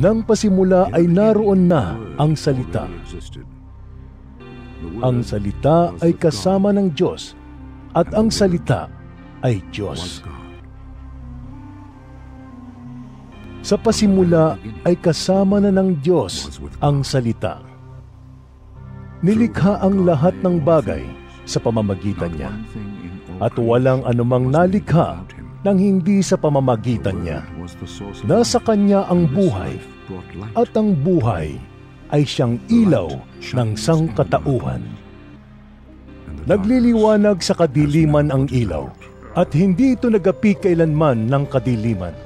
Nang pasimula ay naroon na ang salita. Ang salita ay kasama ng Diyos at ang salita ay Diyos. Sa pasimula ay kasama na ng Diyos ang salita. Nilikha ang lahat ng bagay sa pamamagitan niya at walang anumang nalikha nang hindi sa pamamagitan niya. Nasa Kanya ang buhay at ang buhay ay Siyang ilaw ng sangkatauhan. Nagliliwanag sa kadiliman ang ilaw at hindi ito nagapi kailanman ng kadiliman.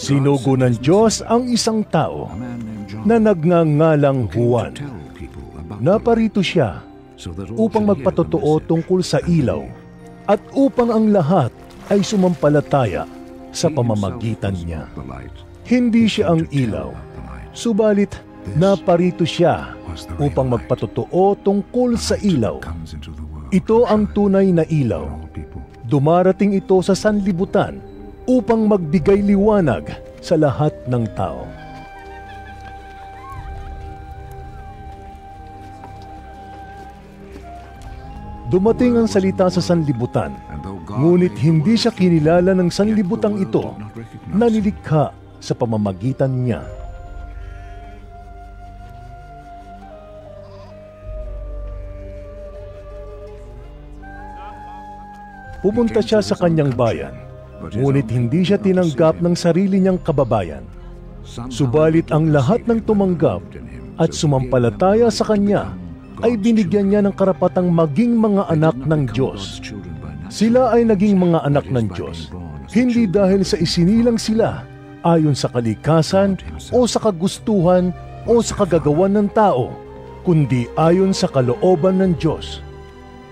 Sinugo ng Diyos ang isang tao na nagngangalang Juan. Naparito siya upang magpatotoo tungkol sa ilaw at upang ang lahat ay sumampalataya sa pamamagitan niya. Hindi siya ang ilaw, subalit naparito siya upang magpatotoo tungkol sa ilaw. Ito ang tunay na ilaw. Dumarating ito sa sanlibutan upang magbigay liwanag sa lahat ng tao. Dumating ang salita sa sanlibutan, ngunit hindi siya kinilala ng sanlibutang ito na nilikha sa pamamagitan niya. Pumunta siya sa kanyang bayan, ngunit hindi siya tinanggap ng sarili niyang kababayan. Subalit ang lahat ng tumanggap at sumampalataya sa Kanya ay binigyan niya ng karapatang maging mga anak ng Diyos. Sila ay naging mga anak ng Diyos, hindi dahil sa isinilang sila ayon sa kalikasan o sa kagustuhan o sa kagagawan ng tao, kundi ayon sa kalooban ng Diyos.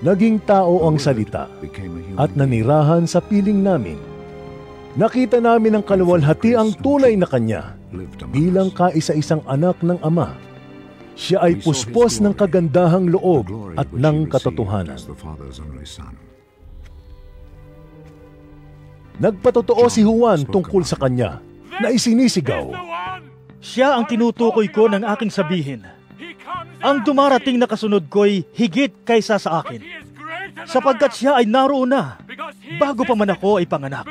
Naging tao ang salita at nanirahan sa piling namin. Nakita namin ang kaluwalhatiang tunay na Kanya bilang kaisa-isang anak ng Ama. Siya ay puspos ng kagandahang loob at ng katotohanan. Nagpatotoo si Juan tungkol sa Kanya na isinisigaw, "Siya ang tinutukoy ko ng aking sabihin. Ang dumarating na kasunod ko'y higit kaysa sa akin, sapagkat siya ay naroon na bago pa man ako ay panganak."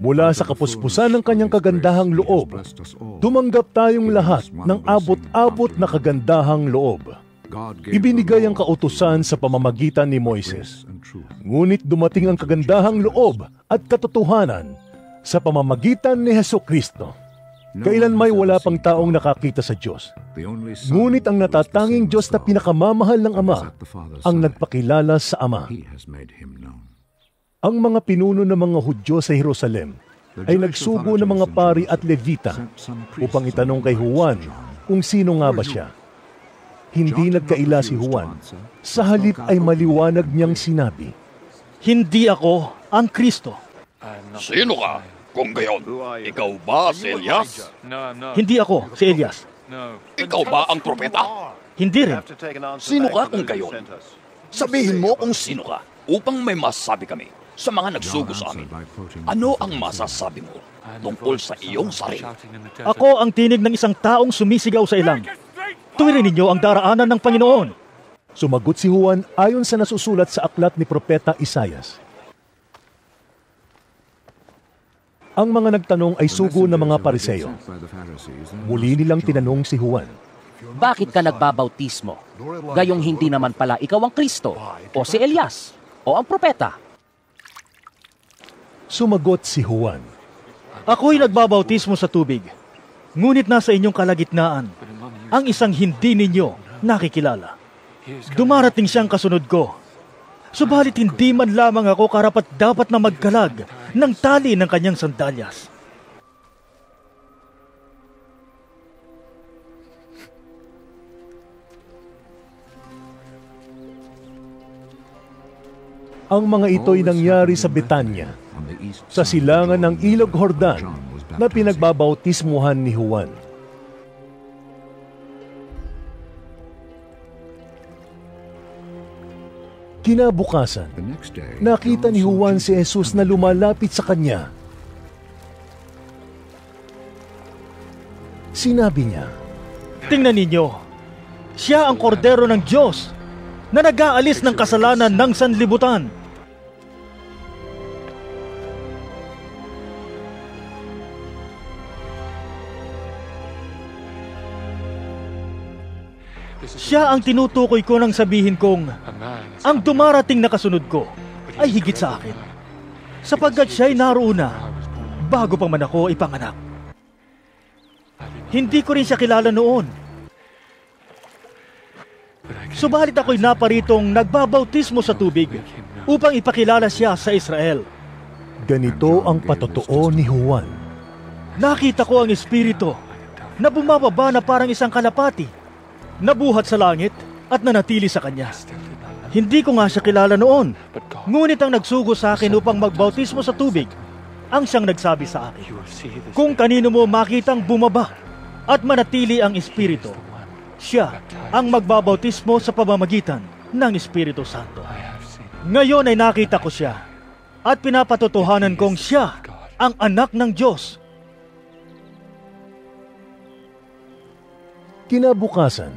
Mula sa kapuspusan ng Kanyang kagandahang loob, tumanggap tayong lahat ng abot-abot na kagandahang loob. Ibinigay ang kautusan sa pamamagitan ni Moises, ngunit dumating ang kagandahang loob at katotohanan sa pamamagitan ni Hesukristo. Kailanmay wala pang taong nakakita sa Diyos, ngunit ang natatanging Diyos na pinakamamahal ng Ama ang nagpakilala sa Ama. Ang mga pinuno ng mga Hudyo sa Jerusalem ay nagsugo ng mga pari at levita upang itanong kay Juan kung sino nga ba siya. Hindi nagkaila si Juan. Sa halip ay maliwanag niyang sinabi, "Hindi ako ang Kristo." "Sino ka? Kung gayon, ikaw ba si Elias?" "Hindi ako si Elias." "Ikaw ba ang propeta?" "Hindi rin." "Sino ka kung gayon? Sabihin mo kung sino ka upang may masabi kami sa mga nagsugo sa amin. Ano ang masasabi mo tungkol sa iyong sarili?" "Ako ang tinig ng isang taong sumisigaw sa ilang, 'Tuwirin ninyo ang daraanan ng Panginoon.'" Sumagot si Juan ayon sa nasusulat sa aklat ni Propeta Isaias. Ang mga nagtanong ay sugo ng mga Pariseo. Muli nilang tinanong si Juan, "Bakit ka nagbabautismo? Gayong hindi naman pala ikaw ang Kristo, o si Elias, o ang propeta." Sumagot si Juan, "Ako'y nagbabautismo sa tubig, ngunit nasa inyong kalagitnaan ang isang hindi ninyo nakikilala. Dumarating siyang kasunod ko, subalit hindi man lamang ako karapat dapat na magkalag ng tali ng kanyang sandalyas." Ang mga ito'y nangyari sa Betania, sa silangan ng Ilog Jordan na pinagbabautismuhan ni Juan. Kinabukasan, nakita ni Juan si Jesus na lumalapit sa kanya. Sinabi niya, "Tingnan ninyo, siya ang kordero ng Diyos na nag-aalis ng kasalanan ng sanlibutan." Siya ang tinutukoy ko nang sabihin kong, ang dumarating na kasunod ko ay higit sa akin, sapagkat siya'y naroon na bago pa man ako ipanganak. Hindi ko rin siya kilala noon. Subalit ako'y naparitong nagbabautismo sa tubig upang ipakilala siya sa Israel. Ganito ang patotoo ni Juan. Nakita ko ang Espiritu na bumababa na parang isang kalapati, nabuhat sa langit at nanatili sa kanya. Hindi ko nga siya kilala noon, ngunit ang nagsugo sa akin upang magbautismo sa tubig ang siyang nagsabi sa akin, "Kung kanino mo makitang bumaba at manatili ang Espiritu, siya ang magbabautismo sa pamamagitan ng Espiritu Santo." Ngayon ay nakita ko siya at pinapatotohanan kong siya ang anak ng Diyos. Kinabukasan,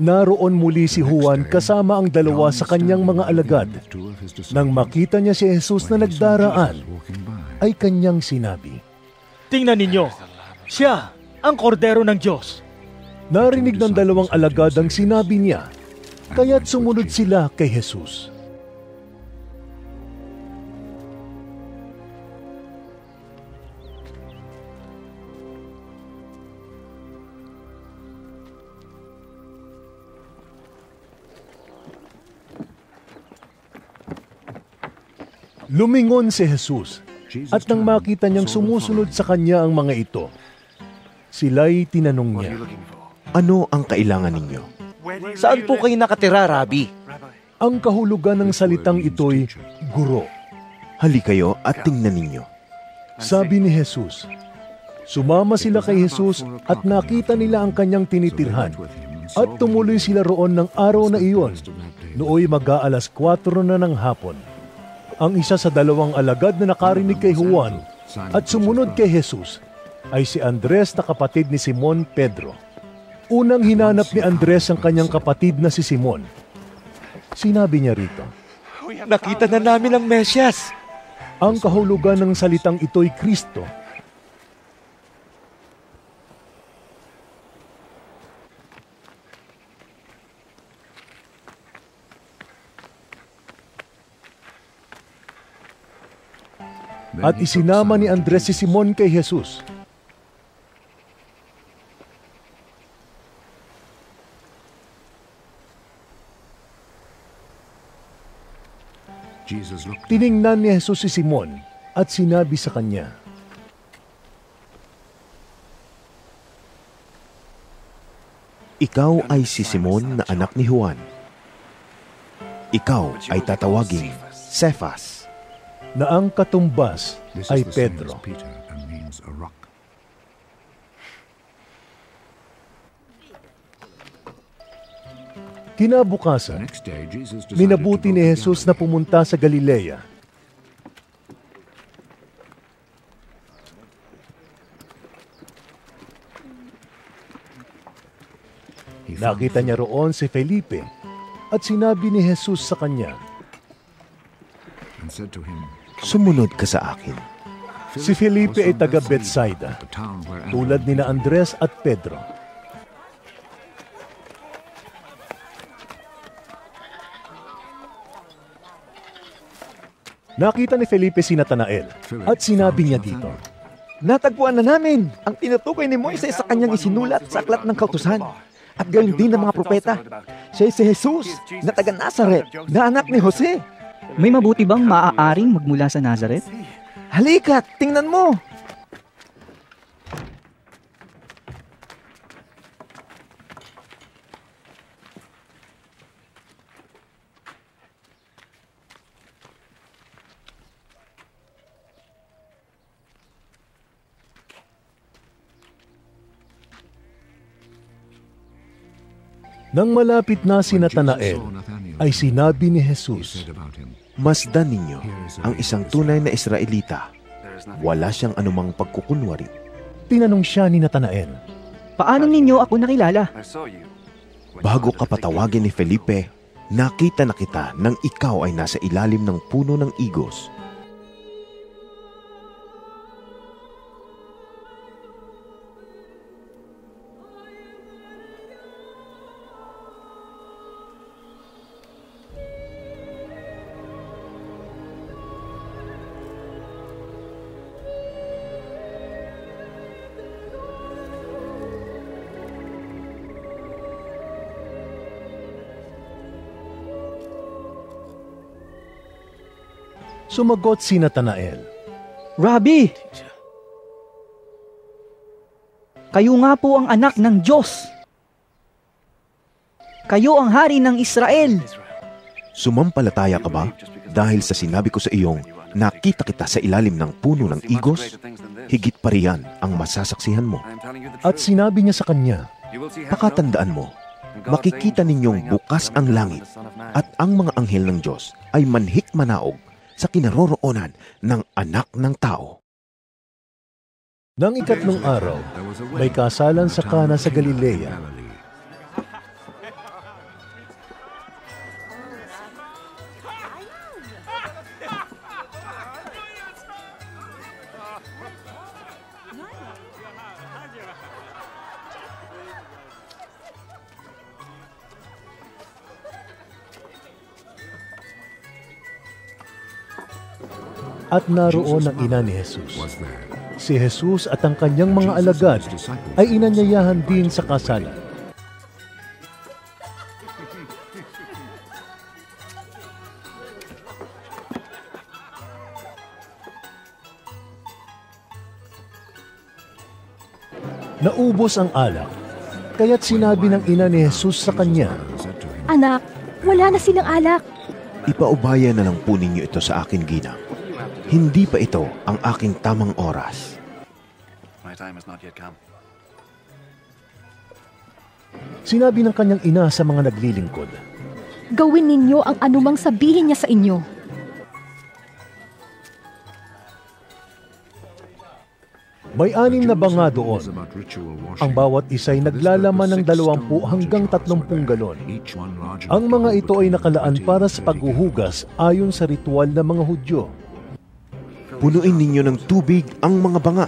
naroon muli si Juan kasama ang dalawa sa kanyang mga alagad. Nang makita niya si Jesus na nagdaraan, ay kanyang sinabi, "Tingnan ninyo, siya ang kordero ng Diyos." Narinig ng dalawang alagad ang sinabi niya, kaya't sumunod sila kay Jesus. Lumingon si Jesus, at nang makita niyang sumusunod sa kanya ang mga ito, sila'y tinanong niya, "Ano ang kailangan ninyo?" "Saan po kayo nakatira, Rabbi?" Ang kahulugan ng salitang ito'y guro. "Hali kayo at tingnan ninyo," sabi ni Jesus. Sumama sila kay Jesus at nakita nila ang kanyang tinitirhan. At tumuloy sila roon ng araw na iyon. Nooy mag-aalas 4 na ng hapon. Ang isa sa dalawang alagad na nakarinig kay Juan at sumunod kay Jesus ay si Andres na kapatid ni Simon Pedro. Unang hinanap ni Andres ang kanyang kapatid na si Simon. Sinabi niya rito, "Nakita na namin ang Mesyas." Ang kahulugan ng salitang ito'y Kristo. At isinama ni Andres si Simon kay Jesus. Tiningnan ni Jesus si Simon at sinabi sa kanya, "Ikaw ay si Simon na anak ni Juan. Ikaw ay tatawaging Cephas," na ang katumbas ay Pedro. Kinabukasan, minabuti ni Jesus na pumunta sa Galilea. Nakita niya roon si Felipe at sinabi ni Jesus sa kanya, "Sumunod ka sa akin." Si Felipe ay taga Bethsaida, tulad nina Andres at Pedro. Nakita ni Felipe si Nathanael at sinabi niya dito, "Natagpuan na namin ang tinutukoy ni Moises sa kanyang isinulat sa Aklat ng Kautusan at gayon din ng mga propeta. Siya ay si Jesus na taga Nazaret na anak ni Jose." "May mabuti bang maaaring magmula sa Nazaret?" "Halika, tingnan mo!" Nang malapit na si Nathanael, ay sinabi ni Jesus, "Masdan ninyo ang isang tunay na Israelita. Wala siyang anumang pagkukunwari." Tinanong siya ni Nathanael, "Paano ninyo ako nakilala?" "Bago ka patawagin ni Felipe, nakita na kita nang ikaw ay nasa ilalim ng puno ng igos." Sumagot si Nathanael, "Rabbi, kayo nga po ang anak ng Diyos. Kayo ang hari ng Israel." "Sumampalataya ka ba dahil sa sinabi ko sa iyong nakita kita sa ilalim ng puno ng igos? Higit pa riyan ang masasaksihan mo." At sinabi niya sa kanya, "Pakatandaan mo, makikita ninyong bukas ang langit at ang mga anghel ng Diyos ay manhik manaog sa kinaroroonan ng anak ng tao." Nang ikatlong araw, may kasalan sa Kana sa Galilea. At naroon ang ina ni Jesus. Si Jesus at ang kanyang mga alagad ay inanyayahan din sa kasalan. Naubos ang alak, kaya't sinabi ng ina ni Jesus sa kanya, "Anak, wala na silang alak." "Ipaubaya na lang po ninyo ito sa akin, Ginang. Hindi pa ito ang aking tamang oras." Sinabi ng kanyang ina sa mga naglilingkod, "Gawin ninyo ang anumang sabihin niya sa inyo." May 6 na banga doon. Ang bawat isa'y naglalaman ng 20 hanggang 30 galon. Ang mga ito ay nakalaan para sa paghuhugas ayon sa ritual ng mga Hudyo. "Punuin ninyo ng tubig ang mga banga."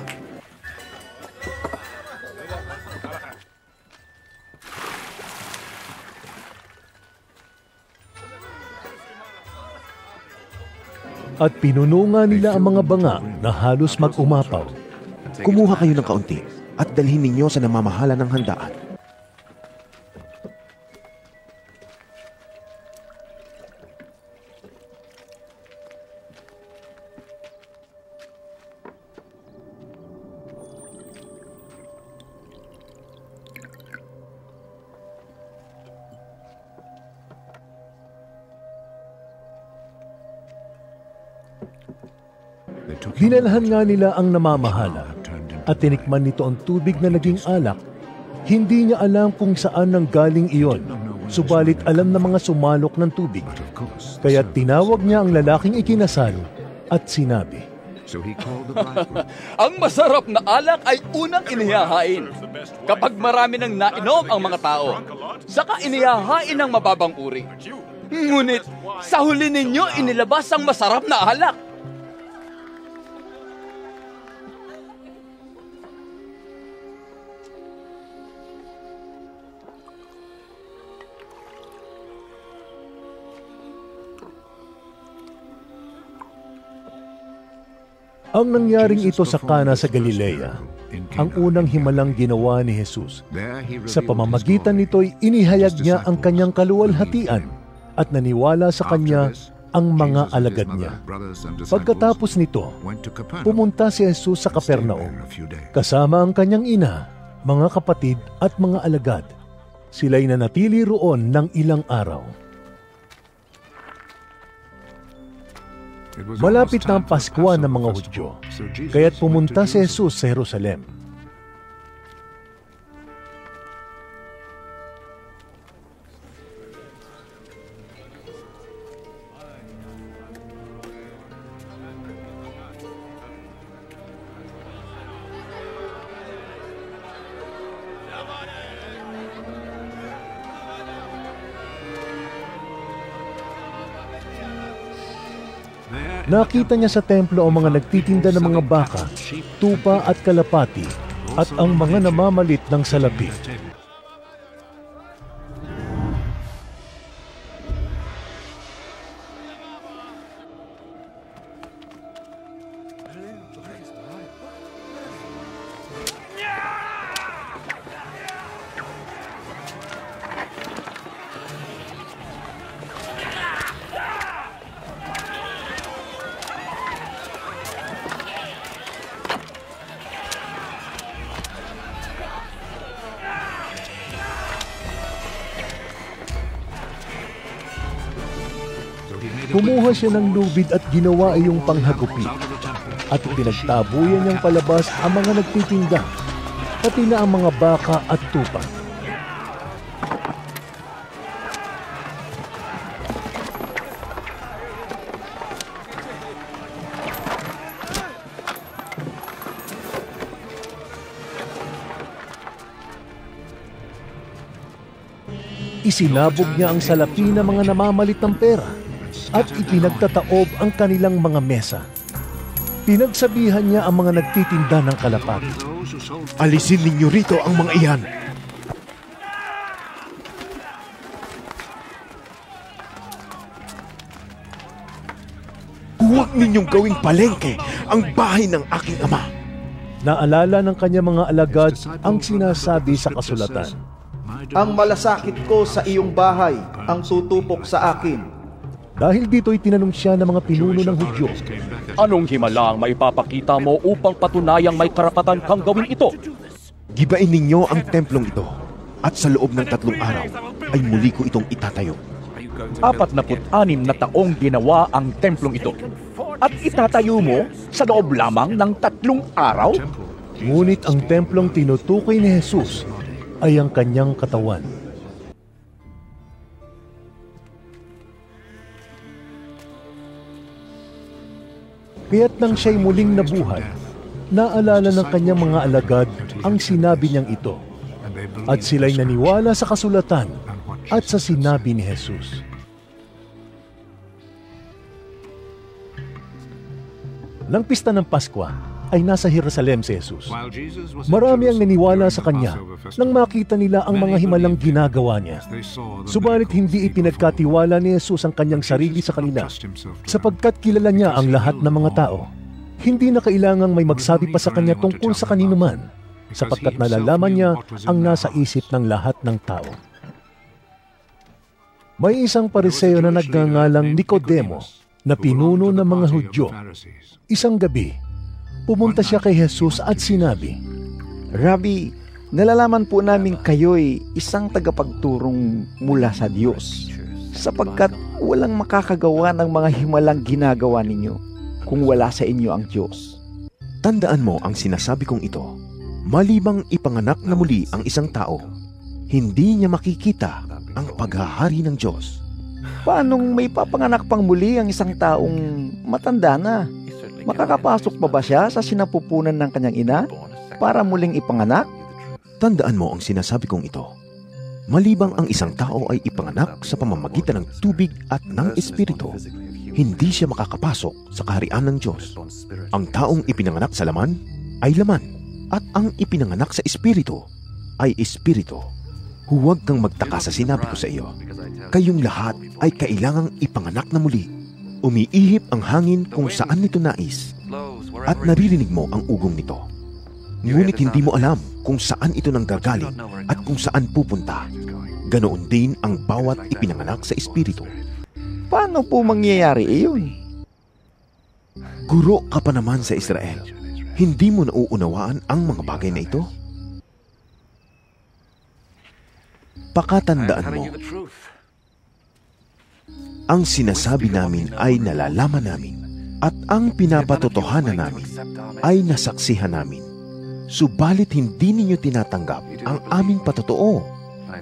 At pinuno nga nila ang mga banga na halos mag-umapaw. "Kumuha kayo ng kaunti at dalhin ninyo sa namamahala ng handaan." Dinalhan nga nila ang namamahala at tinikman nito ang tubig na naging alak. Hindi niya alam kung saan nanggaling iyon, subalit alam ng mga sumalok ng tubig. Kaya tinawag niya ang lalaking ikinasal at sinabi, "Ang masarap na alak ay unang inihahain. Kapag marami nang nainom ang mga tao, saka inihahain ng mababang uri. Ngunit sa huli ninyo inilabas ang masarap na alak." Ang nangyaring ito sa Kana sa Galilea, ang unang himalang ginawa ni Jesus. Sa pamamagitan nito'y inihayag niya ang kanyang kaluwalhatian at naniwala sa kanya ang mga alagad niya. Pagkatapos nito, pumunta si Jesus sa Kapernaum, kasama ang kanyang ina, mga kapatid at mga alagad. Sila'y nanatili roon ng ilang araw. Malapit na ang Paskwa ng mga Hudyo, kaya't pumunta si Jesus sa Jerusalem. Nakita niya sa templo ang mga nagtitinda ng mga baka, tupa at kalapati at ang mga namamalit ng salapi. Kumuha siya ng lubid at ginawa iyong panghagupi. At pinagtabuyan niyang palabas ang mga nagtitinda, pati na ang mga baka at tupa. Isinabog niya ang salapi ng mga namamalit ng pera at ipinagtataob ang kanilang mga mesa. Pinagsabihan niya ang mga nagtitinda ng kalapati. Alisin ninyo rito ang mga iyan. Huwag ninyong gawing palengke ang bahay ng aking ama. Naalala ng kanyang mga alagad ang sinasabi sa kasulatan. Ang malasakit ko sa iyong bahay ang tutupok sa akin. Dahil dito'y tinanong siya ng mga pinuno ng Hudyo, anong himala ang maipapakita mo upang patunayang may karapatan kang gawin ito? Gibain ninyo ang templong ito, at sa loob ng 3 araw ay muli ko itong itatayo. 46 na taong ginawa ang templong ito, at itatayo mo sa loob lamang ng 3 araw? Ngunit ang templong tinutukoy ni Jesus ay ang kanyang katawan. Kaya't nang siya'y muling nabuhay, naalala ng kanyang mga alagad ang sinabi niyang ito. At sila'y naniwala sa kasulatan at sa sinabi ni Jesus. Nang pista ng Pasko ay nasa Jerusalem si Jesus. Marami ang naniwala sa kanya nang makita nila ang mga himalang ginagawa niya. Subalit hindi ipinagkatiwala ni Jesus ang kanyang sarili sa kanila sapagkat kilala niya ang lahat ng mga tao. Hindi na kailangang may magsabi pa sa kanya tungkol sa kaninuman sapagkat nalalaman niya ang nasa isip ng lahat ng tao. May isang Pariseo na nagngangalang Nicodemo na pinuno ng mga Hudyo. Isang gabi, pumunta siya kay Jesus at sinabi, "Rabbi, nalalaman po namin kayo'y isang tagapagturong mula sa Diyos, sapagkat walang makakagawa ng mga himalang ginagawa ninyo kung wala sa inyo ang Diyos." Tandaan mo ang sinasabi kong ito. Malibang ipanganak na muli ang isang tao, hindi niya makikita ang paghahari ng Diyos. Paanong may papanganak pang muli ang isang taong matanda na? Makakapasok pa ba siya sa sinapupunan ng kanyang ina para muling ipanganak? Tandaan mo ang sinasabi kong ito. Malibang ang isang tao ay ipanganak sa pamamagitan ng tubig at ng espiritu, hindi siya makakapasok sa kaharian ng Diyos. Ang taong ipinanganak sa laman ay laman, at ang ipinanganak sa espiritu ay espiritu. Huwag kang magtaka sa sinabi ko sa iyo. Kayong lahat ay kailangang ipanganak na muli. Umiihip ang hangin kung saan nito nais, at naririnig mo ang ugong nito. Ngunit hindi mo alam kung saan ito nanggagaling at kung saan pupunta. Ganoon din ang bawat ipinanganak sa espiritu. Paano po mangyayari iyon? Guro ka pa naman sa Israel. Hindi mo nauunawaan ang mga bagay na ito? Pakatandaan mo, ang sinasabi namin ay nalalaman namin, at ang pinapatotohanan namin ay nasaksihan namin. Subalit hindi ninyo tinatanggap ang aming patotoo.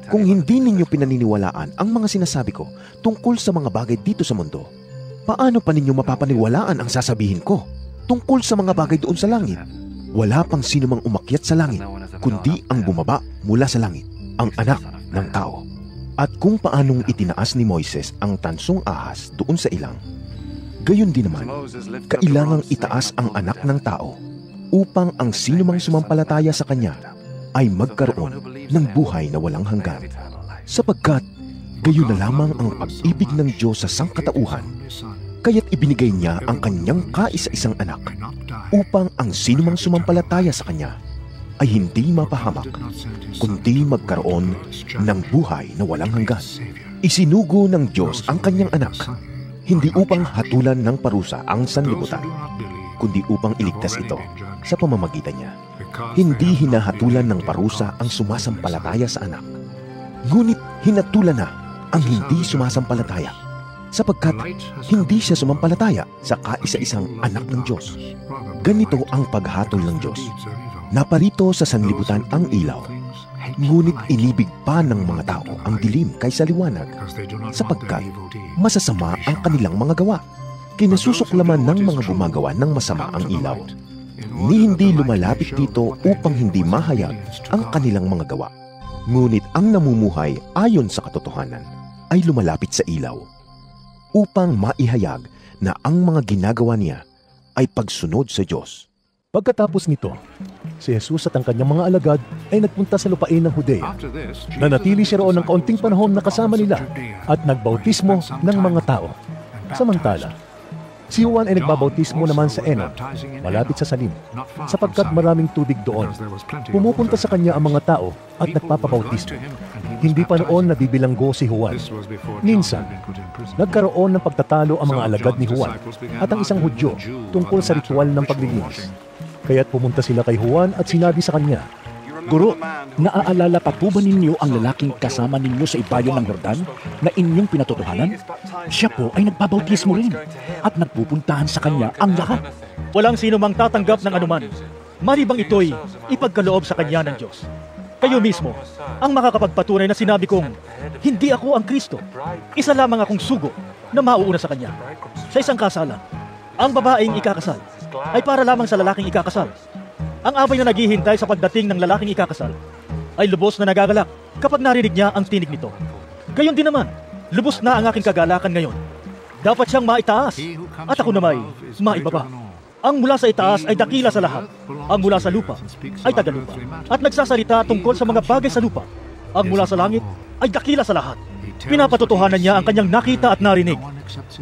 Kung hindi ninyo pinaniniwalaan ang mga sinasabi ko tungkol sa mga bagay dito sa mundo, paano pa ninyo mapapaniwalaan ang sasabihin ko tungkol sa mga bagay doon sa langit? Wala pang sinumang umakyat sa langit, kundi ang bumaba mula sa langit, ang anak ng tao. At kung paanong itinaas ni Moises ang tansong ahas doon sa ilang, Gayon din naman, kailangang itaas ang anak ng tao upang ang sinumang sumampalataya sa kanya ay magkaroon ng buhay na walang hanggan. Sapagkat gayon na lamang ang pag-ibig ng Diyos sa sangkatauhan, kaya't ibinigay niya ang kanyang kaisa-isang anak upang ang sinumang sumampalataya sa kanya ay hindi mapahamak, kundi magkaroon ng buhay na walang hanggan. Isinugo ng Diyos ang kanyang anak, hindi upang hatulan ng parusa ang sanlibutan, kundi upang iligtas ito sa pamamagitan niya. Hindi hinahatulan ng parusa ang sumasampalataya sa anak, ngunit hinatulan na ang hindi sumasampalataya, sapagkat hindi siya sumampalataya sa kaisa-isang anak ng Diyos. Ganito ang paghatol ng Diyos. Naparito sa sanlibutan ang ilaw, ngunit inibig pa ng mga tao ang dilim kaysa liwanag, sapagkat masasama ang kanilang mga gawa. Kinasusuklaman ng mga gumagawa ng masama ang ilaw, ni hindi lumalapit dito upang hindi mahayag ang kanilang mga gawa. Ngunit ang namumuhay ayon sa katotohanan ay lumalapit sa ilaw, upang maihayag na ang mga ginagawa niya ay pagsunod sa Diyos. Pagkatapos nito, si Jesus at ang kanyang mga alagad ay nagpunta sa lupain ng Judea. Nanatili siya roon ng kaunting panahon na kasama nila at nagbautismo ng mga tao. Samantala, si Juan ay nagbabautismo naman sa Enon, malapit sa Salim, sapagkat maraming tubig doon. Pumupunta sa kanya ang mga tao at nagpapabautismo. Hindi pa noon nabibilanggo si Juan. Minsan, nagkaroon ng pagtatalo ang mga alagad ni Juan at ang isang Hudyo tungkol sa ritual ng paglilinis. Kaya't pumunta sila kay Juan at sinabi sa kanya, "Guru, naaalala pa po ba ninyo ang lalaking kasama ninyo sa ibayo ng Jordan na inyong pinatotohanan? Siya po ay nagbabautismo rin at nagpupuntahan sa kanya ang lahat. Walang sino mang tatanggap ng anuman, malibang ito'y ipagkaloob sa kanya ng Diyos. Kayo mismo ang makakapagpatunay na sinabi kong, hindi ako ang Kristo. Isa lamang akong sugo na mauuna sa kanya. Sa isang kasalan, ang babaeng ikakasal ay para lamang sa lalaking ikakasal. Ang abay na naghihintay sa pagdating ng lalaking ikakasal ay lubos na nagagalak kapag narinig niya ang tinig nito. Gayon din naman, lubos na ang aking kagalakan ngayon. Dapat siyang maitaas at ako namay maibaba. Ang mula sa itaas ay dakila sa lahat. Ang mula sa lupa ay tagalupa at nagsasalita tungkol sa mga bagay sa lupa. Ang mula sa langit ay dakila sa lahat. Pinapatotohanan niya ang kanyang nakita at narinig,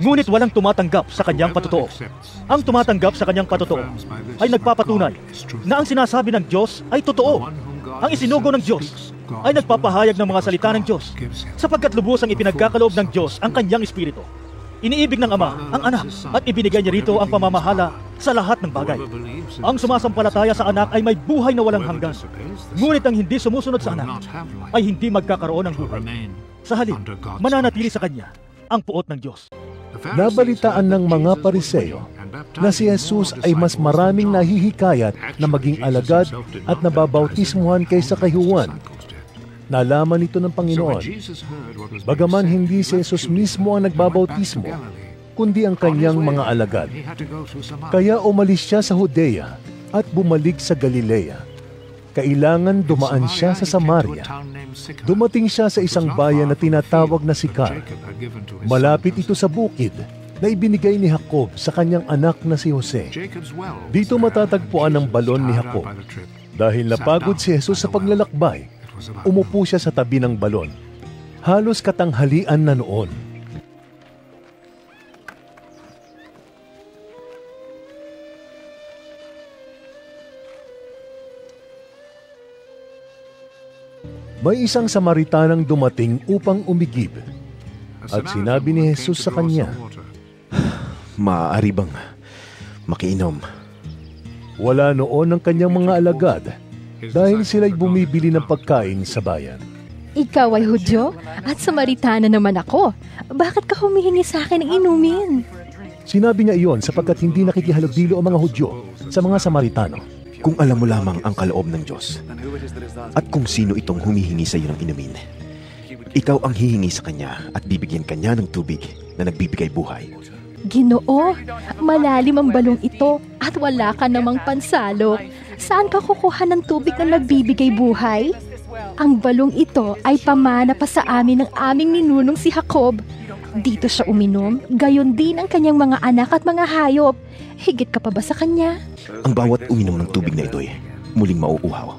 ngunit walang tumatanggap sa kanyang patotoo. Ang tumatanggap sa kanyang patotoo ay nagpapatunay na ang sinasabi ng Diyos ay totoo. Ang isinugo ng Diyos ay nagpapahayag ng mga salita ng Diyos, sapagkat lubos ang ipinagkakaloob ng Diyos ang kanyang espiritu. Iniibig ng Ama ang anak at ibinigay niya rito ang pamamahala sa lahat ng bagay. Ang sumasampalataya sa anak ay may buhay na walang hanggan, ngunit ang hindi sumusunod sa anak ay hindi magkakaroon ng buhay. Sa halip, mananatili sa kanya ang puot ng Diyos. Nabalitaan ng mga Pariseo na si Jesus ay mas maraming nahihikayat na maging alagad at nababautismuhan kaysa kay Juan. Nalaman ito ng Panginoon. Bagaman hindi si Jesus mismo ang nagbabautismo, kundi ang kanyang mga alagad. Kaya umalis siya sa Judea at bumalik sa Galilea. Kailangan dumaan siya sa Samaria. Dumating siya sa isang bayan na tinatawag na Sikar. Malapit ito sa bukid na ibinigay ni Jacob sa kanyang anak na si Jose. Dito matatagpuan ang balon ni Jacob. Dahil napagod si Jesus sa paglalakbay, umupo siya sa tabi ng balon. Halos katanghalian na noon. May isang Samaritanang dumating upang umigib. At sinabi ni Jesus sa kanya, "Maaari bang makiinom?" Wala noon ang kanyang mga alagad dahil sila'y bumibili ng pagkain sa bayan. "Ikaw ay Hudyo at Samaritana naman ako. Bakit ka humihingi sa akin ng inumin?" Sinabi niya iyon sapagkat hindi nakikihalubilo ang mga Hudyo sa mga Samaritano. Kung alam mo lamang ang kaloob ng Diyos at kung sino itong humihingi sa iyo ng inumin, ikaw ang hihingi sa kanya at bibigyan kanya ng tubig na nagbibigay buhay. "Ginoo, malalim ang balong ito at wala ka namang pansalo. Saan ka kukuha ng tubig na nagbibigay buhay? Ang balong ito ay pamana pa sa amin ng aming ninunong si Jacob. Dito siya uminom, gayon din ang kanyang mga anak at mga hayop. Higit ka pa ba sa kanya? Ang bawat uminom ng tubig na ito'y muling mauuhaw.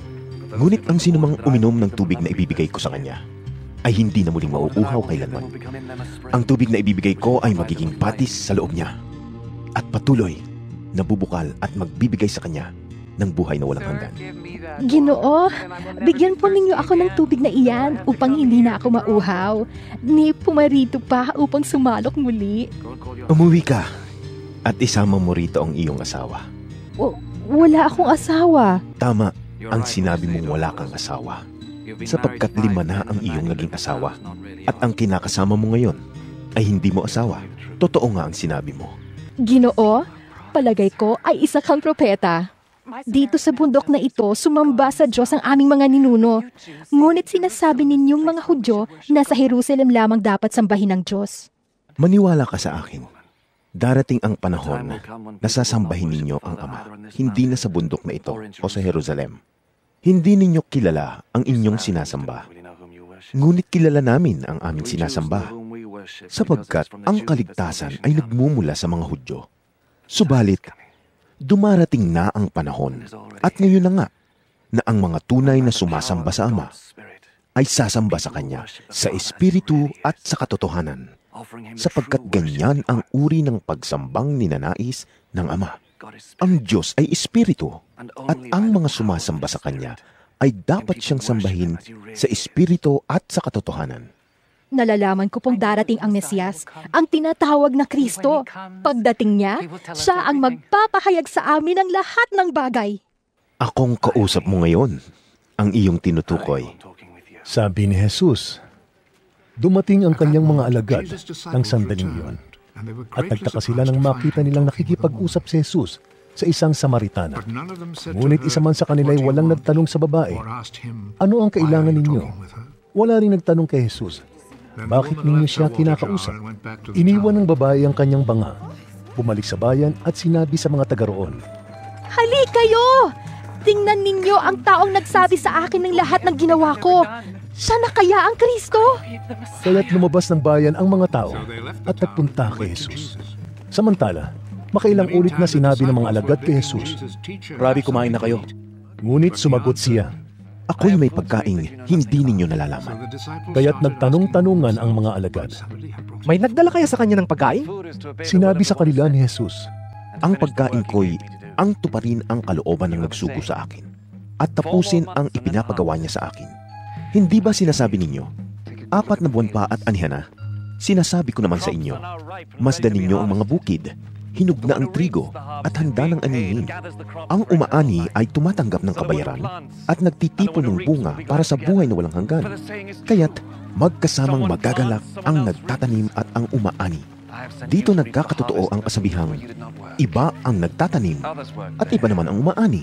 Ngunit ang sinumang uminom ng tubig na ibibigay ko sa kanya ay hindi na muling mauuhaw kailanman. Ang tubig na ibibigay ko ay magiging patis sa loob niya at patuloy na bubukal at magbibigay sa kanya ng buhay na walang hanggan. Ginoo, bigyan po ninyo ako ng tubig na iyan upang hindi na ako mauhaw, ni pumarito pa upang sumalok muli. Umuwi ka at isama mo rito ang iyong asawa. Wala akong asawa. Tama ang sinabi mong wala kang asawa, sapagkat 5 na ang iyong naging asawa at ang kinakasama mo ngayon ay hindi mo asawa. Totoo nga ang sinabi mo. Ginoo, palagay ko ay isa kang propeta. Dito sa bundok na ito, sumamba sa Diyos ang aming mga ninuno. Ngunit sinasabi ninyong mga Hudyo na sa Jerusalem lamang dapat sambahin ang Diyos. Maniwala ka sa akin. Darating ang panahon na sasambahin ninyo ang Ama, hindi na sa bundok na ito o sa Jerusalem. Hindi ninyo kilala ang inyong sinasamba. Ngunit kilala namin ang aming sinasamba, sapagkat ang kaligtasan ay nagmumula sa mga Hudyo. Subalit, dumarating na ang panahon, at ngayon na nga, na ang mga tunay na sumasamba sa Ama ay sasamba sa Kanya, sa Espiritu at sa katotohanan, sapagkat ganyan ang uri ng pagsambang ninanais ng Ama. Ang Diyos ay Espiritu, at ang mga sumasamba sa Kanya ay dapat siyang sambahin sa Espiritu at sa katotohanan. Nalalaman ko pong darating ang Mesiyas, ang tinatawag na Kristo. Pagdating niya, siya ang magpapahayag sa amin ng lahat ng bagay. Akong kausap mo ngayon, ang iyong tinutukoy. Sabi ni Jesus, dumating ang kanyang mga alagad ng sandaling iyon, at nagtaka sila nang makita nilang nakikipag-usap si Jesus sa isang Samaritana. Ngunit isa man sa kanila ay walang nagtanong sa babae, ano ang kailangan ninyo? Wala rin nagtanong kay Jesus, bakit ninyo siya kinakausap? Iniwan ng babae ang kanyang banga, bumalik sa bayan at sinabi sa mga taga roon, halika kayo! Tingnan ninyo ang taong nagsabi sa akin ng lahat ng ginawa ko. Siya na kaya ang Kristo? Kaya't lumabas ng bayan ang mga tao at nagpunta kay Jesus. Samantala, makailang ulit na sinabi ng mga alagad kay Jesus, "Rabi, kumain na kayo." Ngunit sumagot siya, ako'y may pagkaing hindi ninyo nalalaman. Kaya't nagtanong-tanungan ang mga alagad, may nagdala kaya sa kanya ng pagkain? Sinabi sa kanila ni Jesus, ang pagkain ko'y ang tuparin ang kalooban ng nagsugo sa akin at tapusin ang ipinapagawa niya sa akin. Hindi ba sinasabi ninyo, 4 na buwan pa at anihan na? Sinasabi ko naman sa inyo, masdan ninyo ang mga bukid, hinog na ang trigo at handa ng aninin. Ang umaani ay tumatanggap ng kabayaran at nagtitipon ng bunga para sa buhay na walang hanggan. Kaya't magkasamang magagalak ang nagtatanim at ang umaani. Dito nagkakatotoo ang kasabihang, iba ang nagtatanim at iba naman ang umaani.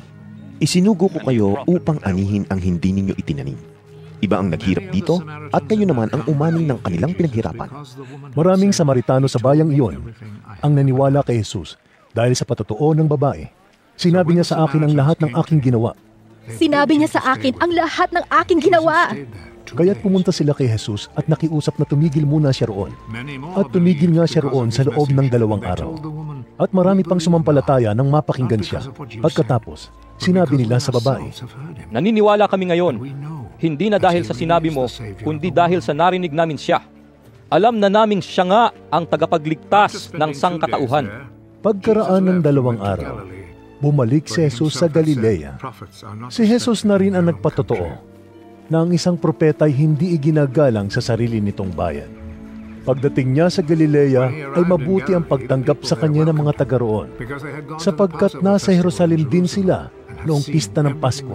Isinugo ko kayo upang anihin ang hindi ninyo itinanim. Iba ang naghirap dito at kayo naman ang umani ng kanilang pinaghirapan. Maraming Samaritano sa bayang iyon ang naniwala kay Jesus dahil sa patotoo ng babae. Sinabi niya sa akin ang lahat ng aking ginawa. Sinabi niya sa akin ang lahat ng aking ginawa. Kaya't pumunta sila kay Jesus at nakiusap na tumigil muna siya roon. At tumigil nga siya roon sa loob ng 2 araw. At marami pang sumampalataya nang mapakinggan siya. Pagkatapos, sinabi nila sa babae, naniniwala kami ngayon. Hindi na dahil sa sinabi mo, kundi dahil sa narinig namin siya. Alam na namin siya nga ang tagapagligtas ng sangkatauhan. Pagkaraan ng 2 araw, bumalik si Jesus sa Galilea. Si Jesus na rin ang nagpatotoo na ang isang propeta ay hindi iginagalang sa sarili nitong bayan. Pagdating niya sa Galilea ay mabuti ang pagtanggap sa kanya ng mga taga roon, sapagkat nasa Jerusalem din sila noong pista ng Pasko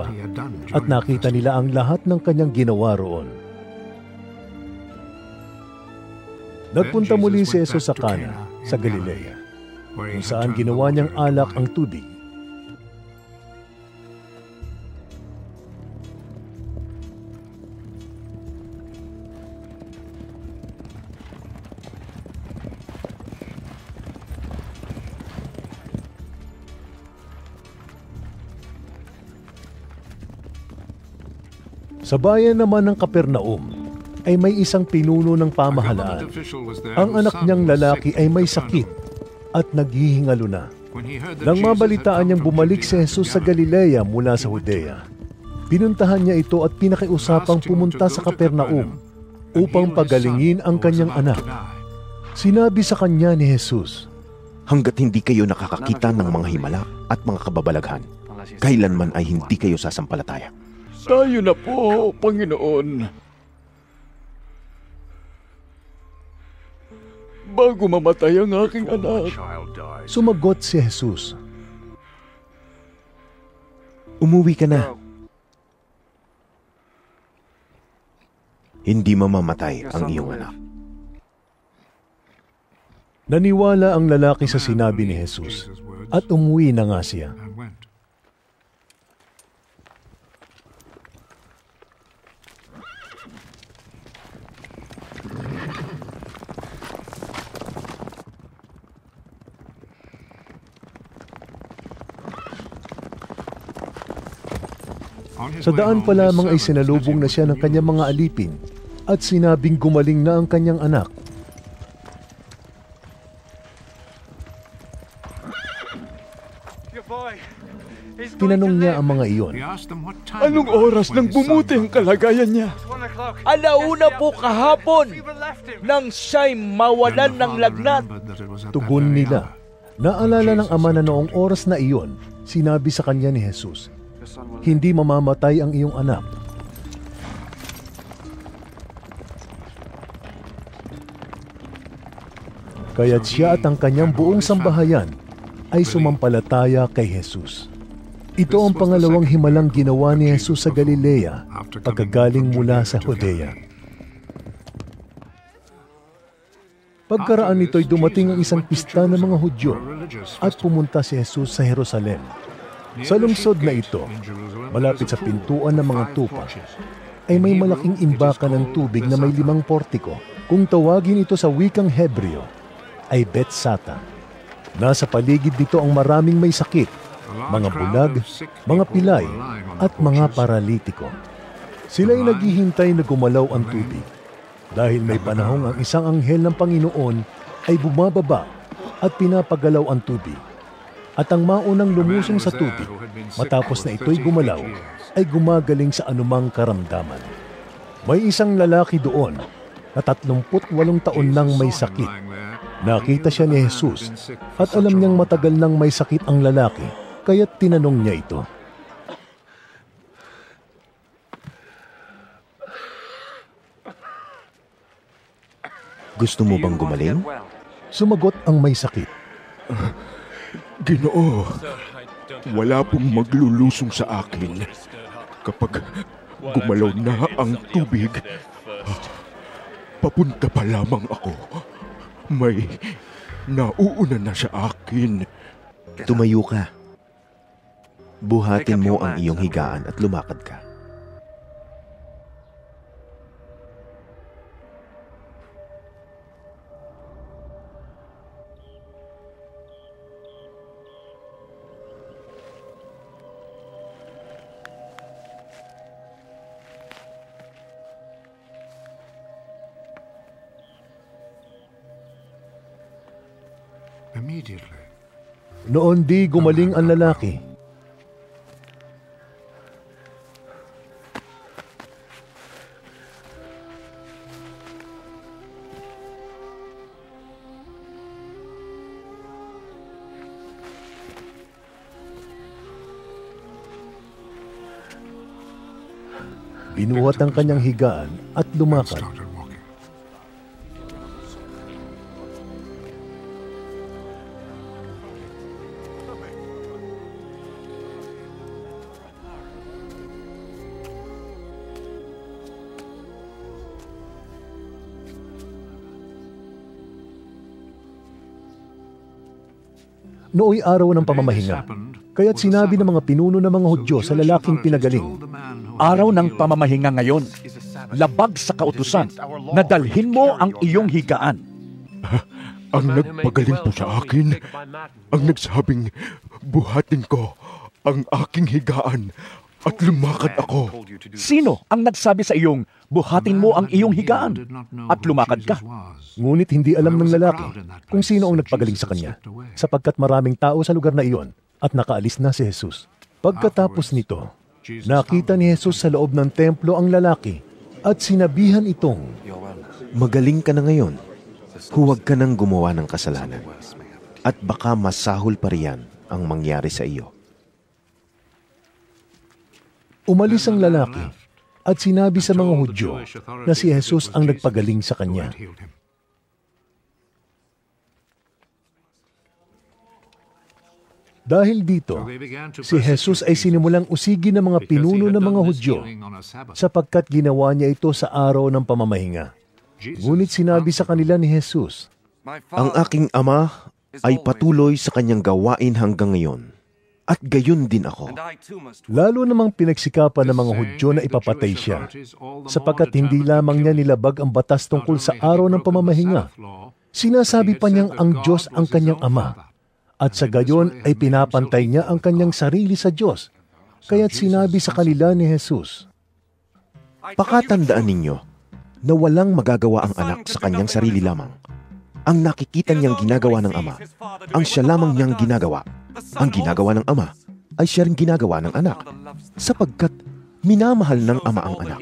at nakita nila ang lahat ng kanyang ginawa roon. Nagpunta muli si Jesus sa Kana, sa Galilea, kung saan ginawa niyang alak ang tubig. Sa bayan naman ng Kapernaum, ay may isang pinuno ng pamahalaan. Ang anak niyang lalaki ay may sakit at naghihingalo na. Nang mabalitaan niyang bumalik si Jesus sa Galilea mula sa Judea, pinuntahan niya ito at pinakiusapang pumunta sa Kapernaum upang pagalingin ang kanyang anak. Sinabi sa kanya ni Jesus, "Hanggat hindi kayo nakakakita ng mga himala at mga kababalaghan, kailanman ay hindi kayo sasampalataya." Tayo na po, Panginoon. Bago mamatay ang aking anak. Sumagot si Jesus. Umuwi ka na. Hindi mamamatay ang iyong anak. Naniwala ang lalaki sa sinabi ni Jesus at umuwi na nga siya. Sa daan pa lamang ay sinalubong na siya ng kanyang mga alipin at sinabing gumaling na ang kanyang anak. Tinanong niya ang mga iyon, "Anong oras nang bumuti ang kalagayan niya?" "Alauna po kahapon nang siya'y mawalan ng lagnat." Tugon nila. Naalala ng ama na noong oras na iyon, sinabi sa kanya ni Jesus, "Hindi mamamatay ang iyong anak." Kaya't siya at ang kanyang buong sambahayan ay sumampalataya kay Jesus. Ito ang pangalawang himalang ginawa ni Jesus sa Galilea pagkagaling mula sa Judea. Pagkaraan nito'y dumating ang isang pista ng mga Hudyo at pumunta si Jesus sa Jerusalem. Sa lungsod na ito, malapit sa pintuan ng mga tupa, ay may malaking imbakan ng tubig na may 5 portiko. Kung tawagin ito sa wikang Hebreo, ay Betsata. Nasa paligid dito ang maraming may sakit, mga bulag, mga pilay, at mga paralitiko. Sila'y naghihintay na gumalaw ang tubig. Dahil may panahong ang isang anghel ng Panginoon ay bumababa at pinapagalaw ang tubig. At ang maunang lumusong sa tubig, matapos na ito'y gumalaw, ay gumagaling sa anumang karamdaman. May isang lalaki doon na 38 taon nang may sakit. Nakita siya ni Jesus at alam niyang matagal nang may sakit ang lalaki, kaya't tinanong niya ito. "Gusto mo bang gumaling?" Sumagot ang may sakit. "Ginoo, wala pong maglulusong sa akin. Kapag gumalaw na ang tubig, papunta pa lamang ako. May nauuna na sa akin." "Tumayo ka. Buhatin mo ang iyong higaan at lumakad ka." Noon di gumaling ang lalaki. Binuhat ang kanyang higaan at lumakad. Nooy araw ng pamamahinga, kaya't sinabi ng mga pinuno ng mga Hudyo sa lalaking pinagaling, "Araw ng pamamahinga ngayon, labag sa kautusan, nadalhin mo ang iyong higaan." Ang nagpagaling po sa akin, ang nagsabing buhatin ko ang aking higaan at lumakad ako. Sino ang nagsabi sa iyong, buhatin mo ang iyong higaan at lumakad ka? Ngunit hindi alam ng lalaki kung sino ang nagpagaling sa kanya, sapagkat maraming tao sa lugar na iyon at nakaalis na si Jesus. Pagkatapos nito, nakita ni Jesus sa loob ng templo ang lalaki at sinabihan itong, magaling ka na ngayon, huwag ka nang gumawa ng kasalanan at baka masahol pa riyan ang mangyari sa iyo. Umalis ang lalaki at sinabi sa mga Hudyo na si Jesus ang nagpagaling sa kanya. Dahil dito, si Jesus ay sinimulang usigi ng mga pinuno ng mga Hudyo sapagkat ginawa niya ito sa araw ng pamamahinga. Ngunit sinabi sa kanila ni Jesus, ang aking Ama ay patuloy sa kanyang gawain hanggang ngayon. At gayon din ako. Lalo namang pinagsikapan ng mga Hudyo na ipapatay siya, sapagkat hindi lamang niya nilabag ang batas tungkol sa araw ng pamamahinga. Sinasabi pa niyang ang Diyos ang kanyang Ama, at sa gayon ay pinapantay niya ang kanyang sarili sa Diyos. Kaya't sinabi sa kanila ni Jesus, pakatandaan ninyo na walang magagawa ang anak sa kanyang sarili lamang. Ang nakikita niyang ginagawa ng Ama, ang siya lamang niyang ginagawa. Ang ginagawa ng Ama ay siya rin ginagawa ng anak, sapagkat minamahal ng Ama ang anak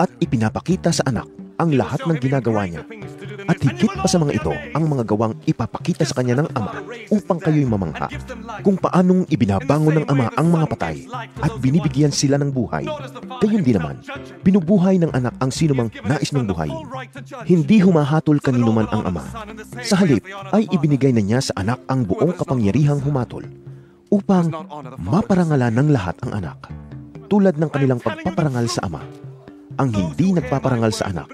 at ipinapakita sa anak ang lahat ng ginagawa niya. At higit pa sa mga ito ang mga gawang ipapakita sa kanya ng Ama upang kayo'y mamangha kung paanong ibinabangon ng Ama ang mga patay at binibigyan sila ng buhay. Gayon din naman, binubuhay ng anak ang sinumang nais niyang buhayin. Hindi humahatol kanino man ang Ama. Sa halip ay ibinigay na niya sa anak ang buong kapangyarihang humatol upang maparangalan ng lahat ang anak. Tulad ng kanilang pagpaparangal sa Ama, ang hindi nagpaparangal sa anak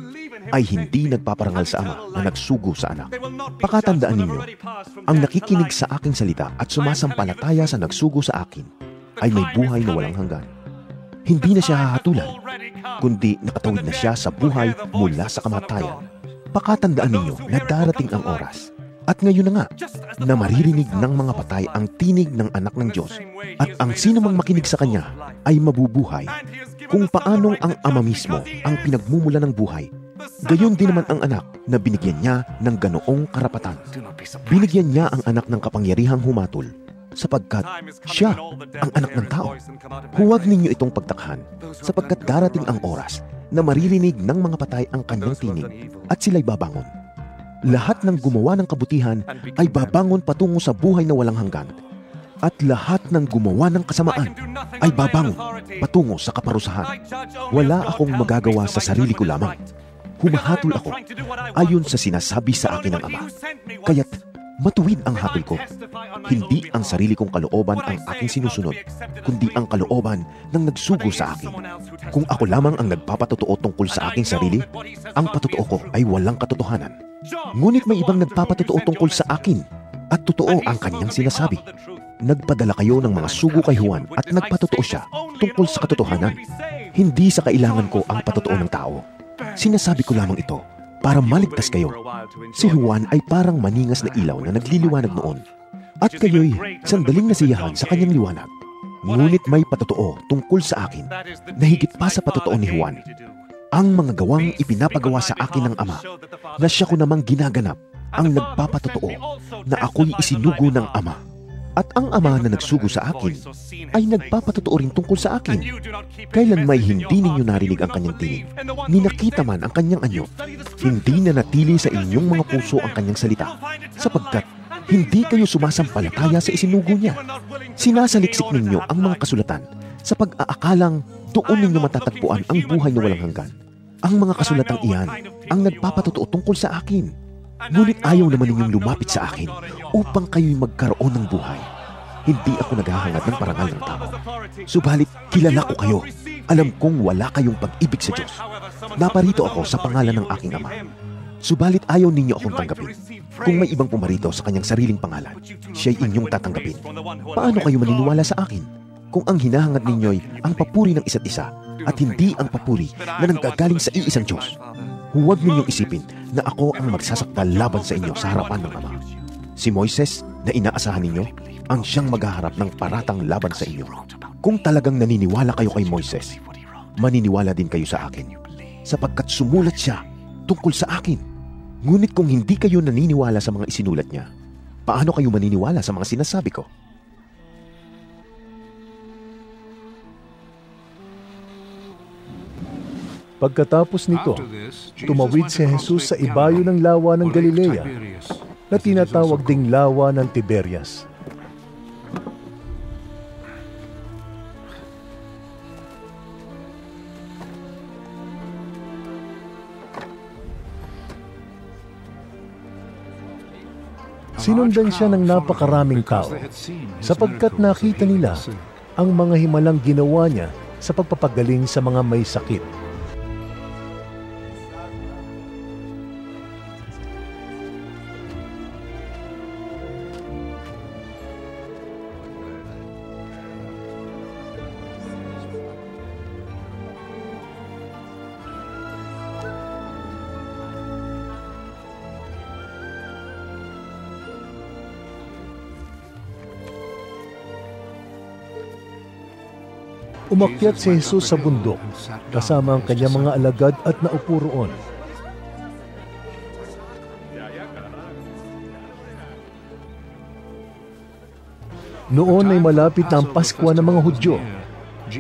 ay hindi nagpaparangal sa Ama na nagsugo sa anak. Pakatandaan ninyo, ang nakikinig sa aking salita at sumasampalataya sa nagsugo sa akin ay may buhay na walang hanggan. Hindi na siya hahatulan, kundi nakatawid na siya sa buhay mula sa kamatayan. Pakatandaan ninyo na darating ang oras, at ngayon na nga, na maririnig ng mga patay ang tinig ng anak ng Diyos, at ang sinumang makinig sa kanya ay mabubuhay, kung paanong ang Ama mismo ang pinagmumula ng buhay. Gayon din naman ang anak na binigyan niya ng ganoong karapatan. Binigyan niya ang anak ng kapangyarihang humatol, sapagkat siya ang anak ng tao. Huwag ninyo itong pagtakhan, sapagkat darating ang oras na maririnig ng mga patay ang kanyang tinig, at sila'y babangon. Lahat ng gumawa ng kabutihan ay babangon patungo sa buhay na walang hanggan, at lahat ng gumawa ng kasamaan ay babangon patungo sa kaparusahan. Wala akong magagawa sa sarili ko lamang. Humahatol ako ayon sa sinasabi sa akin ng Ama. Kaya't matuwid ang hatol ko. Hindi ang sarili kong kalooban ang aking sinusunod, kundi ang kalooban ng nagsugo sa akin. Kung ako lamang ang nagpapatotoo tungkol sa aking sarili, ang patotoo ko ay walang katotohanan. Ngunit may ibang nagpapatotoo tungkol sa akin, at totoo ang kanyang sinasabi. Nagpadala kayo ng mga sugo kay Juan at nagpatotoo siya tungkol sa katotohanan. Hindi sa kailangan ko ang patotoo ng tao. Sinasabi ko lamang ito para maligtas kayo. Si Juan ay parang maningas na ilaw na nagliliwanag noon, at kayo'y sandaling nasiyahan sa kanyang liwanag. Ngunit may patotoo tungkol sa akin na higit pa sa patotoo ni Juan, ang mga gawang ipinapagawa sa akin ng Ama, na siya ko namang ginaganap ang nagpapatotoo na ako'y isinugo ng Ama. At ang Ama na nagsugo sa akin ay nagpapatotoo rin tungkol sa akin. Kailan may hindi ninyo narinig ang kanyang tinig, ni nakita man ang kanyang anyo, hindi na natili sa inyong mga puso ang kanyang salita, sapagkat hindi kayo sumasampalataya sa isinugo niya. Sinasaliksik ninyo ang mga kasulatan sa pag-aakalang doon ninyo matatagpuan ang buhay na walang hanggan. Ang mga kasulatang iyan ang nagpapatotoo tungkol sa akin. Ngunit ayaw naman ninyong lumapit sa akin upang kayo'y magkaroon ng buhay. Hindi ako naghahangad ng parangal ng tao. Subalit, kilala ko kayo. Alam kong wala kayong pag-ibig sa Diyos. Naparito ako sa pangalan ng aking Ama. Subalit ayaw ninyo akong tanggapin. Kung may ibang pumarito sa kanyang sariling pangalan, siya'y inyong tatanggapin. Paano kayo maniniwala sa akin kung ang hinahangad ninyo'y ang papuri ng isa't isa at hindi ang papuri na nanggagaling sa iisang Diyos? Huwag ninyong isipin na ako ang magsasakta laban sa inyo sa harapan ng Ama. Si Moises na inaasahan ninyo ang siyang maghaharap ng paratang laban sa inyo. Kung talagang naniniwala kayo kay Moises, maniniwala din kayo sa akin, sapagkat sumulat siya tungkol sa akin. Ngunit kung hindi kayo naniniwala sa mga isinulat niya, paano kayo maniniwala sa mga sinasabi ko? Pagkatapos nito, tumawid si Jesus sa ibayo ng lawa ng Galilea na tinatawag ding lawa ng Tiberias. Sinundan siya ng napakaraming tao sapagkat nakita nila ang mga himalang ginawa niya sa pagpapagaling sa mga may sakit. Umakyat si Jesus sa bundok, kasama ang kanyang mga alagad at naupo roon. Noon ay malapit ang Paskwa ng mga Hudyo.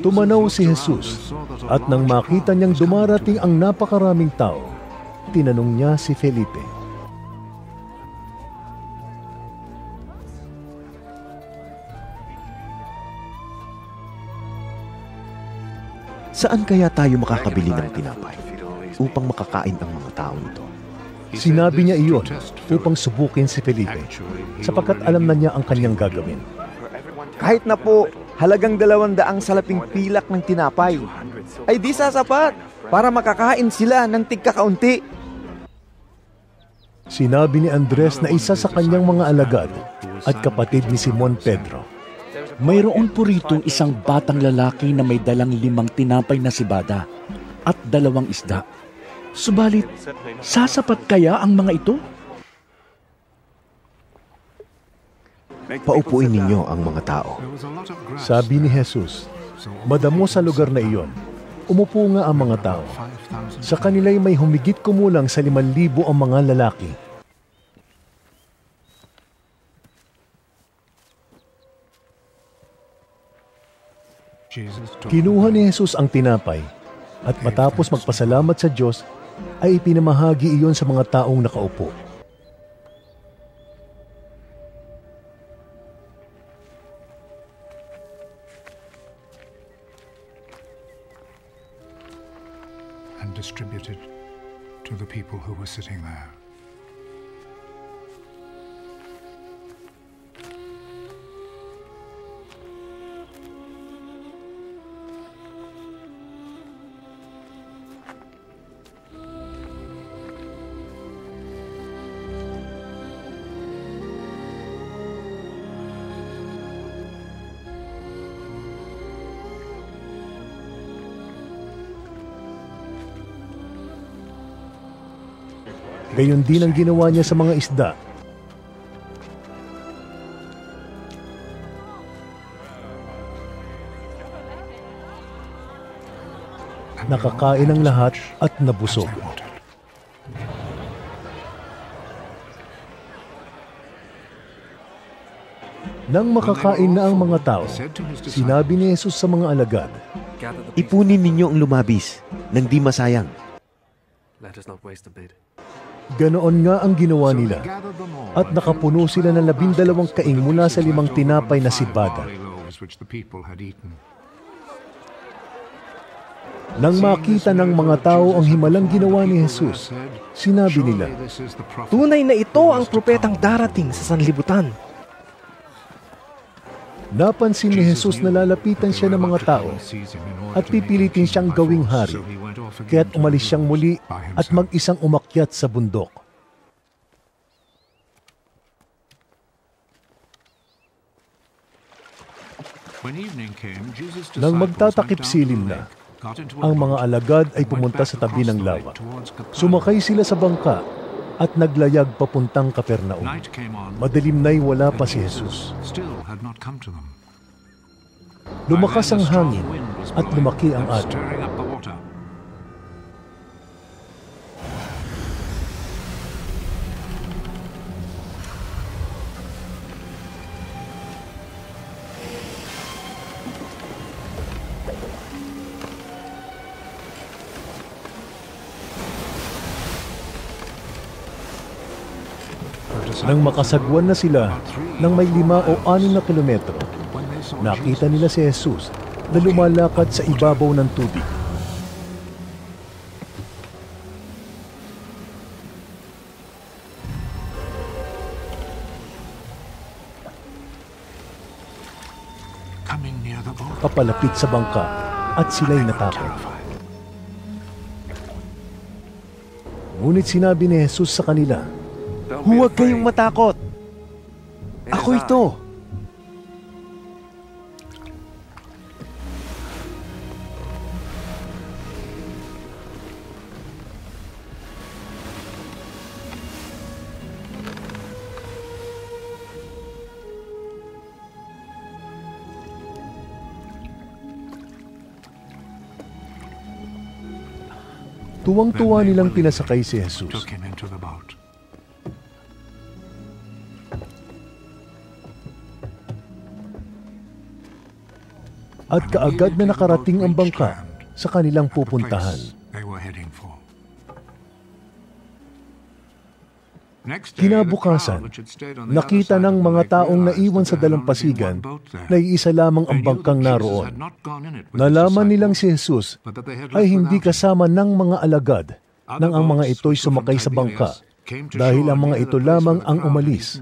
Tumanaw si Jesus at nang makita niyang dumarating ang napakaraming tao, tinanong niya si Felipe. Saan kaya tayo makakabili ng tinapay upang makakain ang mga tao nito? Sinabi niya iyon upang subukin si Felipe sapagkat alam na niya ang kanyang gagawin. Kahit na po halagang 200 salaping pilak ng tinapay ay di sasapat para makakain sila ng tigkakaunti. Sinabi ni Andres na isa sa kanyang mga alagad at kapatid ni Simon Pedro, mayroon po rito isang batang lalaki na may dalang 5 tinapay na sibada at 2 isda. Subalit, sasapat kaya ang mga ito? Paupuin ninyo ang mga tao. Sabi ni Jesus, madamo sa lugar na iyon, umupo nga ang mga tao. Sa kanila'y may humigit kumulang sa 5,000 ang mga lalaki. Kinuha ni Jesus ang tinapay at matapos magpasalamat sa Diyos ay ipinamahagi iyon sa mga taong nakaupo. And distributed to the people who were sitting there. Gayon din ang ginawa niya sa mga isda. Nakakain ang lahat at nabusog. Nang makakain na ang mga tao, sinabi ni Jesus sa mga alagad, ipunin ninyo ang lumabis nang di masayang. Let us not waste a bit. Ganoon nga ang ginawa nila at nakapuno sila ng 12 kaing mula sa 5 tinapay na sibada. Nang makita ng mga tao ang himalang ginawa ni Jesus, sinabi nila, tunay na ito ang propetang darating sa sanlibutan. Napansin ni Jesus na lalapitan siya ng mga tao at pipilitin siyang gawing hari. Kaya't umalis siyang muli at mag-isang umakyat sa bundok. Nang magtatakip silim na, ang mga alagad ay pumunta sa tabi ng lawa. Sumakay sila sa bangka at naglayag papuntang Kapernaum. Madilim na'y wala pa si Jesus. Lumakas ang hangin at lumaki ang ato. Nang makasagwan na sila ng may 5 o 6 na kilometro, nakita nila si Jesus na lumalakad sa ibabaw ng tubig. Papalapit sa bangka at sila'y natakot. Ngunit sinabi ni Jesus sa kanila, "Huwag kayong matakot. Ako ito." Tuwang-tuwa nilang pinasakay si Jesus. At kaagad na nakarating ang bangka sa kanilang pupuntahan. Kinabukasan, nakita ng mga taong naiwan sa dalampasigan na iisa lamang ang bangkang naroon. Nalaman nilang si Jesus ay hindi kasama ng mga alagad nang ang mga ito'y sumakay sa bangka dahil ang mga ito lamang ang umalis.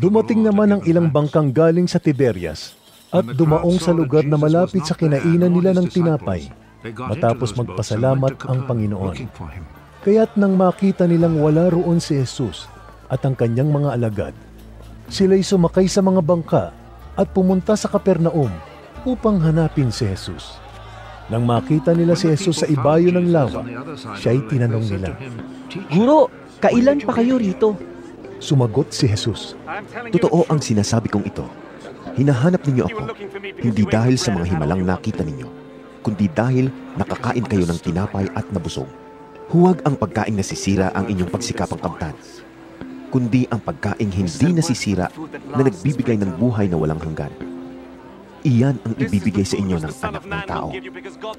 Dumating naman ang ilang bangkang galing sa Tiberias at dumaong sa lugar na malapit sa kinainan nila ng tinapay matapos magpasalamat ang Panginoon. Kaya't nang makita nilang wala roon si Jesus at ang kanyang mga alagad, sila'y sumakay sa mga bangka at pumunta sa Kapernaum upang hanapin si Jesus. Nang makita nila si Jesus sa ibayo ng lawa, siya'y tinanong nila, "Guro, kailan pa kayo rito?" Sumagot si Jesus, "Totoo ang sinasabi kong ito. Hinahanap ninyo ako, hindi dahil sa mga himalang nakita ninyo, kundi dahil nakakain kayo ng tinapay at nabusog. Huwag ang pagkain nasisira ang inyong pagsikapang kamtan, kundi ang pagkain hindi nasisira na nagbibigay ng buhay na walang hanggan. Iyan ang ibibigay sa inyo ng anak ng tao,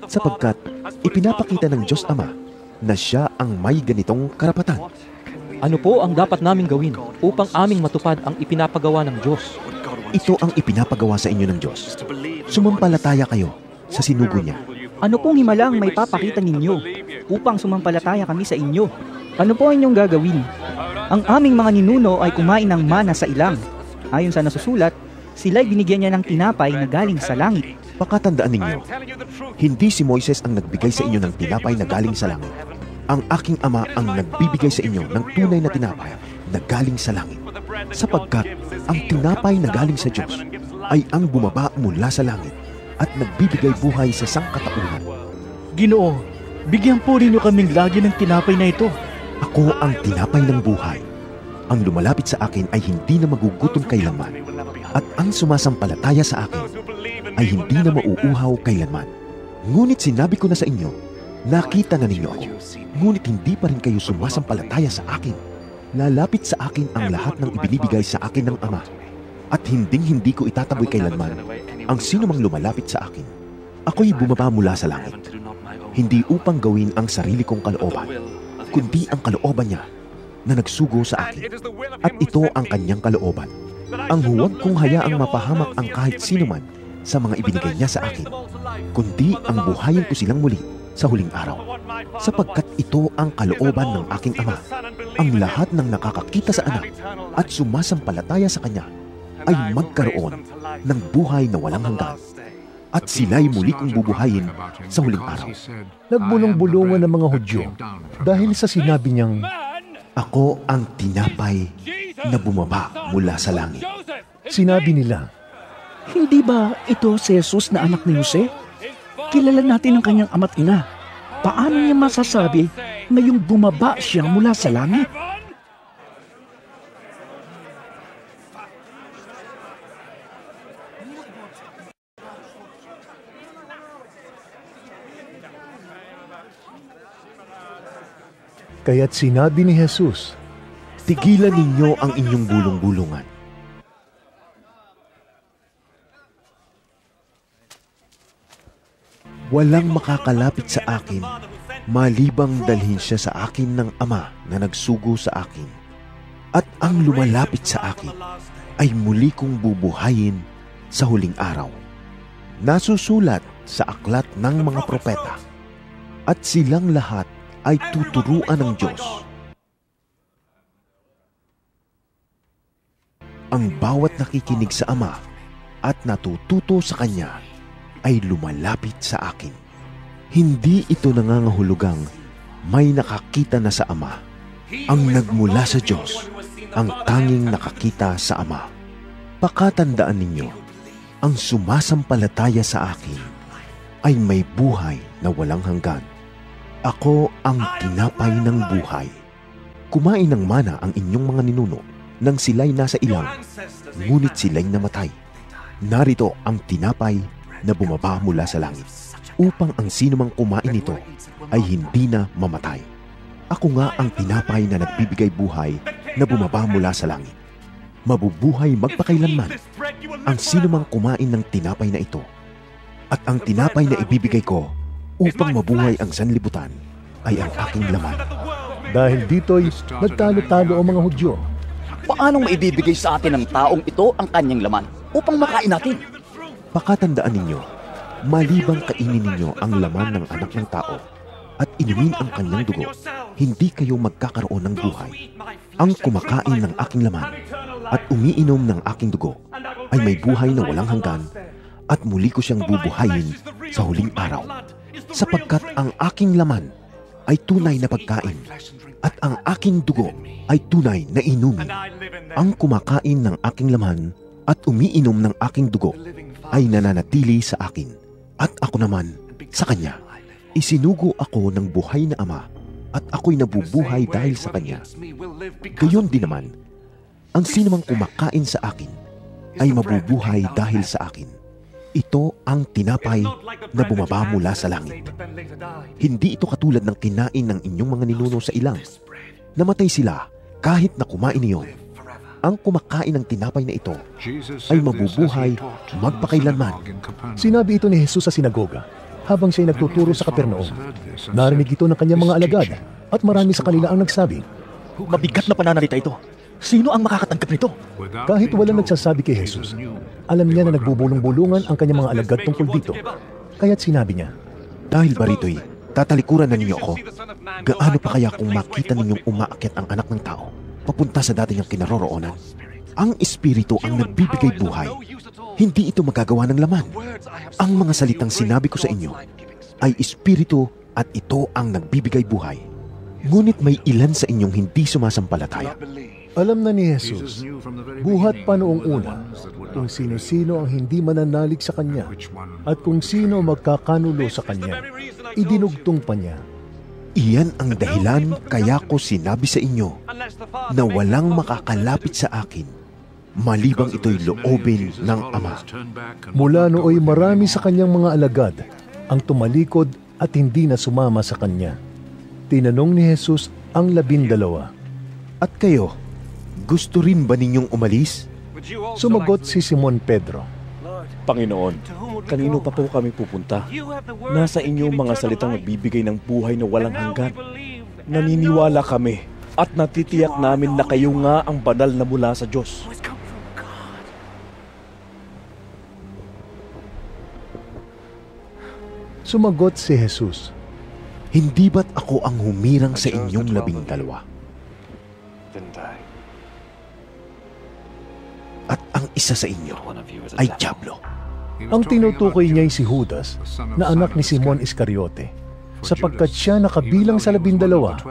sapagkat ipinapakita ng Diyos Ama na siya ang may ganitong karapatan." Ano po ang dapat naming gawin upang aming matupad ang ipinapagawa ng Diyos? Ito ang ipinapagawa sa inyo ng Diyos. Sumampalataya kayo sa sinugo niya. Ano pong himalang may papakita ninyo upang sumampalataya kami sa inyo? Ano po ang inyong gagawin? Ang aming mga ninuno ay kumain ng mana sa ilang. Ayon sa nasusulat, sila'y binigyan niya ng tinapay na galing sa langit. Pakatandaan ninyo, hindi si Moises ang nagbigay sa inyo ng tinapay na galing sa langit. Ang aking Ama ang nagbibigay sa inyo ng tunay na tinapay na galing sa langit. Sapagkat ang tinapay na galing sa Diyos ay ang bumaba mula sa langit at nagbibigay buhay sa sangkatauhan. Ginoo, bigyan po rin niyo kaming lagi ng tinapay na ito. Ako ang tinapay ng buhay. Ang lumalapit sa akin ay hindi na magugutom kailanman, at ang sumasampalataya sa akin ay hindi na mauuhaw kailanman. Ngunit sinabi ko na sa inyo, nakita na ninyo ako, ngunit hindi pa rin kayo sumasampalataya sa akin. Lalapit sa akin ang lahat ng ibinibigay sa akin ng Ama, at hinding-hindi ko itataboy kailanman ang sino mang lumalapit sa akin. Ako'y bumaba mula sa langit, hindi upang gawin ang sarili kong kalooban, kundi ang kalooban niya na nagsugo sa akin. At ito ang kanyang kalooban, ang huwag kong hayaang mapahamak ang kahit sino man sa mga ibinigay niya sa akin, kundi ang buhayin ko silang muli sa huling araw. Sapagkat ito ang kalooban ng aking Ama, ang lahat ng nakakakita sa Anak at sumasampalataya sa Kanya ay magkaroon ng buhay na walang hanggan, at sila'y muli kong bubuhayin sa huling araw. Nagbulong-bulungan ng mga Hudyo dahil sa sinabi niyang, "Ako ang tinapay na bumaba mula sa langit." Sinabi nila, "Hindi ba ito si Jesus na anak ni Jose? Kilala natin ang kanyang ama't ina. Paano niya masasabi na yung bumaba siya mula sa langit?" Kaya't sinabi ni Jesus, "Tigilan ninyo ang inyong gulong-gulungan." Walang makakalapit sa akin, malibang dalhin siya sa akin ng Ama na nagsugo sa akin. At ang lumalapit sa akin ay muli kong bubuhayin sa huling araw. Nasusulat sa aklat ng mga propeta, at silang lahat ay tuturuan ng Diyos. Ang bawat nakikinig sa Ama at natututo sa Kanya ay lumalapit sa akin. Hindi ito nangangahulugang may nakakita na sa Ama. Ang nagmula sa Diyos, ang tanging nakakita sa Ama. Pakatandaan ninyo, ang sumasampalataya sa akin ay may buhay na walang hanggan. Ako ang tinapay ng buhay. Kumain ng mana ang inyong mga ninuno nang sila'y nasa ilang, ngunit sila'y namatay. Narito ang tinapay na bumaba mula sa langit, upang ang sinumang kumain nito ay hindi na mamatay. Ako nga ang tinapay na nagbibigay buhay na bumaba mula sa langit. Mabubuhay magpakailanman ang sinumang kumain ng tinapay na ito. At ang tinapay na ibibigay ko upang mabuhay ang sanlibutan ay ang aking laman. Dahil dito'y nagtalo-talo ang mga Hudyo. Paanong maibibigay sa atin ng taong ito ang kanyang laman upang makain natin? Pakatandaan ninyo, malibang kainin ninyo ang laman ng anak ng tao at inumin ang kanyang dugo, hindi kayo magkakaroon ng buhay. Ang kumakain ng aking laman at umiinom ng aking dugo ay may buhay na walang hanggan, at muli ko siyang bubuhayin sa huling araw. Sapagkat ang aking laman ay tunay na pagkain at ang aking dugo ay tunay na inumin. Ang kumakain ng aking laman at umiinom ng aking dugo ay nananatili sa akin, at ako naman sa Kanya. Isinugo ako ng buhay na Ama, at ako'y nabubuhay dahil sa Kanya. Gayon din naman, ang sinumang kumakain sa akin ay mabubuhay dahil sa akin. Ito ang tinapay na bumaba mula sa langit. Hindi ito katulad ng kinain ng inyong mga ninuno sa ilang. Namatay sila kahit na kumain niyon. Ang kumakain ng tinapay na ito ay mabubuhay magpakailanman. Sinabi ito ni Jesus sa sinagoga habang siya'y nagtuturo sa Kapernaum. Narinig ito ng kanyang mga alagad at marami sa kanila ang nagsabi, "Mabigat na pananalita ito. Sino ang makakatanggap nito?" Kahit walang nagsasabi kay Jesus, alam niya na nagbubulong-bulungan ang kanyang mga alagad tungkol dito. Kaya't sinabi niya, "Dahil barito'y tatalikuran na ninyo ako, gaano pa kaya kung makita ninyong umaakyat ang anak ng tao papunta sa dati niyang kinaroroonan?" Ang Espiritu ang nagbibigay buhay. Hindi ito magagawa ng laman. Ang mga salitang sinabi ko sa inyo ay Espiritu, at ito ang nagbibigay buhay. Ngunit may ilan sa inyong hindi sumasampalataya. Alam na ni Jesus, buhat pa noong una, kung sino-sino ang hindi mananalig sa Kanya at kung sino magkakanulo sa Kanya. Idinugtong pa niya, "Iyan ang dahilan kaya ko sinabi sa inyo na walang makakalapit sa akin, malibang ito'y loobin ng Ama." Mula nooy marami sa kanyang mga alagad ang tumalikod at hindi na sumama sa kanya. Tinanong ni Jesus ang 12, "At kayo, gusto rin ba ninyong umalis?" Sumagot si Simon Pedro, "Panginoon, kanino pa po kami pupunta? Nasa inyo mga salitang nagbibigay ng buhay na walang hanggan. Naniniwala kami at natitiyak namin na kayo nga ang banal na mula sa Diyos." Sumagot si Jesus, "Hindi ba't ako ang humirang sa inyong 12? At ang isa sa inyo ay Diablo." Ang tinutukoy niya ay si Judas, na anak ni Simon Iscariote, sapagkat siya nakabilang sa 12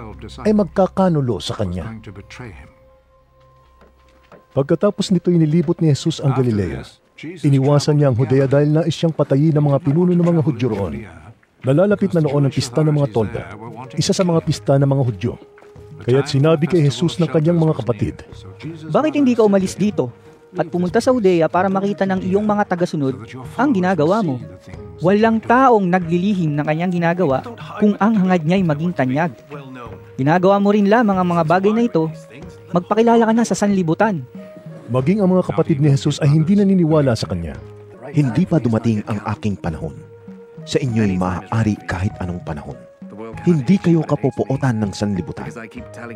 ay magkakanulo sa kanya. Pagkatapos nito, inilibot ni Jesus ang Galilea. Iniwasan niya ang Judea dahil nais siyang patayin ng mga pinuno ng mga Hudyo roon. Nalalapit na noon ang pista ng mga tolda, isa sa mga pista ng mga Hudyo. Kaya't sinabi kay Jesus ng kanyang mga kapatid, "Bakit hindi ka umalis dito? at pumunta sa Udea para makita ng iyong mga tagasunod ang ginagawa mo. Walang taong naglilihim ng kanyang ginagawa kung ang hangad niya'y maging tanyag. Ginagawa mo rin lamang ang mga bagay na ito, magpakilala ka na sa sanlibutan. Maging ang mga kapatid ni Jesus ay hindi naniniwala sa kanya. Hindi pa dumating ang aking panahon. Sa inyo'y maaari kahit anong panahon. Hindi kayo kapupuotan ng sanlibutan.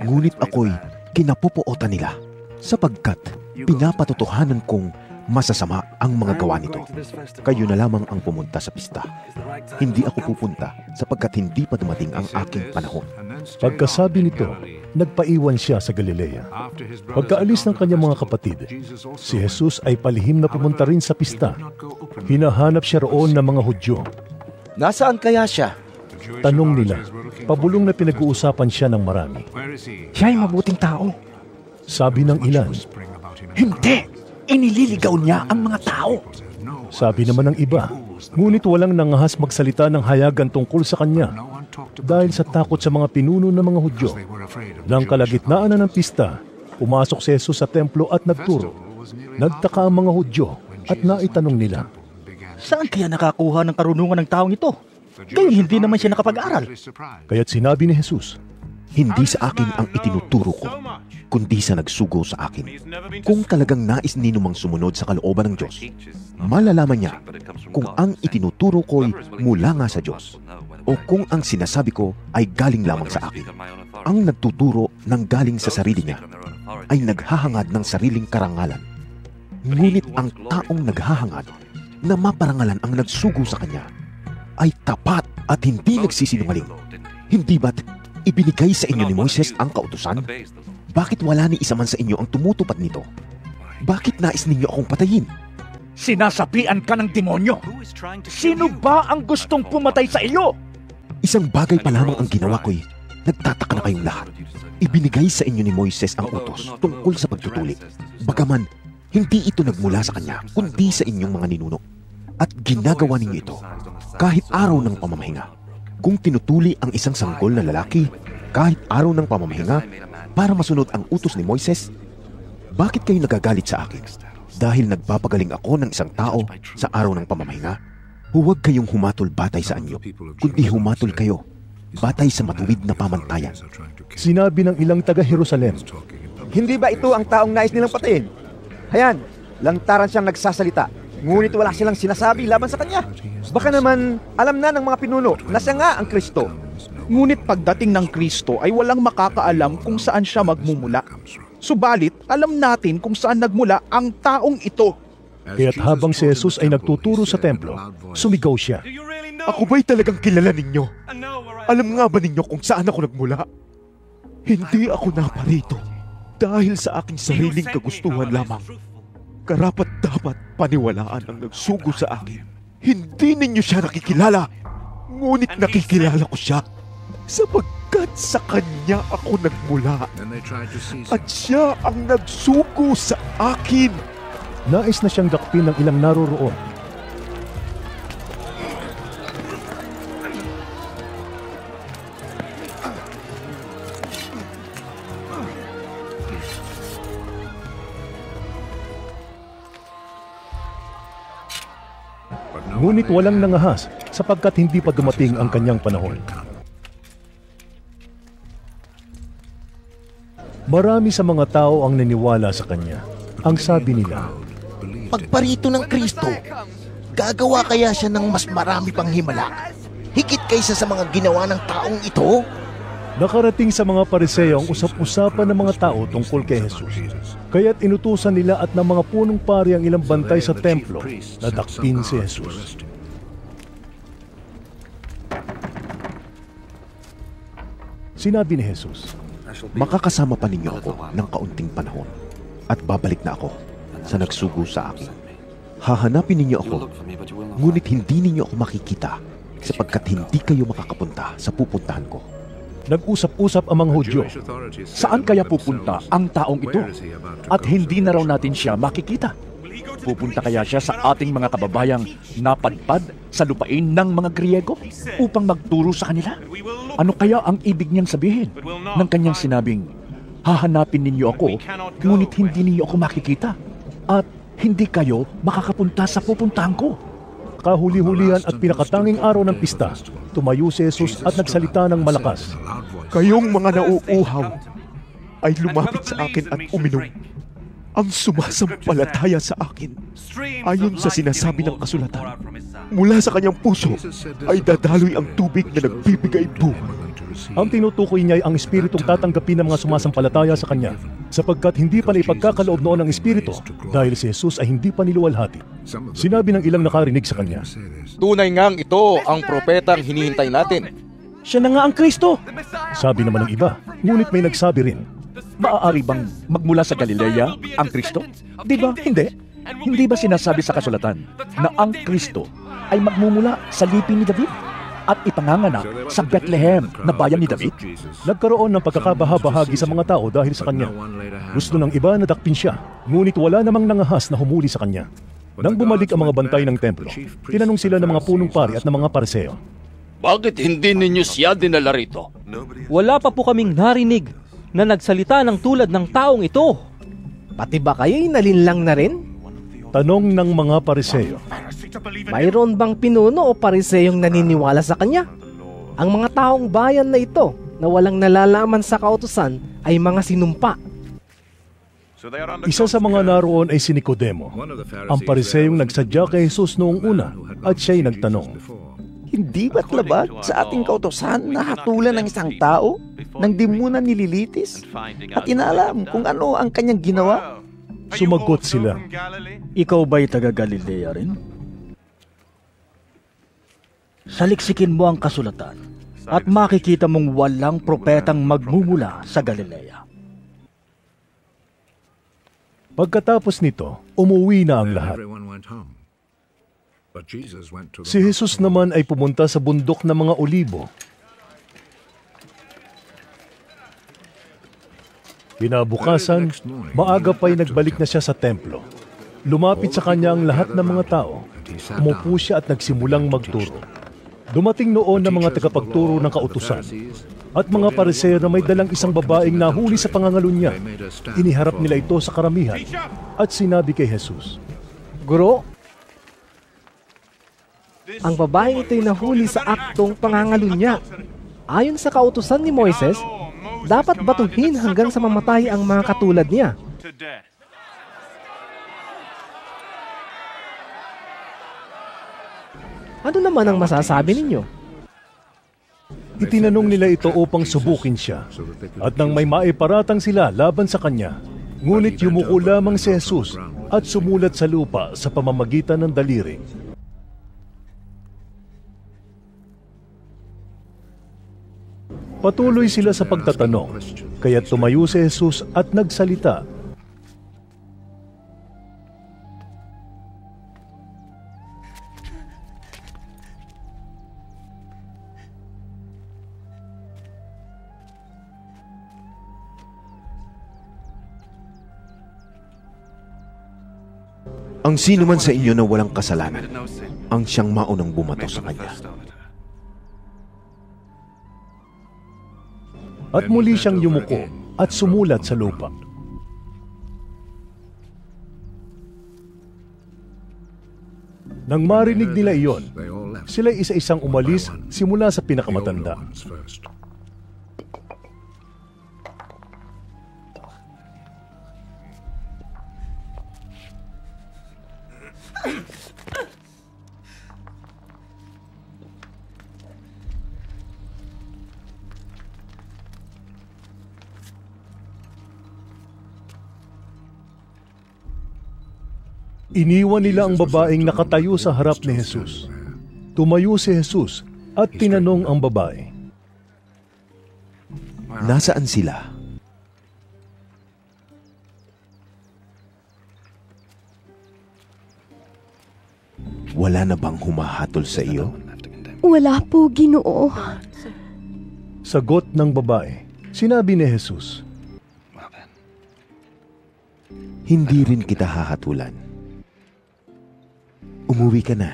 Ngunit ako'y kinapupuotan nila sapagkat pinapatutuhanan kong masasama ang mga gawa nito. Kayo na lamang ang pumunta sa pista. Hindi ako pupunta sapagkat hindi pa dumating ang aking panahon. Pagkasabi nito, nagpaiwan siya sa Galilea. Pagkaalis ng kanyang mga kapatid, si Jesus ay palihim na pumunta rin sa pista. Hinahanap siya roon ng mga Hudyo. Nasaan kaya siya? Tanong nila. Pabulong na pinag-uusapan siya ng marami. Siya ay mabuting tao. Sabi ng ilan, hindi! Inililigaw niya ang mga tao. Sabi naman ng iba, ngunit walang nangahas magsalita ng hayagan tungkol sa kanya dahil sa takot sa mga pinuno ng mga Hudyo. Nang kalagitnaan na ng pista, pumasok si Jesus sa templo at nagturo. Nagtaka ang mga Hudyo at naitanong nila, saan kaya nakakuha ng karunungan ng taong ito? Gayong hindi naman siya nakapag-aral. Kaya't sinabi ni Jesus, hindi sa akin ang itinuturo ko, kundi sa nagsugo sa akin. Kung talagang nais ninumang sumunod sa kalooban ng Diyos, malalaman niya kung ang itinuturo ko'y mula nga sa Diyos o kung ang sinasabi ko ay galing lamang sa akin. Ang nagtuturo ng galing sa sarili niya ay naghahangad ng sariling karangalan. Ngunit ang taong naghahangad na maparangalan ang nagsugo sa kanya ay tapat at hindi nagsisinungaling. Hindi ba't ibinigay sa inyo ni Moises ang kautusan? Bakit wala ni isa man sa inyo ang tumutupad nito? Bakit nais ninyo akong patayin? Sinasapian ka ng demonyo! Sino ba ang gustong pumatay sa iyo? Isang bagay pa lamang ang ginawa ko'y nagtataka na kayong lahat. Ibinigay sa inyo ni Moises ang utos tungkol sa pagtutulik. Bagaman, hindi ito nagmula sa kanya, kundi sa inyong mga ninuno. At ginagawa ninyo ito kahit araw ng pamamahinga. Kung tinutuli ang isang sanggol na lalaki kahit araw ng pamamahinga para masunod ang utos ni Moises, bakit kayo nagagalit sa akin? Dahil nagpapagaling ako ng isang tao sa araw ng pamamahinga? Huwag kayong humatol batay sa anyo, kundi humatol kayo batay sa matuwid na pamantayan. Sinabi ng ilang taga-Jerusalem, hindi ba ito ang taong nais nilang patayin? Hayan, lantaran siyang nagsasalita. Ngunit wala silang sinasabi laban sa kanya. Baka naman alam na ng mga pinuno na siya nga ang Kristo. Ngunit pagdating ng Kristo ay walang makakaalam kung saan siya magmumula. Subalit alam natin kung saan nagmula ang taong ito. Kaya't habang si Jesus ay nagtuturo sa templo, sumigaw siya, ako ba'y talagang kilala ninyo? Alam nga ba ninyo kung saan ako nagmula? Hindi ako naparito dahil sa aking sariling kagustuhan lamang. Karapat-dapat paniwalaan ang nagsugo sa akin. Hindi ninyo siya nakikilala, ngunit nakikilala ko siya sapagkat sa kanya ako nagmula at siya ang nagsugo sa akin. Nais na siyang dakpin ng ilang naroroon. Ngunit walang nangahas sapagkat hindi pa dumating ang kanyang panahon. Marami sa mga tao ang naniwala sa kanya. Ang sabi nila, pagparito ng Kristo, gagawa kaya siya ng mas marami pang himala, higit kaysa sa mga ginawa ng taong ito? Nakarating sa mga Pariseo ang usap-usapan ng mga tao tungkol kay Jesus. Kaya't inutusan nila at ng mga punong pari ang ilang bantay sa templo na dakpin si Jesus. Sinabi ni Jesus, makakasama pa ninyo ako ng kaunting panahon at babalik na ako sa nagsugo sa akin. Hahanapin ninyo ako, ngunit hindi ninyo ako makikita sapagkat hindi kayo makakapunta sa pupuntahan ko. Nag-usap-usap ang mga Hudyo, saan kaya pupunta ang taong ito? At hindi na raw natin siya makikita. Pupunta kaya siya sa ating mga kababayang napadpad sa lupain ng mga Griego upang magturo sa kanila? Ano kaya ang ibig niyang sabihin ng kanyang sinabing, hahanapin ninyo ako, ngunit hindi ninyo ako makikita? at hindi kayo makakapunta sa pupuntahan ko. Kahuli-hulihan at pinakatanging araw ng pista, tumayo si Jesus at nagsalita ng malakas. Kayong mga nauuhaw ay lumapit sa akin at uminom. Ang sumasampalataya sa akin, ayon sa sinasabi ng kasulatan, mula sa kanyang puso ay dadaloy ang tubig na nagbibigay buhay. Ang tinutukoy niya ay ang Espiritong tatanggapin ng mga sumasampalataya sa kanya, sapagkat hindi pa na ipagkakaloob noon ang Espiritu, dahil si Jesus ay hindi pa niluwalhati. Sinabi ng ilang nakarinig sa kanya, tunay ngang ito ang propetang hinihintay natin. Siya na nga ang Kristo, sabi naman ng iba, ngunit may nagsabi rin, maaari bang magmula sa Galilea ang Kristo? Di ba? Hindi. Hindi ba sinasabi sa kasulatan na ang Kristo ay magmumula sa lipi ni David at ipanganganak sa Bethlehem na bayan ni David? Nagkaroon ng pagkakabahabahagi sa mga tao dahil sa kanya. Gusto ng iba na dakpin siya, ngunit wala namang nangahas na humuli sa kanya. Nang bumalik ang mga bantay ng templo, tinanong sila ng mga punong pari at ng mga pariseo, bakit hindi ninyo siya dinala rito? Wala pa po kaming narinig na nagsalita ng tulad ng taong ito. Pati ba kayo'y nalinlang na rin? Tanong ng mga pariseo. Mayroon bang pinuno o pariseyong naniniwala sa kanya? Ang mga taong bayan na ito na walang nalalaman sa kautusan ay mga sinumpa. Isa sa mga naroon ay si Nicodemo, ang pariseyong nagsadya kay Jesus noong una, at siya'y nagtanong, hindi ba't labag sa ating kautosan na hatulan ng isang tao nang di muna nililitis at inaalam kung ano ang kanyang ginawa? Sumagot sila, ikaw ba'y taga Galilea rin? Saliksikin mo ang kasulatan at makikita mong walang propetang magmumula sa Galilea. Pagkatapos nito, umuwi na ang lahat. Si Jesus naman ay pumunta sa bundok ng mga olibo. Kinabukasan, maaga pa'y nagbalik na siya sa templo. Lumapit sa kanya ang lahat ng mga tao. Umupo siya at nagsimulang magturo. Dumating noon ang mga tagapagturo ng kautusan at mga pariseo na may dalang isang babaeng nahuli sa pangangalo niya. Iniharap nila ito sa karamihan at sinabi kay Jesus, Guro, ang babaeng ito'y nahuli sa aktong pangangalo niya. Ayon sa kautusan ni Moises, dapat batuhin hanggang sa mamatay ang mga katulad niya. Ano naman ang masasabi ninyo? Itinanong nila ito upang subukin siya, at nang may maiparatang sila laban sa kanya, ngunit yumuko lamang si Jesus at sumulat sa lupa sa pamamagitan ng daliri. Patuloy sila sa pagtatanong, kaya tumayo si Jesus at nagsalita. Ang sino man sa inyo na walang kasalanan, ang siyang maunang bumato sa kanya. At muli siyang yumuko at sumulat sa lupa. Nang marinig nila iyon, sila isa-isang umalis simula sa pinakamatanda. Iniwan nila ang babaeng nakatayo sa harap ni Jesus. Tumayo si Jesus at tinanong ang babae, nasaan sila? Wala na bang humahatol sa iyo? Wala po, Ginoo. Sagot ng babae. Sinabi ni Jesus, hindi rin kita hahatulan. Umuwi ka na.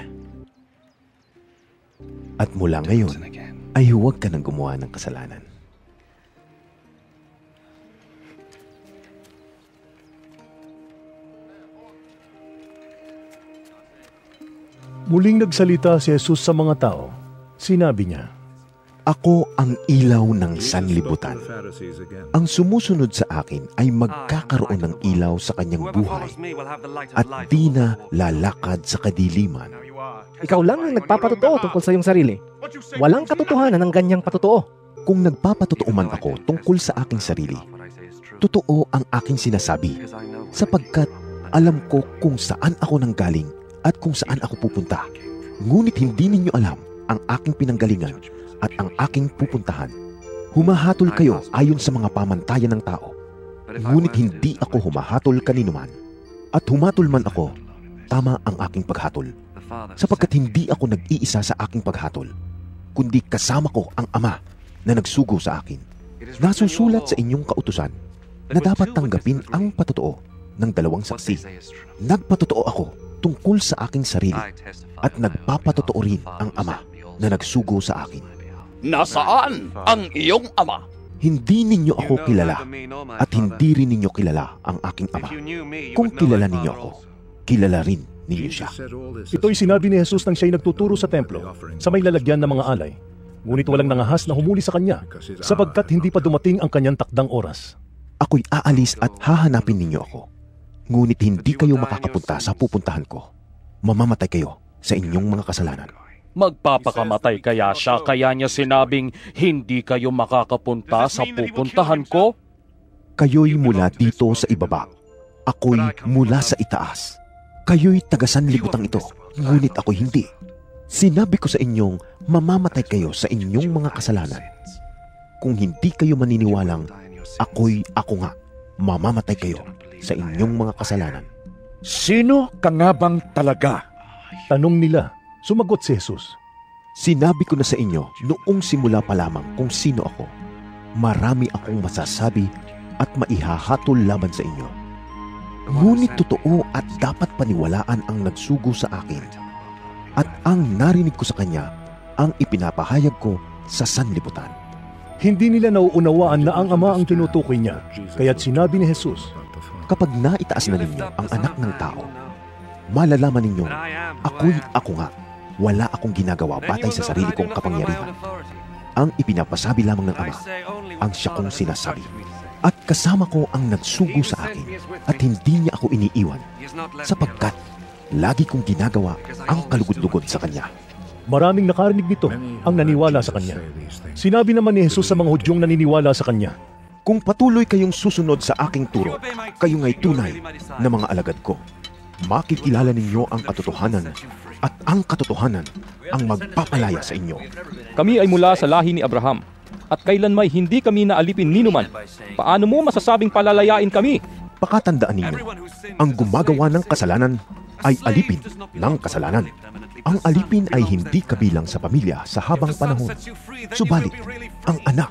At mula ngayon, ay huwag ka nang gumawa ng kasalanan. Muling nagsalita si Jesus sa mga tao. Sinabi niya, "Ako ang ilaw ng sanlibutan. Ang sumusunod sa akin ay magkakaroon ng ilaw sa kanyang buhay at di na lalakad sa kadiliman." Ikaw lang ang nagpapatotoo tungkol sa iyong sarili. Walang katotohanan ng ganyang patotoo. Kung nagpapatotoo man ako tungkol sa aking sarili, totoo ang aking sinasabi sapagkat alam ko kung saan ako nanggaling at kung saan ako pupunta. Ngunit hindi ninyo alam ang aking pinanggalingan at ang aking pupuntahan. Humahatol kayo ayon sa mga pamantayan ng tao, ngunit hindi ako humahatol kaninuman. At humatol man ako, tama ang aking paghatol, sapagkat hindi ako nag-iisa sa aking paghatol, kundi kasama ko ang Ama na nagsugo sa akin. Nasusulat sa inyong kautusan na dapat tanggapin ang patotoo ng dalawang saksi. Nagpatotoo ako tungkol sa aking sarili at nagpapatotoo rin ang Ama na nagsugo sa akin. Nasaan ang iyong Ama? Hindi ninyo ako kilala at hindi rin ninyo kilala ang aking Ama. Kung kilala ninyo ako, kilala rin ninyo siya. Ito'y sinabi ni Jesus nang siya'y nagtuturo sa templo sa may lalagyan ng mga alay. Ngunit walang nangahas na humuli sa kanya sapagkat hindi pa dumating ang kanyang takdang oras. Ako'y aalis at hahanapin ninyo ako. Ngunit hindi kayo makakapunta sa pupuntahan ko. Mamamatay kayo sa inyong mga kasalanan. Magpapakamatay kaya siya, kaya niya sinabing, "Hindi kayo makakapunta sa pupuntahan ko"? Kayo'y mula dito sa ibaba. Ako'y mula sa itaas. Kayo'y taga-sanlibutan ito, ngunit ako'y hindi. Sinabi ko sa inyong mamamatay kayo sa inyong mga kasalanan. Kung hindi kayo maniniwalang, ako'y ako nga, mamamatay kayo sa inyong mga kasalanan. Sino ka nga bang talaga? Tanong nila. Sumagot si Jesus, "Sinabi ko na sa inyo noong simula pa lamang kung sino ako. Marami akong masasabi at maihahatol laban sa inyo. Ngunit totoo at dapat paniwalaan ang nagsugo sa akin. At ang narinig ko sa kanya, ang ipinapahayag ko sa sanlibutan." Hindi nila nauunawaan na ang Ama ang tinutukoy niya. Kaya't sinabi ni Jesus, "Kapag naitaas na ninyo ang anak ng tao, malalaman ninyo, ako'y ako nga. Wala akong ginagawa batay sa sarili kong kapangyarihan. Ang ipinapasabi lamang ng Ama, ang siya kong sinasabi. At kasama ko ang nagsugo sa akin at hindi niya ako iniiwan, sapagkat lagi kong ginagawa ang kalugod-lugod sa Kanya." Maraming nakarinig nito ang naniwala sa Kanya. Sinabi naman ni Jesus sa mga Hudyong naniniwala sa Kanya, "Kung patuloy kayong susunod sa aking turo, kayo nga'y tunay na mga alagad ko. Makikilala ninyo ang katotohanan at ang katotohanan ang magpapalaya sa inyo. Kami ay mula sa lahi ni Abraham at kailanmay hindi kami naalipin ninuman. Paano mo masasabing palalayain kami?" Pakatandaan ninyo, ang gumagawa ng kasalanan ay alipin ng kasalanan. Ang alipin ay hindi kabilang sa pamilya sa habang panahon. Subalit, ang anak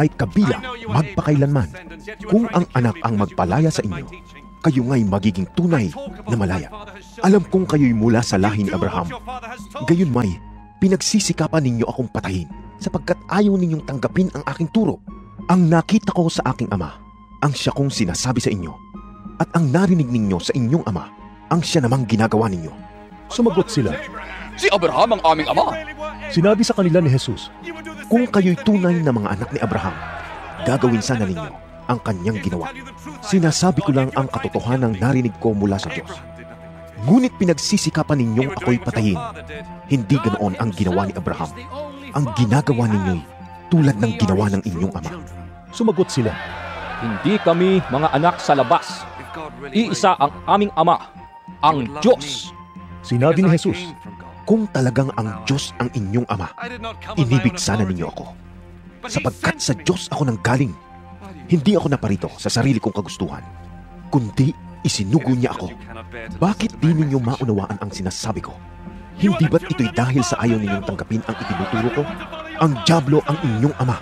ay kabilang magpakailanman. Kung ang anak ang magpalaya sa inyo, kayo nga'y magiging tunay na malaya. Alam kong kayo'y mula sa lahi ni Abraham. Gayunmay, pinagsisikapan ninyo akong patayin sapagkat ayaw ninyong tanggapin ang aking turo. Ang nakita ko sa aking Ama, ang siya kong sinasabi sa inyo. At ang narinig ninyo sa inyong Ama, ang siya namang ginagawa ninyo." Sumagot sila, "Si Abraham ang aming Ama." Sinabi sa kanila ni Jesus, "Kung kayo'y tunay na mga anak ni Abraham, gagawin sana ninyo ang kanyang ginawa. Sinasabi ko lang ang katotohanan ng narinig ko mula sa Diyos. Ngunit pinagsisikapan ninyong ako'y patayin. Hindi ganoon ang ginawa ni Abraham. Ang ginagawa ninyo'y tulad ng ginawa ng inyong ama." Sumagot sila, "Hindi kami mga anak sa labas. Iisa ang aming Ama, ang Diyos." Sinabi ni Jesus, "Kung talagang ang Diyos ang inyong Ama, inibig sana ninyo ako. Sapagkat sa Diyos ako nanggaling. Hindi ako naparito sa sarili kong kagustuhan, kundi isinugo niya ako. Bakit di ninyo maunawaan ang sinasabi ko? Hindi ba't ito'y dahil sa ayaw ninyong tanggapin ang itinuturo ko? Ang dyablo ang inyong ama,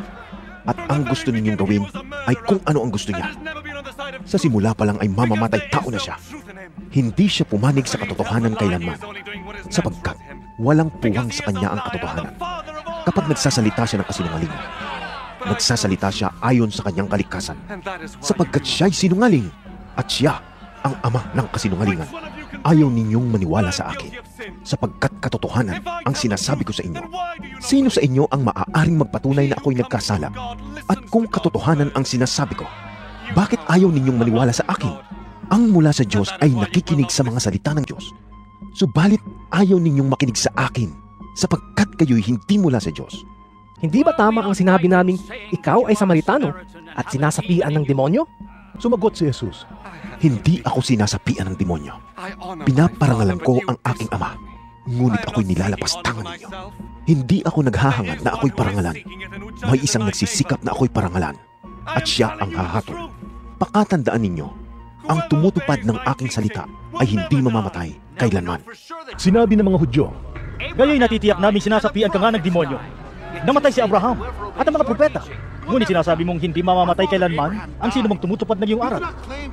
at ang gusto ninyong gawin ay kung ano ang gusto niya. Sa simula pa lang ay mamamatay tao na siya. Hindi siya pumanig sa katotohanan kailanman, sapagkat walang puwang sa kanya ang katotohanan. Kapag nagsasalita siya ng kasinungalingan, nagsasalita siya ayon sa kanyang kalikasan, sapagkat siya'y sinungaling at siya ang ama ng kasinungalingan. Ayaw ninyong maniwala sa akin. sapagkat katotohanan ang sinasabi ko sa inyo. Sino sa inyo ang maaaring magpatunay na ako'y nagkasala? At kung katotohanan ang sinasabi ko, bakit ayaw ninyong maniwala sa akin? Ang mula sa Diyos ay nakikinig sa mga salita ng Diyos. Subalit ayaw ninyong makinig sa akin sapagkat kayo'y hindi mula sa Diyos. Hindi ba tama ang sinabi naming ikaw ay Samaritano at sinasapian ng demonyo? Sumagot si Jesus, hindi ako sinasapian ng demonyo. Pinaparangalan ko ang aking Ama, ngunit ako'y nilalapastangan ninyo. Hindi ako naghahangad na ako'y parangalan. May isang nagsisikap na ako'y parangalan at siya ang hahatol. Pakatandaan ninyo, ang tumutupad ng aking salita ay hindi mamamatay kailanman. Sinabi ng mga Hudyo, ngayon natitiyak namin sinasapian ka nga ng demonyo. Namatay si Abraham at ang mga propeta. Ngunit sinasabi mong hindi mamamatay kailanman ang sino mong tumutupad ng iyong aral.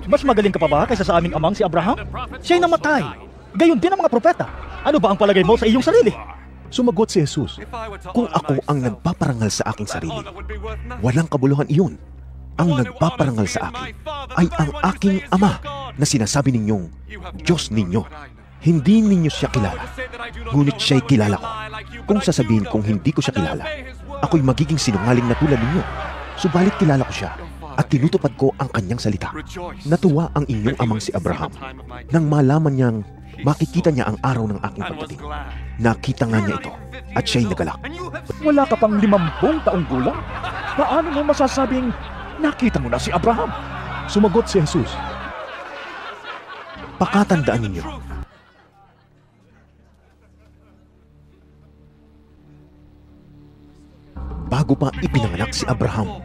Mas magaling ka pa ba kaysa sa aming amang si Abraham? Siya'y namatay. Gayon din ang mga propeta. Ano ba ang palagay mo sa iyong sarili? Sumagot si Jesus, kung ako ang nagpaparangal sa aking sarili, walang kabuluhan iyon. Ang nagpaparangal sa akin ay ang aking Ama na sinasabi ninyong Diyos ninyo. Hindi ninyo siya kilala, ngunit siya'y kilala ko. Kung sasabihin kong hindi ko siya kilala, ako'y magiging sinungaling na tulad ninyo. Subalit kilala ko siya at tinutupad ko ang kanyang salita. Natuwa ang inyong amang si Abraham nang malaman niyang makikita niya ang araw ng aking pagdating. Nakita nga niya ito at siya'y nagalak. Wala ka pang 50 taong gulang? Paano mo masasabing nakita mo na si Abraham? Sumagot si Jesus, pakatandaan ninyo, bago pa ipinanganak si Abraham,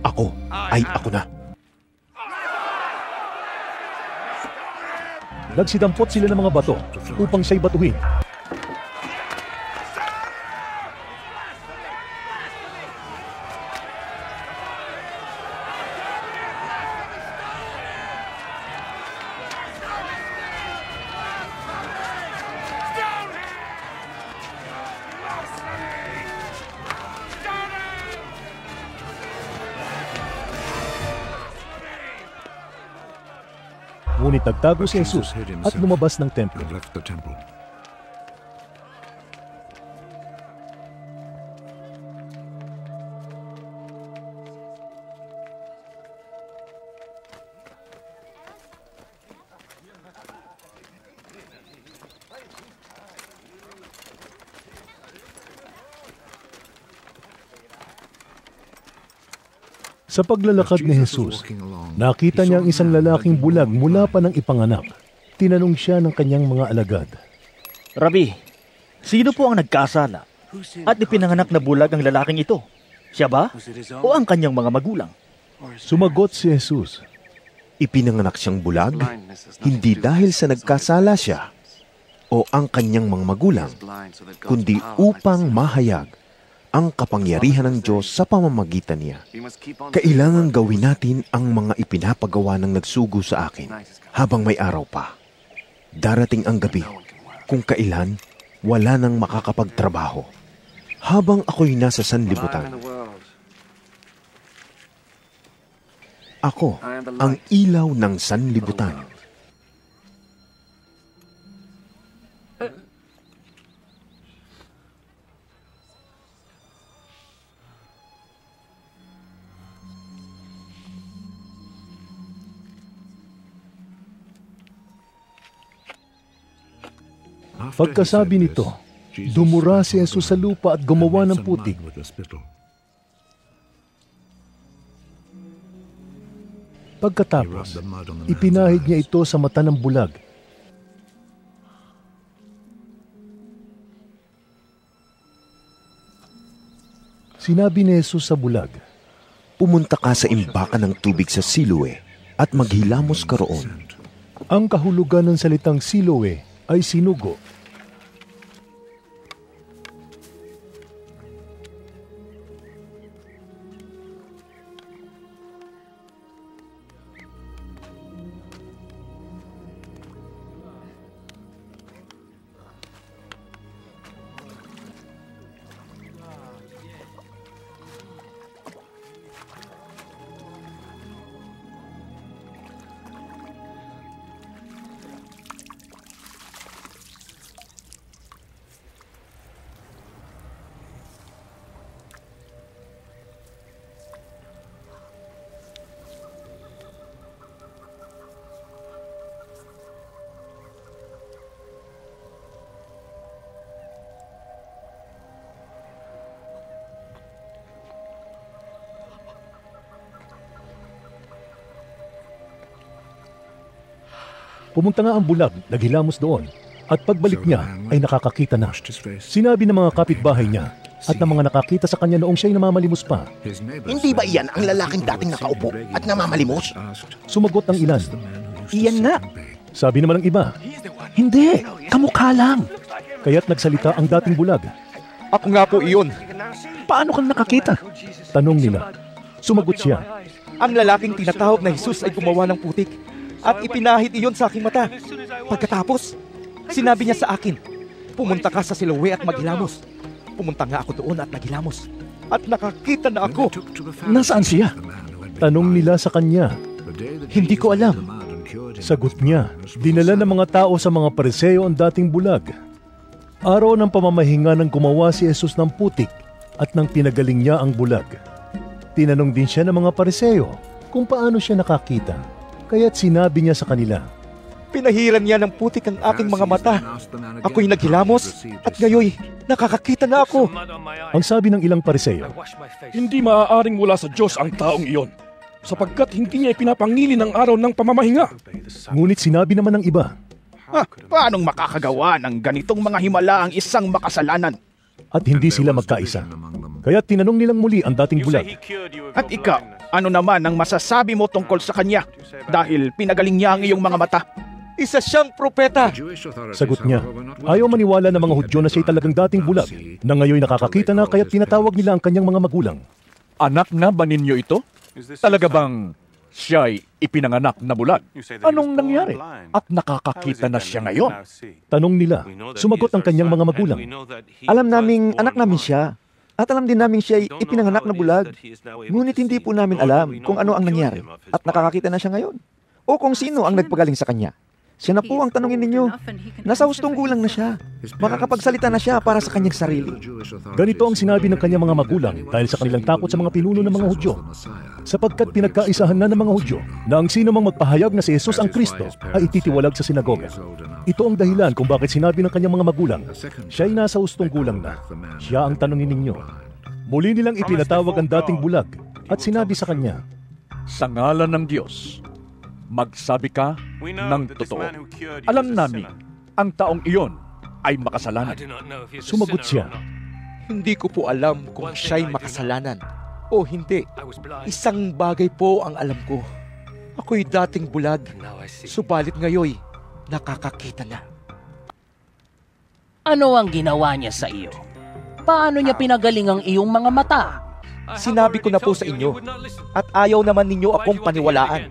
ako ay ako na. Nagsidampot sila ng mga bato upang siya'y batuhin. Ngunit nagtago si Jesus at lumabas ng templo. Sa paglalakad ni Jesus, nakita niya ang isang lalaking bulag mula pa ng ipanganak. Tinanong siya ng kanyang mga alagad, Rabi, sino po ang nagkasala at ipinanganak na bulag ang lalaking ito? Siya ba o ang kanyang mga magulang? Sumagot si Jesus, ipinanganak siyang bulag, hindi dahil sa nagkasala siya o ang kanyang mga magulang, kundi upang mahayag ang kapangyarihan ng Diyos sa pamamagitan niya. Kailangan gawin natin ang mga ipinapagawa ng nagsugo sa akin habang may araw pa. Darating ang gabi kung kailan wala nang makakapagtrabaho. Habang ako'y nasa sanlibutan, ako ang ilaw ng sanlibutan. Pagkasabi nito, dumura si Jesus sa lupa at gumawa ng putik. Pagkatapos, ipinahid niya ito sa mata ng bulag. Sinabi ni Jesus sa bulag, pumunta ka sa imbakan ng tubig sa Siloe at maghilamos ka roon. Ang kahulugan ng salitang Siloe ay sinugo. Pumunta nga ang bulag, naghilamos doon, at pagbalik niya ay nakakakita na. Sinabi ng mga kapitbahay niya at ng mga nakakita sa kanya noong siya'y namamalimos pa, "Hindi ba iyan ang lalaking dating nakaupo at namamalimos?" Sumagot ang ilan, "Iyan nga." Sabi naman ng iba, "Hindi, kamukha lang." Kaya't nagsalita ang dating bulag, "Ako nga po iyon." "Paano kang nakakita?" tanong nila. Sumagot siya, "Ang lalaking tinatawag na Jesus ay gumawa ng putik at ipinahid iyon sa aking mata. Pagkatapos, sinabi niya sa akin, 'Pumunta ka sa Siloe at maghilamos.' Pumunta nga ako doon at naghilamos. At nakakita na ako." "Nasaan siya?" tanong nila sa kanya. "Hindi ko alam," sagot niya. Dinala ng mga tao sa mga pariseo ang dating bulag. Araw ng pamamahinga nang gumawa si Jesus ng putik at nang pinagaling niya ang bulag. Tinanong din siya ng mga pariseo kung paano siya nakakita. Kaya't sinabi niya sa kanila, "Pinahiran niya ng putik ang aking mga mata. Ako'y naghilamos at ngayoy nakakakita na ako." Ang sabi ng ilang pariseo, "Hindi maaaring mula sa Diyos ang taong iyon, sapagkat hindi niya ipinapangilin ang araw ng pamamahinga." Ngunit sinabi naman ng iba, "Paanong makakagawa ng ganitong mga himala ang isang makasalanan?" At hindi sila magkaisa. Kaya tinanong nilang muli ang dating bulag, "At ikaw, ano naman ang masasabi mo tungkol sa kanya? Dahil pinagaling niya ang iyong mga mata." "Isa siyang propeta," sagot niya. Ayaw maniwala ng mga Hudyo na siya talagang dating bulag na ngayon nakakakita na, kaya tinatawag nila ang kanyang mga magulang. "Anak na ba ninyo ito? Talaga bang siya'y ipinanganak na bulag? Anong nangyari? At nakakakita na siya ngayon?" tanong nila. Sumagot ang kanyang mga magulang, "Alam naming anak namin siya. At alam din namin siya ay ipinanganak na bulag, ngunit hindi po namin alam kung ano ang nangyari at nakakakita na siya ngayon, o kung sino ang nagpagaling sa kanya. Siya na po ang tanungin ninyo. Nasa hustong gulang na siya. Makakapagsalita na siya para sa kanyang sarili." Ganito ang sinabi ng kanyang mga magulang dahil sa kanilang takot sa mga pinuno ng mga Hudyo, sapagkat pinagkaisahan na ng mga Hudyo na ang sino mang magpahayag na si Jesus ang Kristo ay ititiwalag sa sinagoga. Ito ang dahilan kung bakit sinabi ng kanyang mga magulang, "Siya'y nasa hustong gulang na. Siya ang tanungin ninyo." Muli nilang ipinatawag ang dating bulag at sinabi sa kanya, "Sa ngalan ng Diyos, magsabi ka ng totoo. Alam namin, ang taong iyon ay makasalanan." Sumagot siya, "Hindi ko po alam kung siya'y makasalanan o hindi. Isang bagay po ang alam ko. Ako'y dating bulag, subalit ngayoy nakakakita na." "Ano ang ginawa niya sa iyo? Paano niya pinagaling ang iyong mga mata?" "Sinabi ko na po sa inyo, at ayaw naman ninyo akong paniwalaan.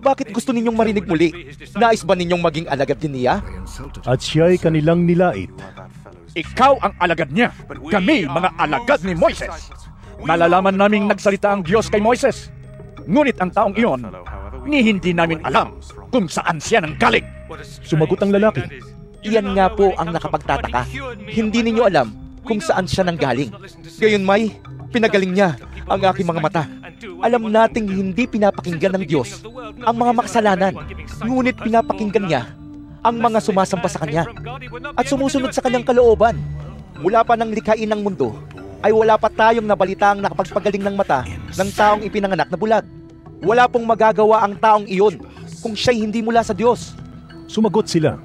Bakit gusto ninyong marinig muli? Nais ba ninyong maging alagad din niya?" At siya'y kanilang nilait. "Ikaw ang alagad niya. Kami mga alagad ni Moises. Nalalaman naming nagsalita ang Diyos kay Moises. Ngunit ang taong iyon, ni hindi namin alam kung saan siya nanggaling." Sumagot ang lalaki, "Iyan nga po ang nakapagtataka. Hindi ninyo alam kung saan siya nanggaling. Gayunmay, pinagaling niya ang aking mga mata. Alam nating hindi pinapakinggan ng Diyos ang mga makasalanan, ngunit pinapakinggan niya ang mga sumasamba sa Kanya at sumusunod sa Kanyang kalooban. Mula pa ng likhain ng mundo, ay wala pa tayong nabalitang nakapagpagaling ng mata ng taong ipinanganak na bulag. Wala pong magagawa ang taong iyon kung siya'y hindi mula sa Diyos." Sumagot sila,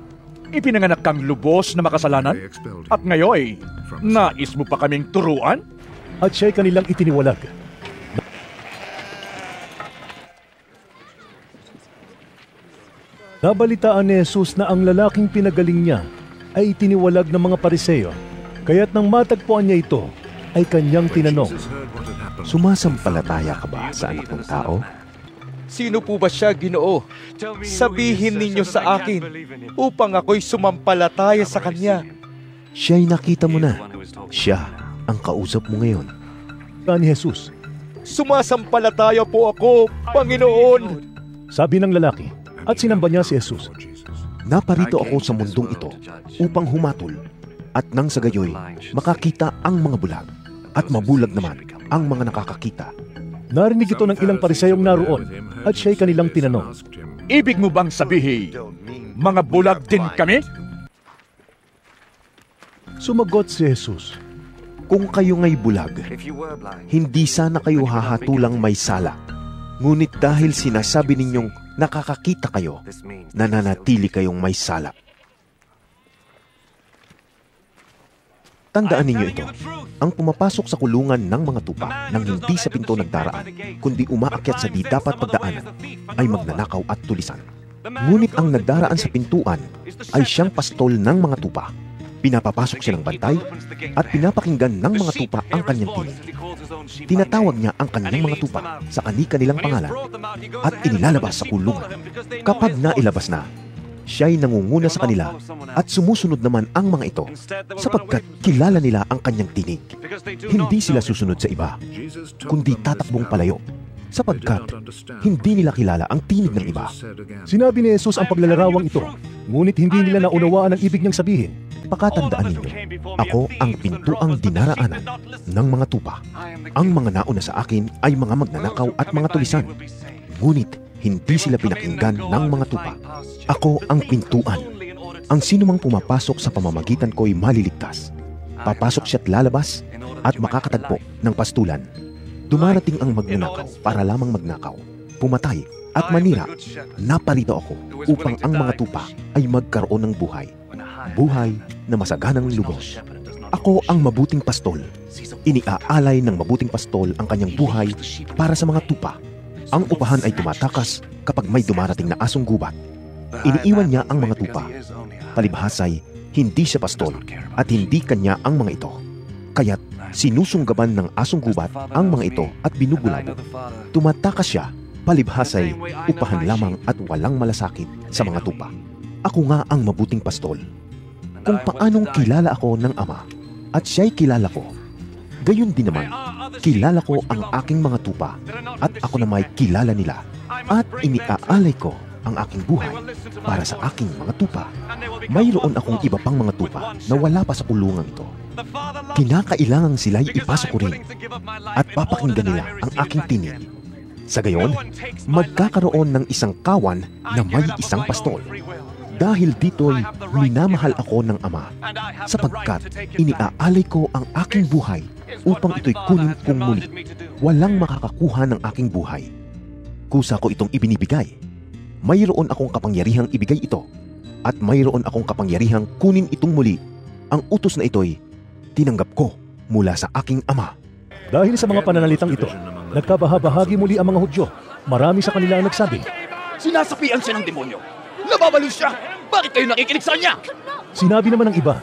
"Ipinanganak kang lubos na makasalanan? At ngayoy, nais mo pa kaming turuan?" At siya'y kanilang itiniwalag. Nabalitaan ni Jesus na ang lalaking pinagaling niya ay itiniwalag ng mga pariseo, kaya't nang matagpuan niya ito, ay kanyang tinanong, "Sumasampalataya ka ba sa anak ng tao?" "Sino po ba siya, Ginoo? Sabihin ninyo sa akin upang ako'y sumampalataya sa kanya." "Siya'y nakita mo na. Siya ang kausap mo ngayon," ani Jesus. "Sumasampalataya po ako, Panginoon," sabi ng lalaki. At sinamba niya si Jesus. "Naparito ako sa mundong ito upang humatol at nang sa gayoy makakita ang mga bulag at mabulag naman ang mga nakakakita." Narinig ito ng ilang pariseyong naroon at siya'y kanilang tinanong, "Ibig mo bang sabihin, mga bulag din kami?" Sumagot si Jesus, "Kung kayo ngay bulag, hindi sana kayo hahatulang may sala. Ngunit dahil sinasabi ninyong nakakakita kayo, nananatili kayong may sala. Tandaan ninyo ito, ang pumapasok sa kulungan ng mga tupa nang hindi sa pinto nagdaraan, kundi umaakyat sa di dapat pagdaanan, ay magnanakaw at tulisan. Ngunit ang nagdaraan sa pintuan ay siyang pastol ng mga tupa. Pinapapasok silang bantay at pinapakinggan ng mga tupa ang kanyang tinig. Tinatawag niya ang kanyang mga tupa sa kani-kanilang pangalan at inilalabas sa kulungan. Kapag nailabas na, siya'y nangunguna sa kanila at sumusunod naman ang mga ito sapagkat kilala nila ang kanyang tinig. Hindi sila susunod sa iba, kundi tatakbong palayo sapagkat hindi nila kilala ang tinig ng iba. Sinabi ni Jesus ang paglalarawang ito, ngunit hindi nila naunawaan ang ibig niyang sabihin. Pakatandaan ninyo, ako ang pintuang dinaraanan ng mga tupa. Ang mga nauna sa akin ay mga magnanakaw at mga tulisan, ngunit hindi sila pinakinggan ng mga tupa. Ako ang pintuan. Ang sinumang pumapasok sa pamamagitan ko'y maliligtas. Papasok siya't lalabas at makakatagpo ng pastulan. Dumarating ang magnanakaw para lamang magnakaw, pumatay at manira. Naparito ako upang ang mga tupa ay magkaroon ng buhay. Buhay na masaganang lubos. Ako ang mabuting pastol. Iniaalay ng mabuting pastol ang kanyang buhay para sa mga tupa. Ang upahan ay tumatakas kapag may dumarating na asong gubat. Iniiwan niya ang mga tupa. Palibhas ay hindi siya pastol at hindi kanya ang mga ito. Kaya't sinusunggaban ng asong gubat ang mga ito at binubulabo. Tumatakas siya, palibhas ay upahan lamang at walang malasakit sa mga tupa. Ako nga ang mabuting pastol. Kung paanong kilala ako ng Ama at siya'y kilala ko, gayon din naman, kilala ko ang aking mga tupa at ako na may kilala nila at iniaalay ko ang aking buhay para sa aking mga tupa. Mayroon akong iba pang mga tupa na wala pa sa kulungan ito. Kinakailangan sila'y ipasok ko rin at papakinggan nila ang aking tinig. Sa gayon, magkakaroon ng isang kawan na may isang pastol. Dahil dito'y minamahal ako ng Ama, sapagkat iniaalay ko ang aking buhay upang ito'y kunin kong muli. Walang makakakuha ng aking buhay. Kusa ko itong ibinibigay. Mayroon akong kapangyarihang ibigay ito, at mayroon akong kapangyarihang kunin itong muli. Ang utos na ito'y tinanggap ko mula sa aking Ama. Dahil sa mga pananalitang ito, nagkabahabahagi muli ang mga Hudyo. Marami sa kanila ang nagsabi, "Sinasapian siya ng demonyo! Nababalo siya! Bakit kayo nakikinig sa kanya?" Sinabi naman ng iba,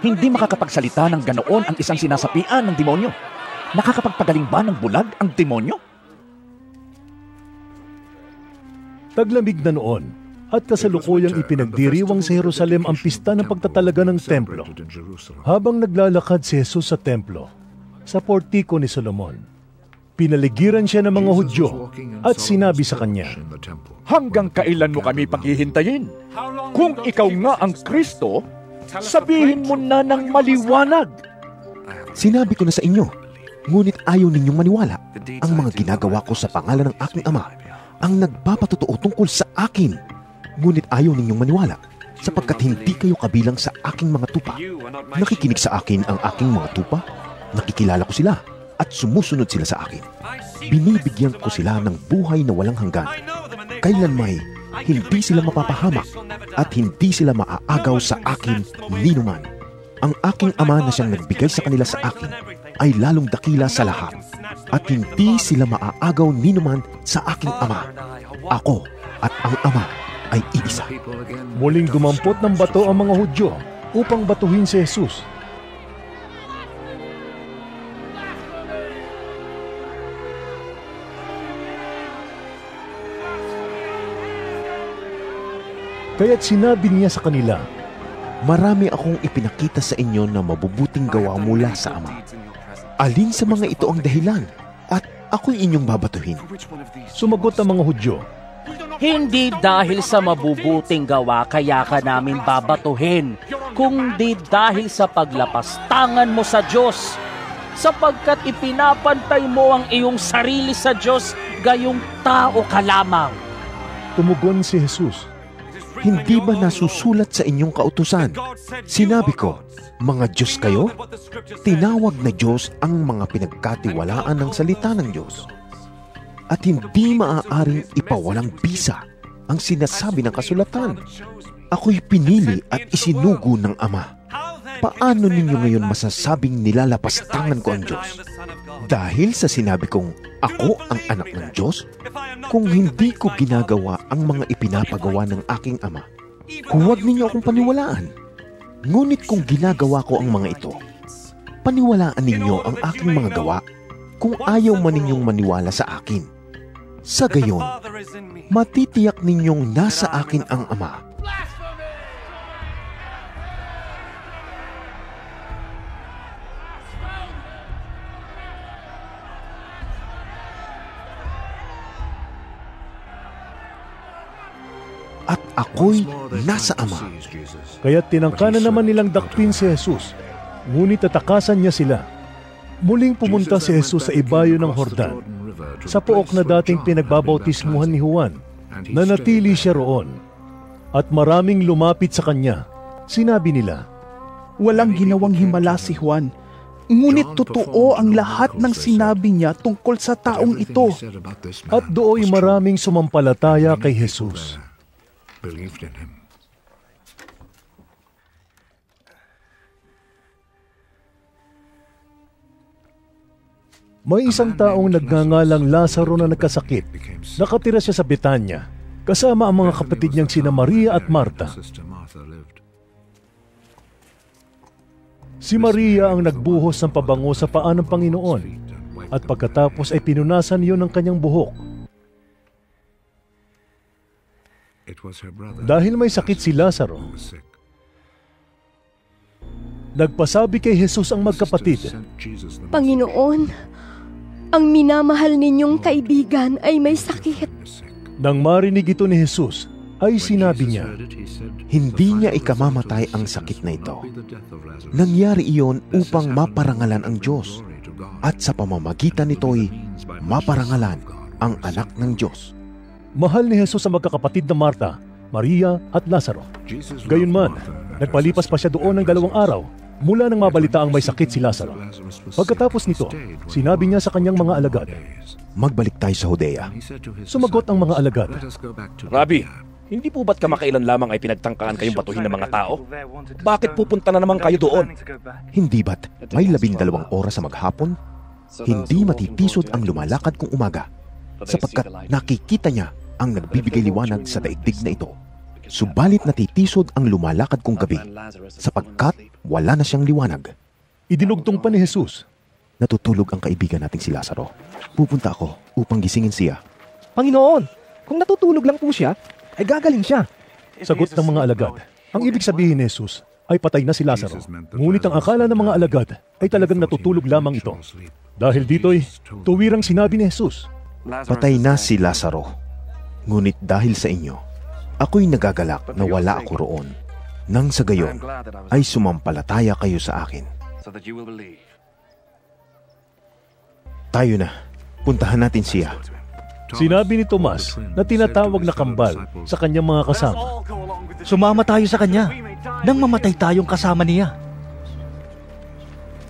"Hindi makakapagsalita ng ganoon ang isang sinasapian ng demonyo. Nakakapagpagaling ba ng bulag ang demonyo?" Taglamig na noon, at kasalukuyang ipinagdiriwang sa Jerusalem ang pista ng pagtatalaga ng templo. Habang naglalakad si Jesus sa templo, sa portiko ni Solomon, pinaligiran siya ng mga Hudyo at sinabi sa kanya, "Hanggang kailan mo kami paghihintayin? Kung ikaw nga ang Kristo, sabihin mo na ng maliwanag." "Sinabi ko na sa inyo, ngunit ayaw ninyong maniwala. Ang mga ginagawa ko sa pangalan ng aking Ama ang nagpapatotoo tungkol sa akin. Ngunit ayaw ninyong maniwala, sapagkat hindi kayo kabilang sa aking mga tupa. Nakikinig sa akin ang aking mga tupa, nakikilala ko sila, at sumusunod sila sa akin. Binibigyan ko sila ng buhay na walang hanggan. Kailanmay, hindi sila mapapahamak at hindi sila maaagaw sa akin ninuman. Ang aking Ama na siyang nagbigay sa kanila sa akin ay lalong dakila sa lahat at hindi sila maaagaw ninuman sa aking Ama. Ako at ang Ama ay iisa." Muling gumampot ng bato ang mga Hudyo upang batuhin si Jesus. Kaya't sinabi niya sa kanila, "Marami akong ipinakita sa inyo na mabubuting gawa mula sa Ama. Alin sa mga ito ang dahilan? At ako'y inyong babatuhin." Sumagot ang mga Hudyo, "Hindi dahil sa mabubuting gawa kaya ka namin babatuhin, kundi dahil sa paglapastangan mo sa Diyos, sapagkat ipinapantay mo ang iyong sarili sa Diyos, gayong tao ka lamang." Tumugon si Jesus, "Hindi ba nasusulat sa inyong kautusan? Sinabi ko, mga Diyos kayo? Tinawag na Diyos ang mga pinagkatiwalaan ng salita ng Diyos. At hindi maaaring ipawalang bisa ang sinasabi ng kasulatan. Ako'y pinili at isinugo ng Ama. Paano ninyo ngayon masasabing nilalapastangan ko ang Diyos? Dahil sa sinabi kong ako ang anak ng Diyos, kung hindi ko ginagawa ang mga ipinapagawa ng aking Ama, huwag ninyo akong paniwalaan. Ngunit kung ginagawa ko ang mga ito, paniwalaan ninyo ang aking mga gawa kung ayaw man ninyong maniwala sa akin. Sa gayon, matitiyak ninyong nasa akin ang Ama. At ako'y nasa Ama. Kaya tinangkana naman nilang dakpin si Jesus, ngunit tatakasan niya sila. Muling pumunta si Jesus sa ibayo ng Jordan, sa pook na dating pinagbabautismuhan ni Juan, nanatili siya roon. At maraming lumapit sa kanya. Sinabi nila, "Walang ginawang himala si Juan, ngunit totoo ang lahat ng sinabi niya tungkol sa taong ito." At dooy maraming sumampalataya kay Jesus. May isang taong nagngangalang Lazaro na nagkasakit. Nakatira siya sa Betania, kasama ang mga kapatid niyang sina Maria at Marta. Si Maria ang nagbuhos ng pabango sa paa ng Panginoon, at pagkatapos ay pinunasan niyo ng kanyang buhok. Dahil may sakit si Lazaro, nagpasabi kay Jesus ang magkapatid, "Panginoon, ang minamahal ninyong kaibigan ay may sakit." Nang marinig ito ni Jesus, ay sinabi niya, "Hindi niya ikamamatay ang sakit na ito. Nangyari iyon upang maparangalan ang Diyos, at sa pamamagitan nito'y maparangalan ang anak ng Diyos." Mahal ni Jesus ang magkakapatid na Marta, Maria at Lazaro. Gayunman, nagpalipas pa siya doon ng 2 araw. Mula nang mabalita ang may sakit si Lazaro. Pagkatapos nito, sinabi niya sa kanyang mga alagad, "Magbalik tayo sa Judea." Sumagot ang mga alagad, "Rabbi, hindi po ba't kamakailan lamang ay pinagtangkaan kayong batuhin ng mga tao? Bakit pupunta na naman kayo doon? Hindi ba't may 12 oras sa maghapon? Hindi matitisod ang lumalakad kung umaga, sapagkat nakikita niya ang nagbibigay liwanag sa daigdig na ito. Subalit natitisod ang lumalakad kong gabi, sapagkat wala na siyang liwanag." Idinugtong pa ni Jesus, "Natutulog ang kaibigan nating si Lazaro. Pupunta ako upang gisingin siya." "Panginoon, kung natutulog lang po siya, ay gagaling siya." Sagot ng mga alagad. Ang ibig sabihin ni Jesus ay patay na si Lazaro. Ngunit ang akala ng mga alagad ay talagang natutulog lamang ito. Dahil dito'y tuwirang sinabi ni Jesus, "Patay na si Lazaro. Ngunit dahil sa inyo, ako'y nagagalak na wala ako roon, nang sa gayon ay sumampalataya kayo sa akin." "Tayo na, puntahan natin siya." Sinabi ni Tomas na tinatawag na kambal sa kanyang mga kasama, "Sumama tayo sa kanya, nang mamatay tayong kasama niya."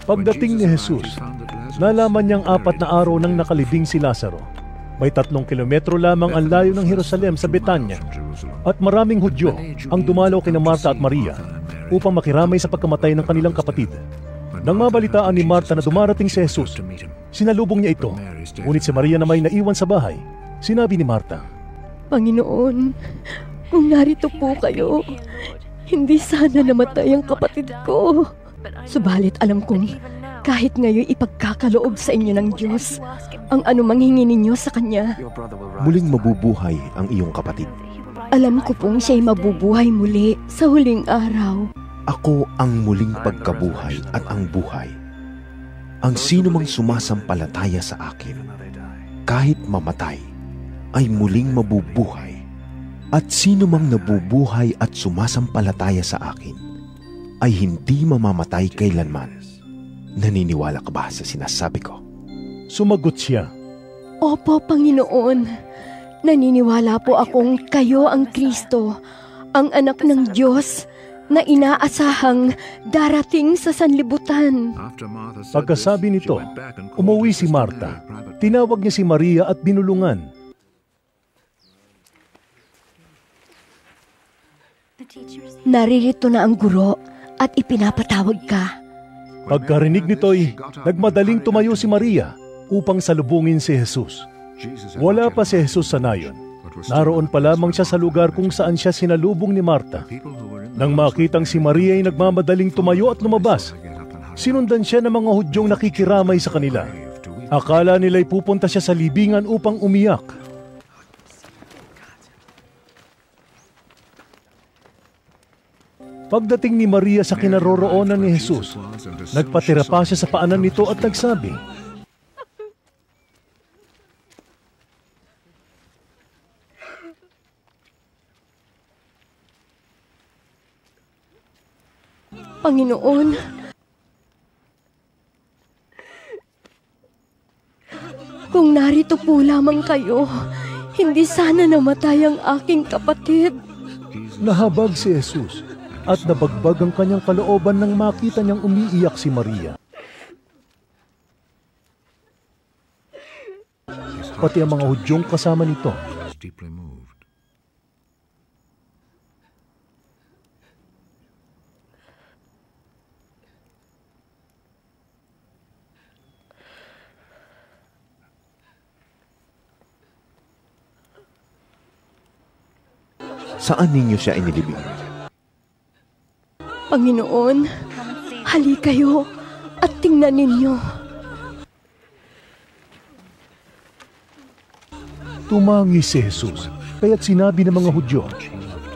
Pagdating ni Jesus, nalaman niyang 4 na araw nang nakalibing si Lazaro. May 3 kilometro lamang ang layo ng Jerusalem sa Betania, at maraming Hudyo ang dumalaw kina Marta at Maria upang makiramay sa pagkamatay ng kanilang kapatid. Nang mabalitaan ni Marta na dumarating si Jesus, sinalubong niya ito, ngunit si Maria na may naiwan sa bahay. Sinabi ni Marta, "Panginoon, kung narito po kayo, hindi sana namatay ang kapatid ko. Subalit alam kong kahit ngayon ipagkakaloob sa inyo ng Diyos ang anumang hingi ninyo sa Kanya. Muling mabubuhay ang iyong kapatid. Alam ko pong siya'y mabubuhay muli sa huling araw. Ako ang muling pagkabuhay at ang buhay. Ang sino mang sumasampalataya sa akin, kahit mamatay, ay muling mabubuhay. At sino mang nabubuhay at sumasampalataya sa akin, ay hindi mamamatay kailanman. Naniniwala ka ba sa sinasabi ko?" Sumagot siya, "Opo, Panginoon. Naniniwala po akong kayo ang Kristo, ang anak ng Diyos na inaasahang darating sa sanlibutan." Pagkasabi nito, umuwi si Marta. Tinawag niya si Maria at binulungan. Naririto na ang guro at ipinapatawag ka. Pagkarinig nito'y nagmadaling tumayo si Maria upang salubungin si Jesus. Wala pa si Jesus sa nayon. Naroon pa lamang siya sa lugar kung saan siya sinalubong ni Marta. Nang makitang si Maria ay nagmamadaling tumayo at lumabas, sinundan siya ng mga Hudyong nakikiramay sa kanila. Akala nila'y pupunta siya sa libingan upang umiyak. Pagdating ni Maria sa kinaroroonan ni Jesus, nagpatira pa siya sa paanan nito at nagsabi, Panginoon, kung narito po lamang kayo, hindi sana namatay ang aking kapatid. Nahabag si Jesus at nabagbag ang kanyang kalooban nang makita niyang umiiyak si Maria. Pati ang mga Hudyong kasama nito. Saan ninyo siya inilibing? Panginoon, halika kayo at tingnan ninyo. Tumangi si Jesus, kaya't sinabi ng mga Hudyo,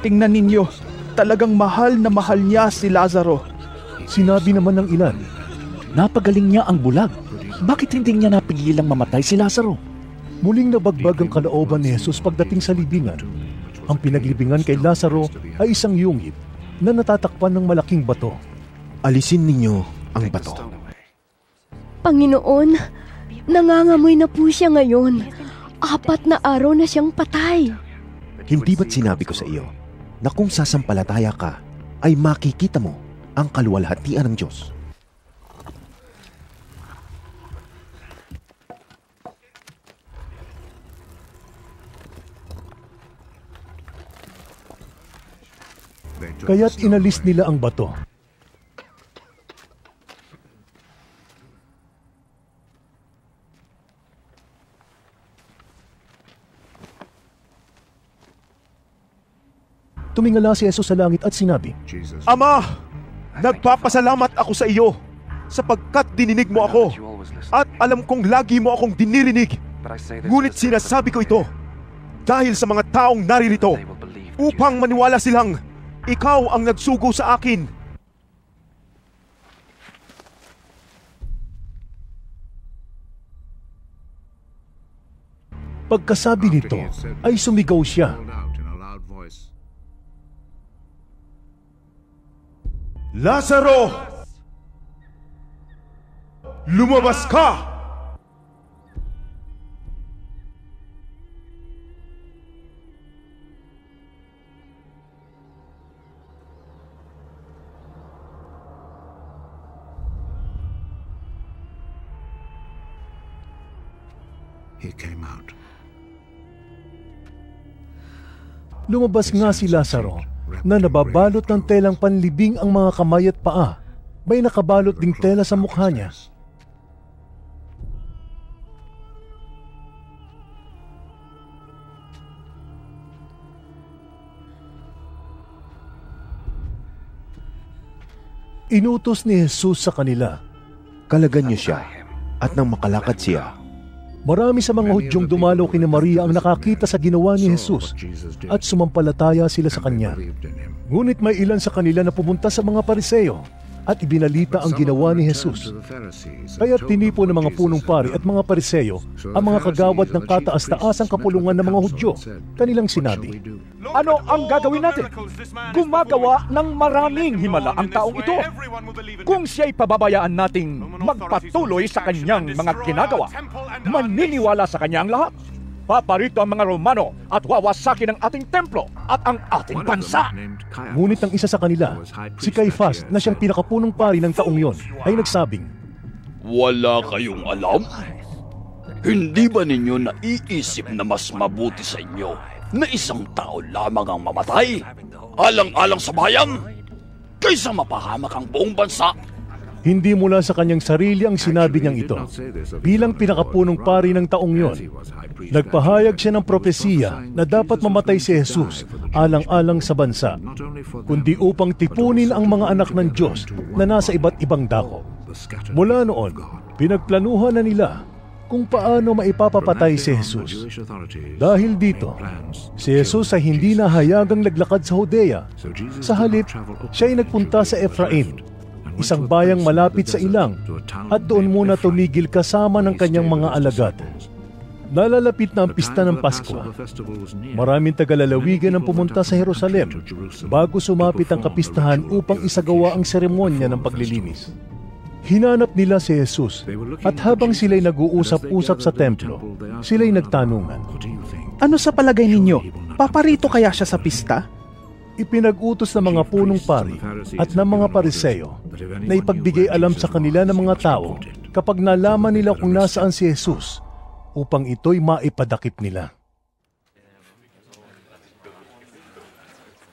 "Tingnan ninyo, talagang mahal na mahal niya si Lazaro." Sinabi naman ng ilan, "Napagaling niya ang bulag. Bakit hindi niya napigilang mamatay si Lazaro?" Muling nabagbag ang kalooban ni Jesus pagdating sa libingan. Ang pinaglibingan kay Lazaro ay isang yungib na natatakpan ng malaking bato. Alisin ninyo ang bato. Panginoon, nangangamoy na po siya ngayon. 4 na araw na siyang patay. Hindi ba't sinabi ko sa iyo na kung sasampalataya ka ay makikita mo ang kaluwalhatian ng Diyos? Kaya't inalis nila ang bato. Tumingala si Jesus sa langit at sinabi, "Ama, nagpapasalamat ako sa iyo sapagkat dininig mo ako at alam kong lagi mo akong dinirinig. Ngunit sinasabi ko ito dahil sa mga taong naririto upang maniwala silang ikaw ang nagsugo sa akin." Pagkasabi nito, ay sumigaw siya. "Lazaro! Lumabas ka!" Lumabas nga si Lazaro na nababalot ng telang panlibing ang mga kamay at paa. May nakabalot ding tela sa mukha niya. Inutos ni Jesus sa kanila, "Kalagan niyo siya," at nang makalakad siya, marami sa mga Hudyong dumalo kina Maria ang nakakita sa ginawa ni Jesus at sumampalataya sila sa kanya. Ngunit may ilan sa kanila na pumunta sa mga Pariseo at ibinalita ang ginawa ni Jesus. Kaya tinipo ng mga punong pari at mga Pariseo ang mga kagawad ng kataas-taasang kapulungan ng mga Hudyo. Kanilang sinabi, "Ano ang gagawin natin? Gumagawa ng maraming himala ang taong ito. Kung siya'y pababayaan nating magpatuloy sa kanyang mga ginagawa, maniniwala sa kanya ang lahat. Paparito ang mga Romano at wawasakin ang ating templo at ang ating bansa." Ngunit ang isa sa kanila, si Caiaphas na siyang pinakapunong pari ng taong yon, ay nagsabing, "Wala kayong alam? Hindi ba ninyo naiisip na mas mabuti sa inyo na isang tao lamang ang mamatay alang-alang sa bayan kaysa mapahamak ang buong bansa. Hindi mula sa kanyang sarili ang sinabi niyang ito. Bilang pinakapunong pari ng taong yon, nagpahayag siya ng propesiya na dapat mamatay si Jesus alang-alang sa bansa, kundi upang tipunin ang mga anak ng Diyos na nasa iba't ibang dako. Mula noon, pinagplanuhan na nila kung paano maipapapatay si Jesus. Dahil dito, si Jesus ay hindi nahayagang naglakad sa Judea. Sa halip, siya ay nagpunta sa Ephraim, isang bayang malapit sa ilang, at doon muna tumigil kasama ng kanyang mga alagad. Nalalapit na ang pista ng Pasko. Maraming tagalalawigan ang pumunta sa Jerusalem bago sumapit ang kapistahan upang isagawa ang seremonya ng paglilinis. Hinanap nila si Jesus, at habang sila'y nag-uusap-usap sa templo, sila'y nagtanungan, "Ano sa palagay ninyo? Paparito kaya siya sa pista?" Ipinag-utos ng mga punong pari at ng mga pariseyo na ipagbigay alam sa kanila ng mga tao kapag nalaman nila kung nasaan si Jesus upang ito'y maipadakip nila.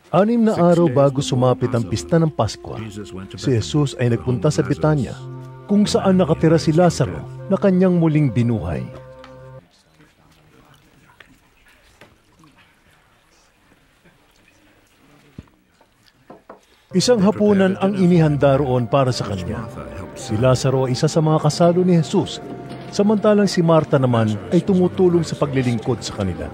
6 na araw bago sumapit ang pista ng Pasko, si Jesus ay nagpunta sa Betania kung saan nakatira si Lazaro na kanyang muling binuhay. Isang hapunan ang inihanda roon para sa kanya. Si Lazaro ay isa sa mga kasalo ni Jesus, samantalang si Marta naman ay tumutulong sa paglilingkod sa kanila.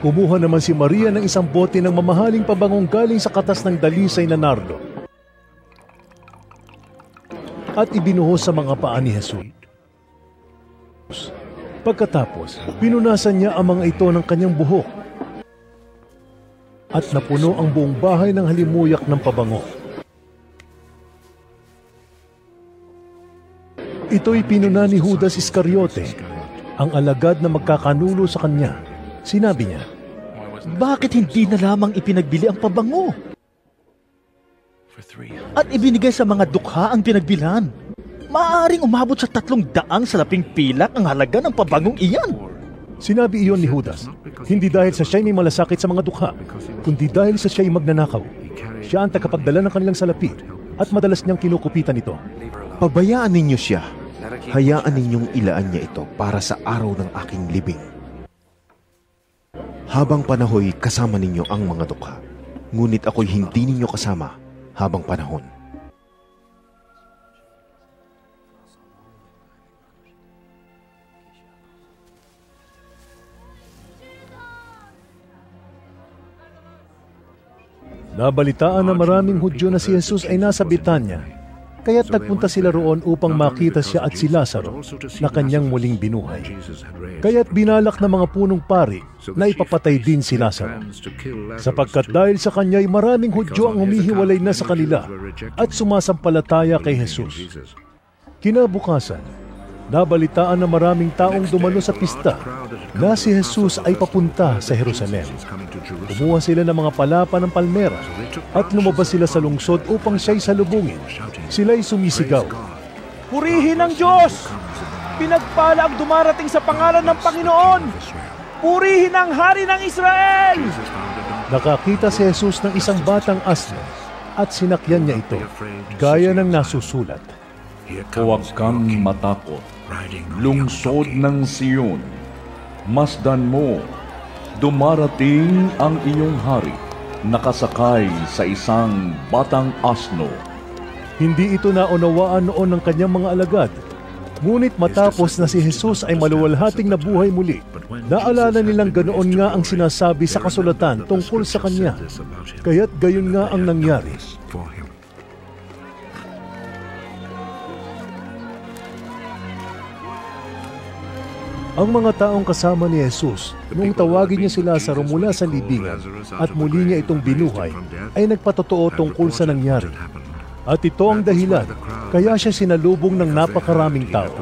Kumuha naman si Maria ng isang bote ng mamahaling pabangong galing sa katas ng dalisay na nardo at ibinuhos sa mga paa ni Jesus. Pagkatapos, pinunasan niya ang mga ito ng kanyang buhok at napuno ang buong bahay ng halimuyak ng pabango. Ito'y pinuna ni Judas Iscariote, ang alagad na magkakanulo sa kanya. Sinabi niya, "Bakit hindi na lamang ipinagbili ang pabango? At ibinigay sa mga dukha ang pinagbilan. Maaaring umabot sa 300 sa laping pilak ang halaga ng pabangong iyan." Sinabi iyon ni Judas, hindi dahil sa siya'y may malasakit sa mga dukha, kundi dahil sa siya'y magnanakaw. Siya ang tagapagdala ng kanilang salapi, at madalas niyang kinukupitan ito. "Pabayaan ninyo siya. Hayaan ninyong ilaan niya ito para sa araw ng aking libing. Habang panahoy, kasama ninyo ang mga dukha. Ngunit ako'y hindi ninyo kasama habang panahon." Nabalitaan na maraming Hudyo na si Jesus ay nasa Betania, kaya't nagpunta sila roon upang makita siya at si Lazaro na kanyang muling binuhay. Kaya't binalak ng mga punong pari na ipapatay din si Lazaro, sapagkat dahil sa kanya'y maraming Hudyo ang humihiwalay na sa kanila at sumasampalataya kay Jesus. Kinabukasan, nabalitaan na maraming taong dumalo sa pista na si Jesus ay papunta sa Jerusalem. Kumuha sila ng mga palapa ng palmera at lumabas sila sa lungsod upang siya'y salubungin. Sila'y sumisigaw, "Purihin ang Diyos! Pinagpala ang dumarating sa pangalan ng Panginoon! Purihin ang Hari ng Israel!" Nakakita si Jesus ng isang batang asno at sinakyan niya ito, gaya ng nasusulat. "Huwag kang matakot, lungsod ng Siyon. Masdan mo, dumarating ang iyong hari, nakasakay sa isang batang asno." Hindi ito naunawaan noon ng kanyang mga alagad. Ngunit matapos na si Jesus ay maluwalhating nabuhay muli, naalala nilang ganoon nga ang sinasabi sa kasulatan tungkol sa kanya. Kaya't gayon nga ang nangyari. Ang mga taong kasama ni Jesus nung tawagin niya si Lazaro mula sa libingan at muli niya itong binuhay ay nagpatotoo tungkol sa nangyari. At ito ang dahilan kaya siya sinalubong ng napakaraming tao.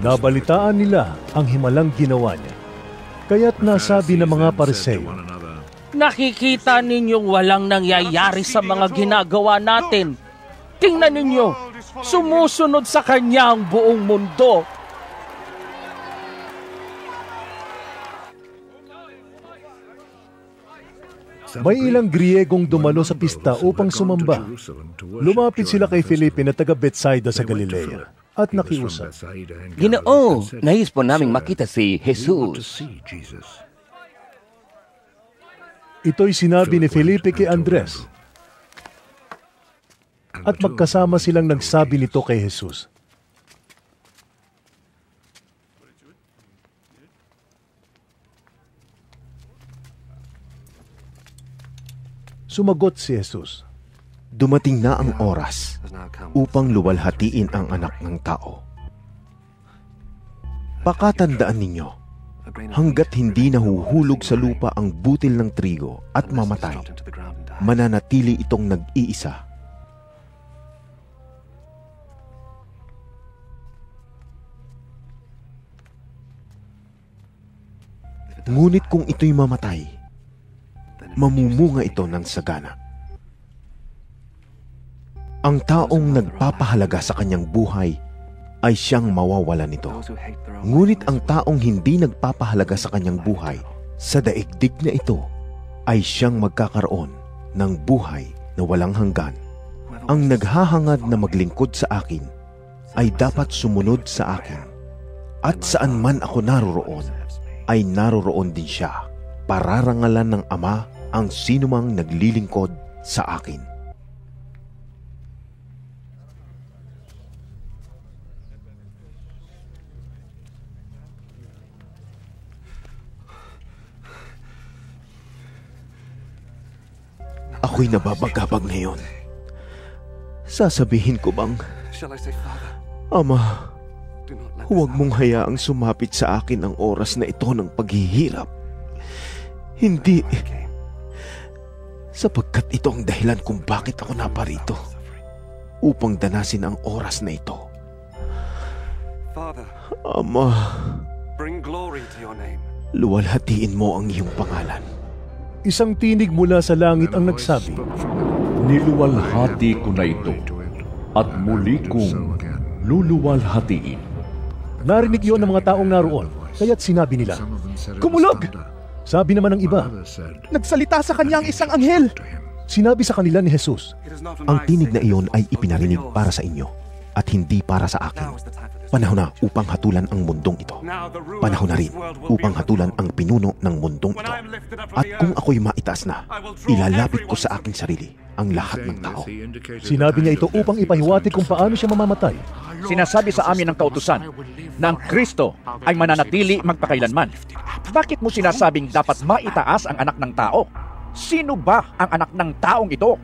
Nabalitaan nila ang himalang ginawa niya. Kaya't nasabi ng mga Pariseo, "Nakikita ninyong walang nangyayari sa mga ginagawa natin. Tingnan ninyo, sumusunod sa kanya ang buong mundo. May ilang Griegong dumalo sa pista upang sumamba. Lumapit sila kay Felipe na taga Bethsaida sa Galilea at nakiusap. Ginoo, nais po naming makita si Jesus. Ito'y sinabi ni Felipe kay Andres. At magkasama silang nagsabi nito kay Jesus. Sumagot si Jesus, dumating na ang oras upang luwalhatiin ang anak ng tao. Pakatandaan ninyo, hanggat hindi nahuhulog sa lupa ang butil ng trigo at mamatay, mananatili itong nag-iisa. Ngunit kung ito'y mamatay, mamumunga ito ng sagana. Ang taong nagpapahalaga sa kanyang buhay ay siyang mawawala nito. Ngunit ang taong hindi nagpapahalaga sa kanyang buhay, sa daigdig na ito, ay siyang magkakaroon ng buhay na walang hanggan. Ang naghahangad na maglingkod sa akin ay dapat sumunod sa akin. At saan man ako naroroon, ay naroroon din siya. Pararangalan ng Ama ang sinumang naglilingkod sa akin. Ako'y nababagabag ngayon. Sasabihin ko bang, Ama, huwag mong hayaang sumapit sa akin ang oras na ito ng paghihirap. Hindi, sapagkat ito ang dahilan kung bakit ako naparito upang danasin ang oras na ito. Ama, luwalhatiin mo ang iyong pangalan. Isang tinig mula sa langit ang nagsabi, niluwalhati ko na ito at muli kong luluwalhatiin. Narinig yon ng mga taong naroon, kaya't sinabi nila, kumulog! Sabi naman ng iba, nagsalita sa kanya ang isang anghel. Sinabi sa kanila ni Jesus, ang tinig na iyon ay ipinarinig para sa inyo at hindi para sa akin. Panahon na upang hatulan ang mundong ito. Panahon na rin upang hatulan ang pinuno ng mundong ito. At kung ako'y maitaas na, ilalapit ko sa aking sarili ang lahat ng tao. Sinabi niya ito upang ipahiwatig kung paano siya mamamatay. Sinasabi sa amin ng kautusan na ang Kristo ay mananatili magpakailanman. Bakit mo sinasabing dapat maitaas ang anak ng tao? Sino ba ang anak ng taong ito?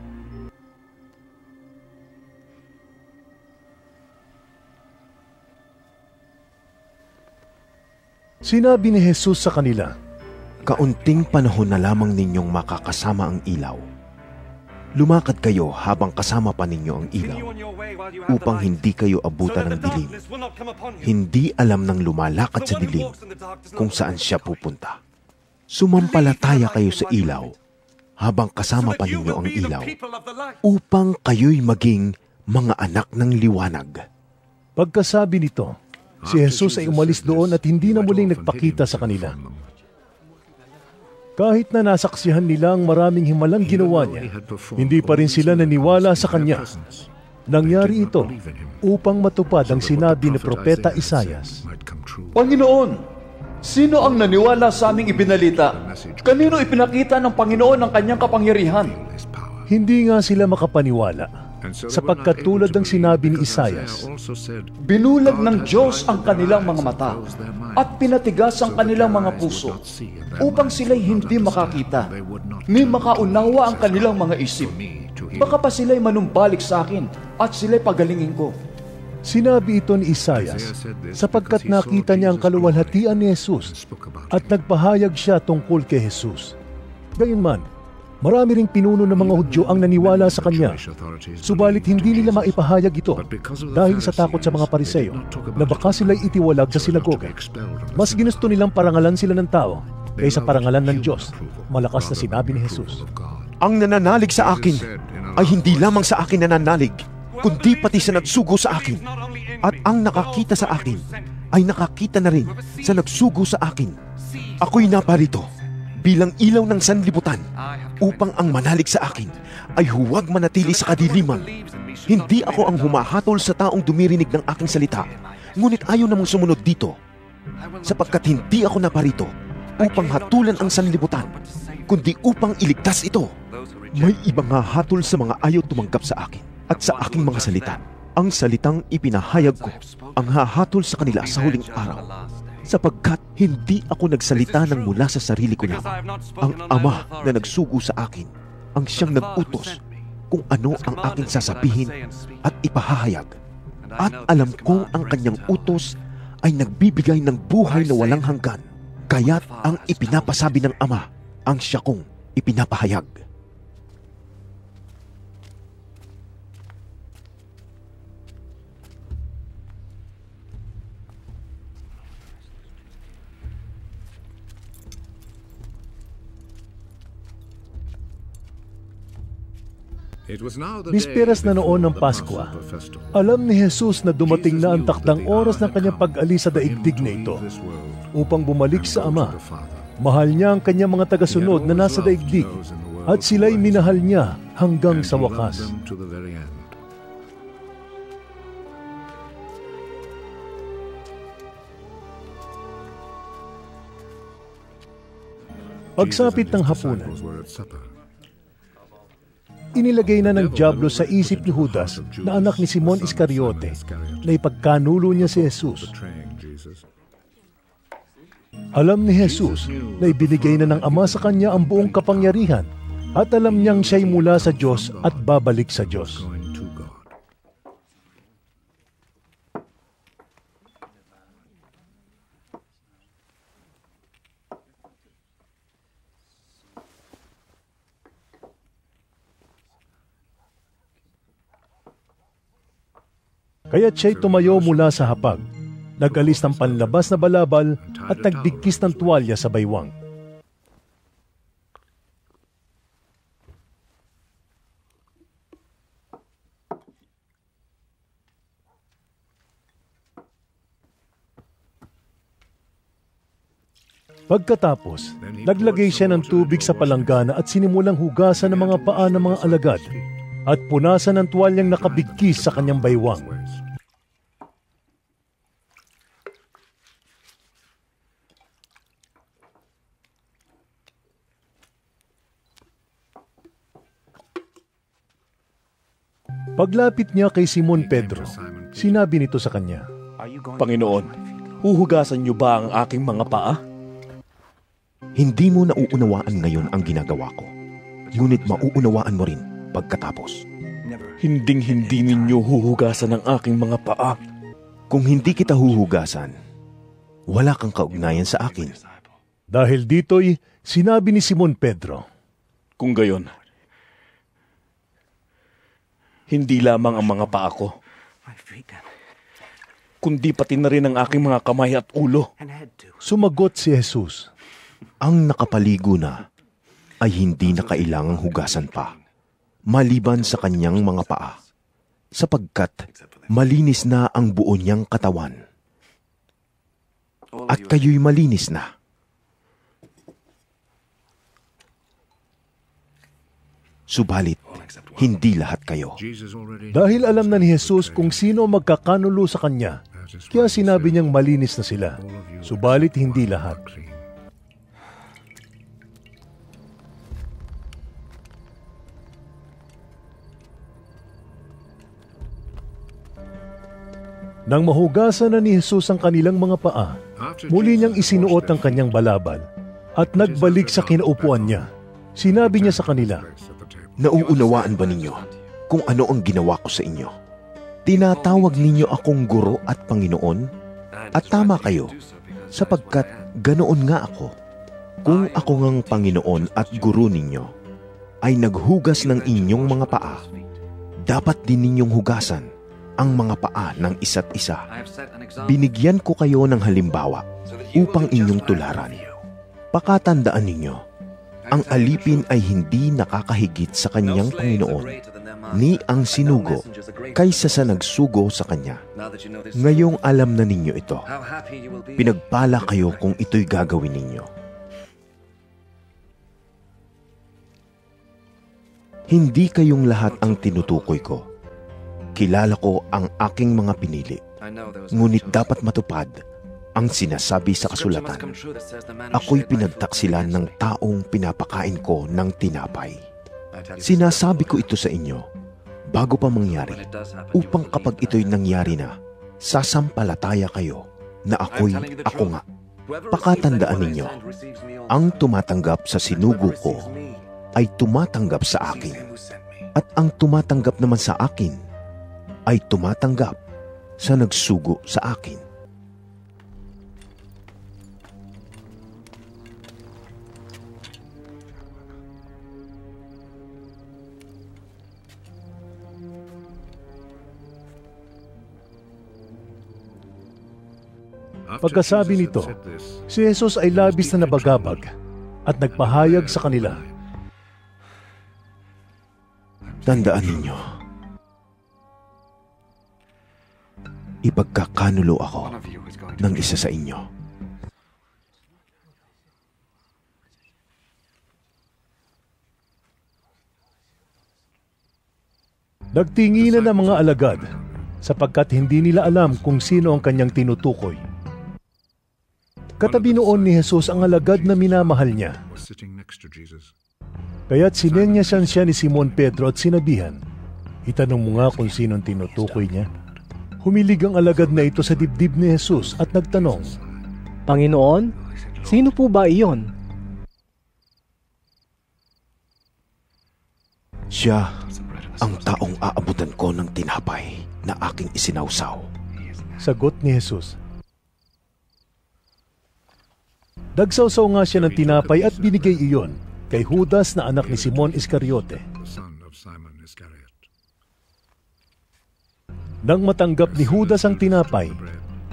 Sinabi ni Jesus sa kanila, kaunting panahon na lamang ninyong makakasama ang ilaw. Lumakad kayo habang kasama pa ninyo ang ilaw upang hindi kayo abutan ng dilim. Hindi alam ng lumalakad sa dilim kung saan siya pupunta. Sumampalataya kayo sa ilaw habang kasama pa ninyo ang ilaw upang kayo'y maging mga anak ng liwanag. Pagkasabi nito, si Jesus ay umalis doon at hindi na muling nagpakita sa kanila. Kahit na nasaksihan nila ang maraming himalang ginawa niya, hindi pa rin sila naniwala sa kanya. Nangyari ito upang matupad ang sinabi ni Propeta Isayas. Panginoon, sino ang naniwala sa aming ibinalita? Kanino ipinakita ng Panginoon ang kanyang kapangyarihan? Hindi nga sila makapaniwala. Sapagkat tulad ng sinabi ni Isayas, binulag ng Diyos ang kanilang mga mata at pinatigas ang kanilang mga puso upang sila'y hindi makakita, ni makaunawa ang kanilang mga isip. Baka pa sila'y manumbalik sa akin at sila'y pagalingin ko. Sinabi ito ni Isayas sapagkat nakita niya ang kaluwalhatian ni Jesus at nagpahayag siya tungkol kay Jesus. Gayunman, marami ring pinuno ng mga Hudyo ang naniwala sa kanya, subalit hindi nila maipahayag ito dahil sa takot sa mga Pariseo na baka sila'y itiwalag sa sinagoga. Mas ginusto nilang parangalan sila ng tao kaysa parangalan ng Diyos, malakas na sinabi ni Jesus. Ang nananalig sa akin ay hindi lamang sa akin nananalig, kundi pati sa nagsugo sa akin. At ang nakakita sa akin ay nakakita na rin sa nagsugo sa akin. Ako'y naparito bilang ilaw ng sanlibutan upang ang manalig sa akin ay huwag manatili sa kadiliman. Hindi ako ang humahatol sa taong dumirinig ng aking salita, ngunit ayaw namang sumunod dito, sapagkat hindi ako naparito upang hatulan ang sanlibutan, kundi upang iligtas ito. May ibang hahatol sa mga ayaw tumanggap sa akin at sa aking mga salita. Ang salitang ipinahayag ko ang hahatol sa kanila sa huling araw, sapagkat hindi ako nagsalita ng mula sa sarili ko lamang. Ang Ama na nagsugo sa akin ang siyang nag-utos kung ano ang aking sasabihin at ipahahayag. At alam ko ang kanyang utos ay nagbibigay ng buhay na walang hanggan. Kaya't ang ipinapasabi ng Ama ang siya kong ipinapahayag. Bisperas na noon ng Pasko, alam ni Jesus na dumating na ang takdang oras ng kanyang pag-alis sa daigdig na ito upang bumalik sa Ama. Mahal niya ang kanyang mga tagasunod na nasa daigdig, at sila'y minahal niya hanggang sa wakas. Pagsapit ng hapunan, inilagay na ng Diablo sa isip ni Judas na anak ni Simon Iscariote na ipagkanulo niya si Jesus. Alam ni Jesus na ibinigay na ng Ama sa kanya ang buong kapangyarihan, at alam niyang siya'y mula sa Diyos at babalik sa Diyos. Kaya't siya'y tumayo mula sa hapag, nagalis ng panlabas na balabal at nagdikis ng tuwalya sa baywang. Pagkatapos, naglagay siya ng tubig sa palanggana at sinimulang hugasan ng mga paa ng mga alagad at punasan ng tuwalyang nakabigkis sa kanyang baywang. Paglapit niya kay Simon Pedro, sinabi nito sa kanya, "Panginoon, huhugasan niyo ba ang aking mga paa?" Hindi mo nauunawaan ngayon ang ginagawa ko, ngunit mauunawaan mo rin pagkatapos. Hinding-hindi ninyo huhugasan ang aking mga paa. Kung hindi kita huhugasan, wala kang kaugnayan sa akin. Dahil dito'y sinabi ni Simon Pedro, "Kung gayon, hindi lamang ang mga paa ko, kundi pati na rin ang aking mga kamay at ulo." Sumagot si Jesus, "Ang nakapaligo na ay hindi na kailangang hugasan pa, maliban sa kanyang mga paa, sapagkat malinis na ang buo niyang katawan. At kayo'y malinis na." Subalit, hindi lahat kayo. Dahil alam na ni Jesus kung sino magkakanulo sa kanya, kaya sinabi niyang malinis na sila. Subalit, hindi lahat. Nang mahugasan na ni Jesus ang kanilang mga paa, muli niyang isinuot ang kanyang balabal at nagbalik sa kinaupuan niya. Sinabi niya sa kanila, "Nauunawaan ba ninyo kung ano ang ginawa ko sa inyo? Tinatawag ninyo akong Guro at Panginoon, at tama kayo, sapagkat ganoon nga ako. Kung ako ngang Panginoon at Guro ninyo ay naghugas ng inyong mga paa, dapat din ninyong hugasan ang mga paa ng isa't isa. Binigyan ko kayo ng halimbawa upang inyong tularan. Pakatandaan ninyo, ang alipin ay hindi nakakahigit sa kanyang Panginoon ni ang sinugo kaysa sa nagsugo sa kanya. Ngayong alam na ninyo ito, pinagpala kayo kung ito'y gagawin ninyo. Hindi kayong lahat ang tinutukoy ko. Kilala ko ang aking mga pinili, ngunit dapat matupad ang sinasabi sa kasulatan. Ako'y pinagtaksilan ng taong pinapakain ko ng tinapay. Sinasabi ko ito sa inyo bago pa mangyari, upang kapag ito'y nangyari na, sasampalataya kayo na ako'y ako nga. Pakatandaan ninyo, ang tumatanggap sa sinugo ko ay tumatanggap sa akin, at ang tumatanggap naman sa akin ay tumatanggap sa nagsugo sa akin. Pagkasabi nito, si Jesus ay labis na nabagabag at nagpahayag sa kanila, "Tandaan ninyo, ipagkakanulo ako ng isa sa inyo." Nagtinginan ang mga alagad sapagkat hindi nila alam kung sino ang kanyang tinutukoy. Katabi noon ni Jesus ang alagad na minamahal niya. Kaya't sinenyasan siya ni Simon Pedro at sinabihan, "Itanong mo nga kung sino ang tinutukoy niya." Humilig ang alagad na ito sa dibdib ni Jesus at nagtanong, "Panginoon, sino po ba iyon?" Siya ang taong aabutan ko ng tinapay na aking isinawsaw, sagot ni Jesus. Nagsawsaw nga siya ng tinapay at binigay iyon kay Judas na anak ni Simon Iscariote. Nang matanggap ni Judas ang tinapay,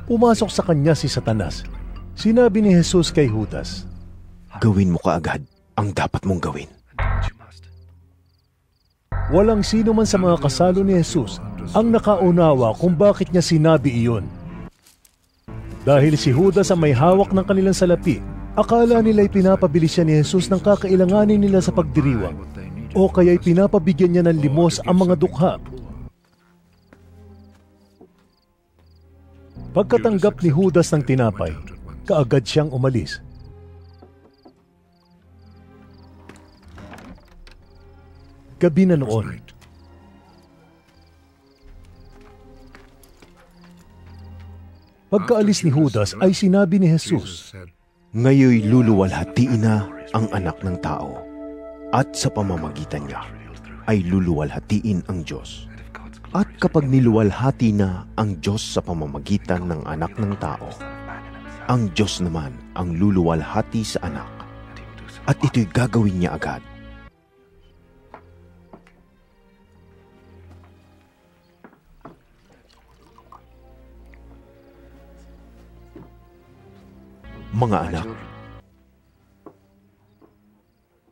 pumasok sa kanya si Satanas. Sinabi ni Jesus kay Judas, "Gawin mo kaagad ang dapat mong gawin." Walang sino man sa mga kasalo ni Jesus ang nakaunawa kung bakit niya sinabi iyon. Dahil si Judas ang may hawak ng kanilang salapi, akala nila'y pinapabili siya ni Jesus ng kakailanganin nila sa pagdiriwang, o kaya'y pinapabigyan niya ng limos ang mga dukha. Pagkatanggap ni Judas ng tinapay, kaagad siyang umalis. Gabi na noon. Pagkaalis ni Judas ay sinabi ni Jesus, "Ngayoy luluwalhatiin na ang anak ng tao, at sa pamamagitan niya ay luluwalhatiin ang Diyos. At kapag niluwalhati na ang Diyos sa pamamagitan ng anak ng tao, ang Diyos naman ang luluwalhati sa anak, at ito'y gagawin niya agad." Mga anak,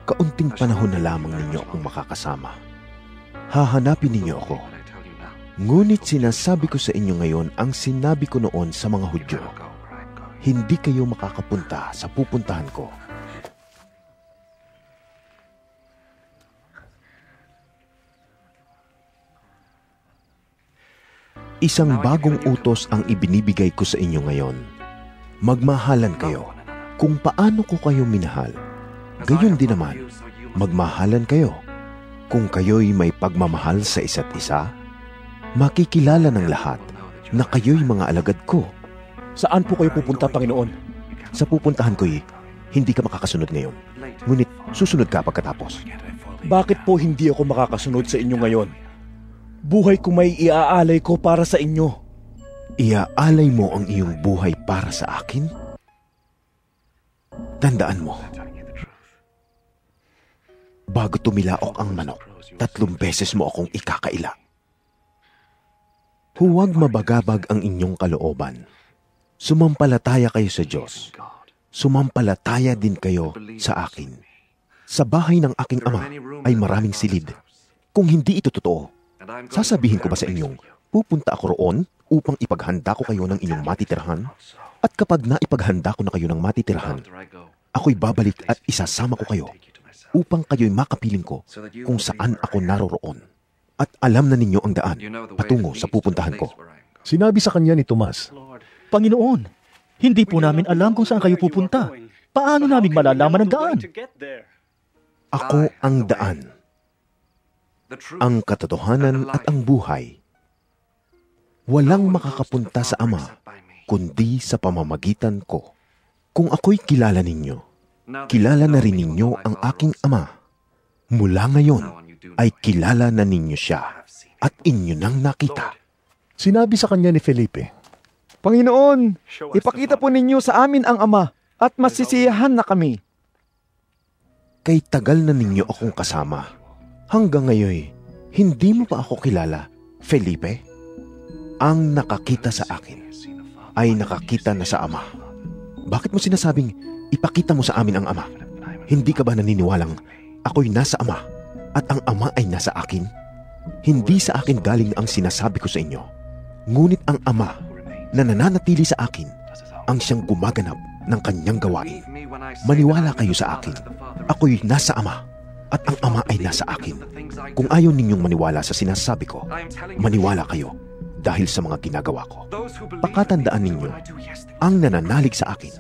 kaunting panahon na lamang ninyo akong makakasama. Hahanapin ninyo ako. Ngunit sinasabi ko sa inyo ngayon ang sinabi ko noon sa mga Hudyo. Hindi kayo makakapunta sa pupuntahan ko. Isang bagong utos ang ibinibigay ko sa inyo ngayon. Magmahalan kayo kung paano ko kayo minahal. Gayon din naman, magmahalan kayo kung kayo'y may pagmamahal sa isa't isa. Makikilala ng lahat na kayo'y mga alagad ko. Saan po kayo pupunta, Panginoon? Sa pupuntahan ko'y hindi ka makakasunod ngayon, ngunit susunod ka pagkatapos. Bakit po hindi ako makakasunod sa inyo ngayon? Buhay ko may iaalay ko para sa inyo. Iaalay mo ang iyong buhay para sa akin? Tandaan mo, bago tumilaok ang manok, 3 beses mo akong ikakaila. Huwag mabagabag ang inyong kalooban. Sumampalataya kayo sa Diyos. Sumampalataya din kayo sa akin. Sa bahay ng aking ama ay maraming silid. Kung hindi ito totoo, Sasabihin ko ba sa inyong, pupunta ako roon upang ipaghanda ko kayo ng inyong matitirhan? At kapag naipaghanda ko na kayo ng matitirhan, ako'y babalik at isasama ko kayo upang kayo'y makapiling ko kung saan ako naroroon. At alam na ninyo ang daan patungo sa pupuntahan ko. Sinabi sa kanya ni Tomas, Panginoon, hindi po namin alam kung saan kayo pupunta. Paano namin malalaman ang daan? Ako ang daan, ang katotohanan at ang buhay. Walang makakapunta sa Ama kundi sa pamamagitan ko. Kung ako'y kilala ninyo, kilala na rin ninyo ang aking Ama. Mula ngayon ay kilala na ninyo siya at inyo nang nakita. Sinabi sa kanya ni Felipe, Panginoon, ipakita po ninyo sa amin ang Ama at masisiyahan na kami. Kay tagal na ninyo akong kasama. Hanggang ngayon, hindi mo pa ako kilala, Felipe. Ang nakakita sa akin ay nakakita na sa Ama. Bakit mo sinasabing ipakita mo sa amin ang Ama? Hindi ka ba naniniwalang ako'y nasa Ama at ang Ama ay nasa akin? Hindi sa akin galing ang sinasabi ko sa inyo. Ngunit ang Ama na nananatili sa akin ang siyang gumaganap ng kanyang gawain. Maniwala kayo sa akin. Ako'y nasa Ama at ang Ama ay nasa akin. Kung ayaw ninyong maniwala sa sinasabi ko, maniwala kayo dahil sa mga ginagawa ko. Pakatandaan ninyo, ang nananalig sa akin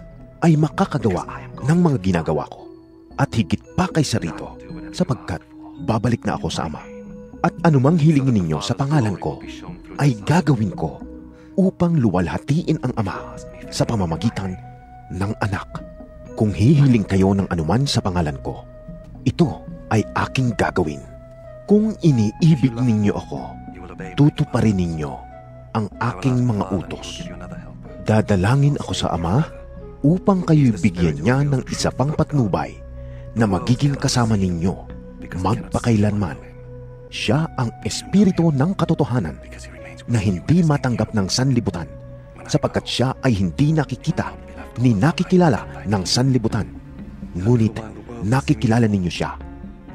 ay makakagawa ng mga ginagawa ko at higit pa kaysa rito, sapagkat babalik na ako sa Ama. At anumang hilingin ninyo sa pangalan ko ay gagawin ko upang luwalhatiin ang Ama sa pamamagitan ng Anak. Kung hihiling kayo ng anuman sa pangalan ko, ito ay aking gagawin. Kung iniibig ninyo ako, tutuparin ninyo ang aking mga utos. Dadalangin ako sa Ama upang kayo'y bigyan niya ng isa pang patnubay na magiging kasama ninyo magpakailanman. Siya ang espiritu ng katotohanan na hindi matanggap ng sanlibutan, sapagkat siya ay hindi nakikita ni nakikilala ng sanlibutan. Ngunit nakikilala ninyo siya,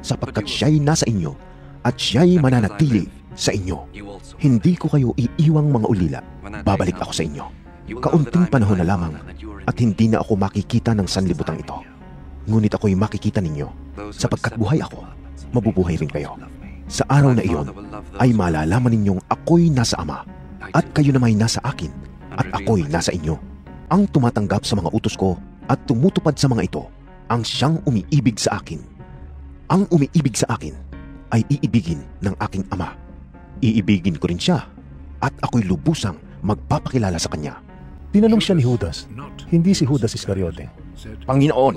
sapagkat siya'y nasa inyo at siya'y mananatili sa inyo. Hindi ko kayo iiwang mga ulila. Babalik ako sa inyo. Kaunting panahon na lamang at hindi na ako makikita ng sanlibutan ito. Ngunit ako'y makikita ninyo, sapagkat buhay ako, mabubuhay rin kayo. Sa araw na iyon ay malalaman ninyong ako'y nasa Ama at kayo nama'y nasa akin at ako'y nasa inyo. Ang tumatanggap sa mga utos ko at tumutupad sa mga ito ang siyang umiibig sa akin. Ang umiibig sa akin ay iibigin ng aking Ama. Iibigin ko rin siya at ako'y lubusang magpapakilala sa kanya. Tinanong siya ni Judas, hindi si Judas Iscariote. Panginoon,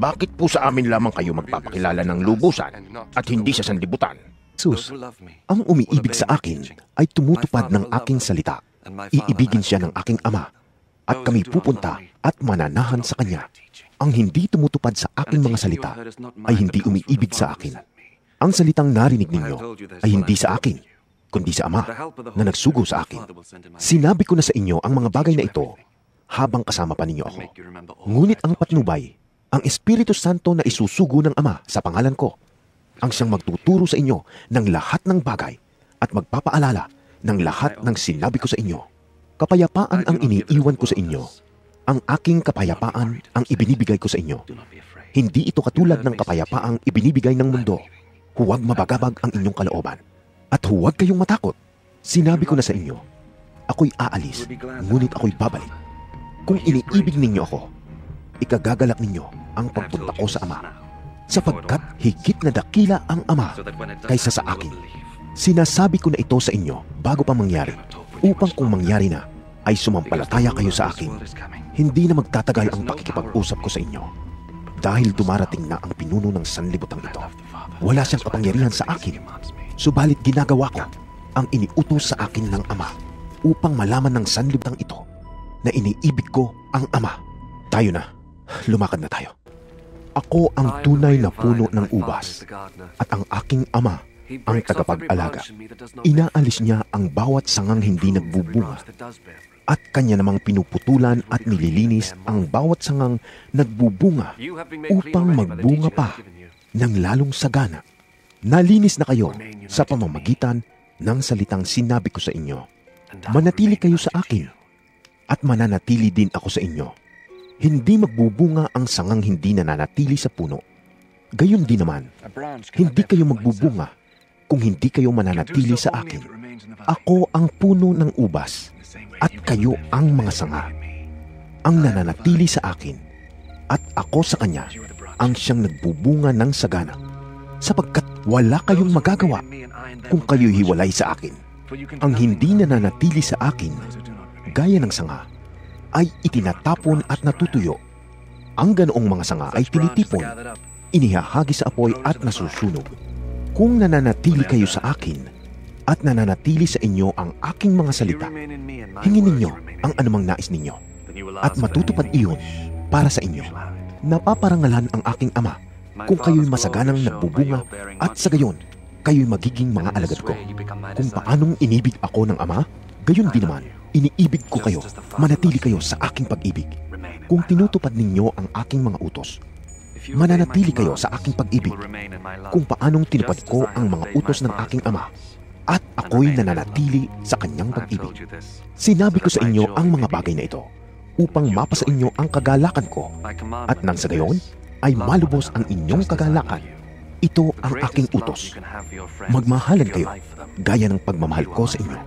bakit po sa amin lamang kayo magpapakilala ng lubusan at hindi sa sanlibutan? Jesus, ang umiibig sa akin ay tumutupad ng aking salita. Iibigin siya ng aking Ama. At kami pupunta at mananahan sa Kanya. Ang hindi tumutupad sa aking mga salita ay hindi umiibig sa akin. Ang salitang narinig ninyo ay hindi sa akin, kundi sa Ama na nagsugo sa akin. Sinabi ko na sa inyo ang mga bagay na ito habang kasama pa ninyo ako. Ngunit ang patnubay, ang Espiritu Santo na isusugo ng Ama sa pangalan ko, ang siyang magtuturo sa inyo ng lahat ng bagay at magpapaalala ng lahat ng sinabi ko sa inyo. Kapayapaan ang iniiwan ko sa inyo. Ang aking kapayapaan ang ibinibigay ko sa inyo. Hindi ito katulad ng kapayapaang ibinibigay ng mundo. Huwag mabagabag ang inyong kalooban. At huwag kayong matakot. Sinabi ko na sa inyo, ako'y aalis, ngunit ako'y babalik. Kung iniibig ninyo ako, ikagagalak ninyo ang pagpunta ko sa Ama, sapagkat higit na dakila ang Ama kaysa sa akin. Sinasabi ko na ito sa inyo bago pa mangyari, upang kung mangyari na, ay sumampalataya kayo sa akin. Hindi na magtatagal ang pakikipag-usap ko sa inyo, dahil dumarating na ang pinuno ng sanlibutan ito. Wala siyang kapangyarihan sa akin, subalit ginagawa ko ang iniutos sa akin ng Ama upang malaman ng sanlibutan ito na iniibig ko ang Ama. Tayo na, lumakad na tayo. Ako ang tunay na puno ng ubas at ang aking Ama ang tagapag-alaga. Inaalis niya ang bawat sangang hindi nagbubunga at kanya namang pinuputulan at nililinis ang bawat sangang nagbubunga upang magbunga pa ng lalong sagana. Nalinis na kayo sa pamamagitan ng salitang sinabi ko sa inyo. Manatili kayo sa akin at mananatili din ako sa inyo. Hindi magbubunga ang sangang hindi nananatili sa puno. Gayon din naman, hindi kayo magbubunga kung hindi kayo mananatili sa akin. Ako ang puno ng ubas at kayo ang mga sanga. Ang nananatili sa akin at ako sa kanya ang siyang nagbubunga ng sagana, sapagkat wala kayong magagawa kung kayo'y hiwalay sa akin. Ang hindi nananatili sa akin, gaya ng sanga, ay itinatapon at natutuyo. Ang ganoong mga sanga ay tinitipon, inihahagi sa apoy at nasusunog. Kung nananatili kayo sa akin at nananatili sa inyo ang aking mga salita, hingin ninyo ang anumang nais ninyo at matutupad iyon para sa inyo. Napaparangalan ang aking Ama kung kayo'y masaganang nagbubunga at sa gayon, kayo'y magiging mga alagad ko. Kung paanong inibig ako ng Ama, gayon din naman, iniibig ko kayo. Manatili kayo sa aking pag-ibig. Kung tinutupad ninyo ang aking mga utos, mananatili kayo sa aking pag-ibig. Kung paanong tinupad ko ang mga utos ng aking Ama, at ako'y nananatili sa kanyang pag-ibig. Sinabi ko sa inyo ang mga bagay na ito, upang mapasa inyo ang kagalakan ko, at nang sa gayon, ay malubos ang inyong kagalakan. Ito ang aking utos. Magmahalan kayo, gaya ng pagmamahal ko sa inyo.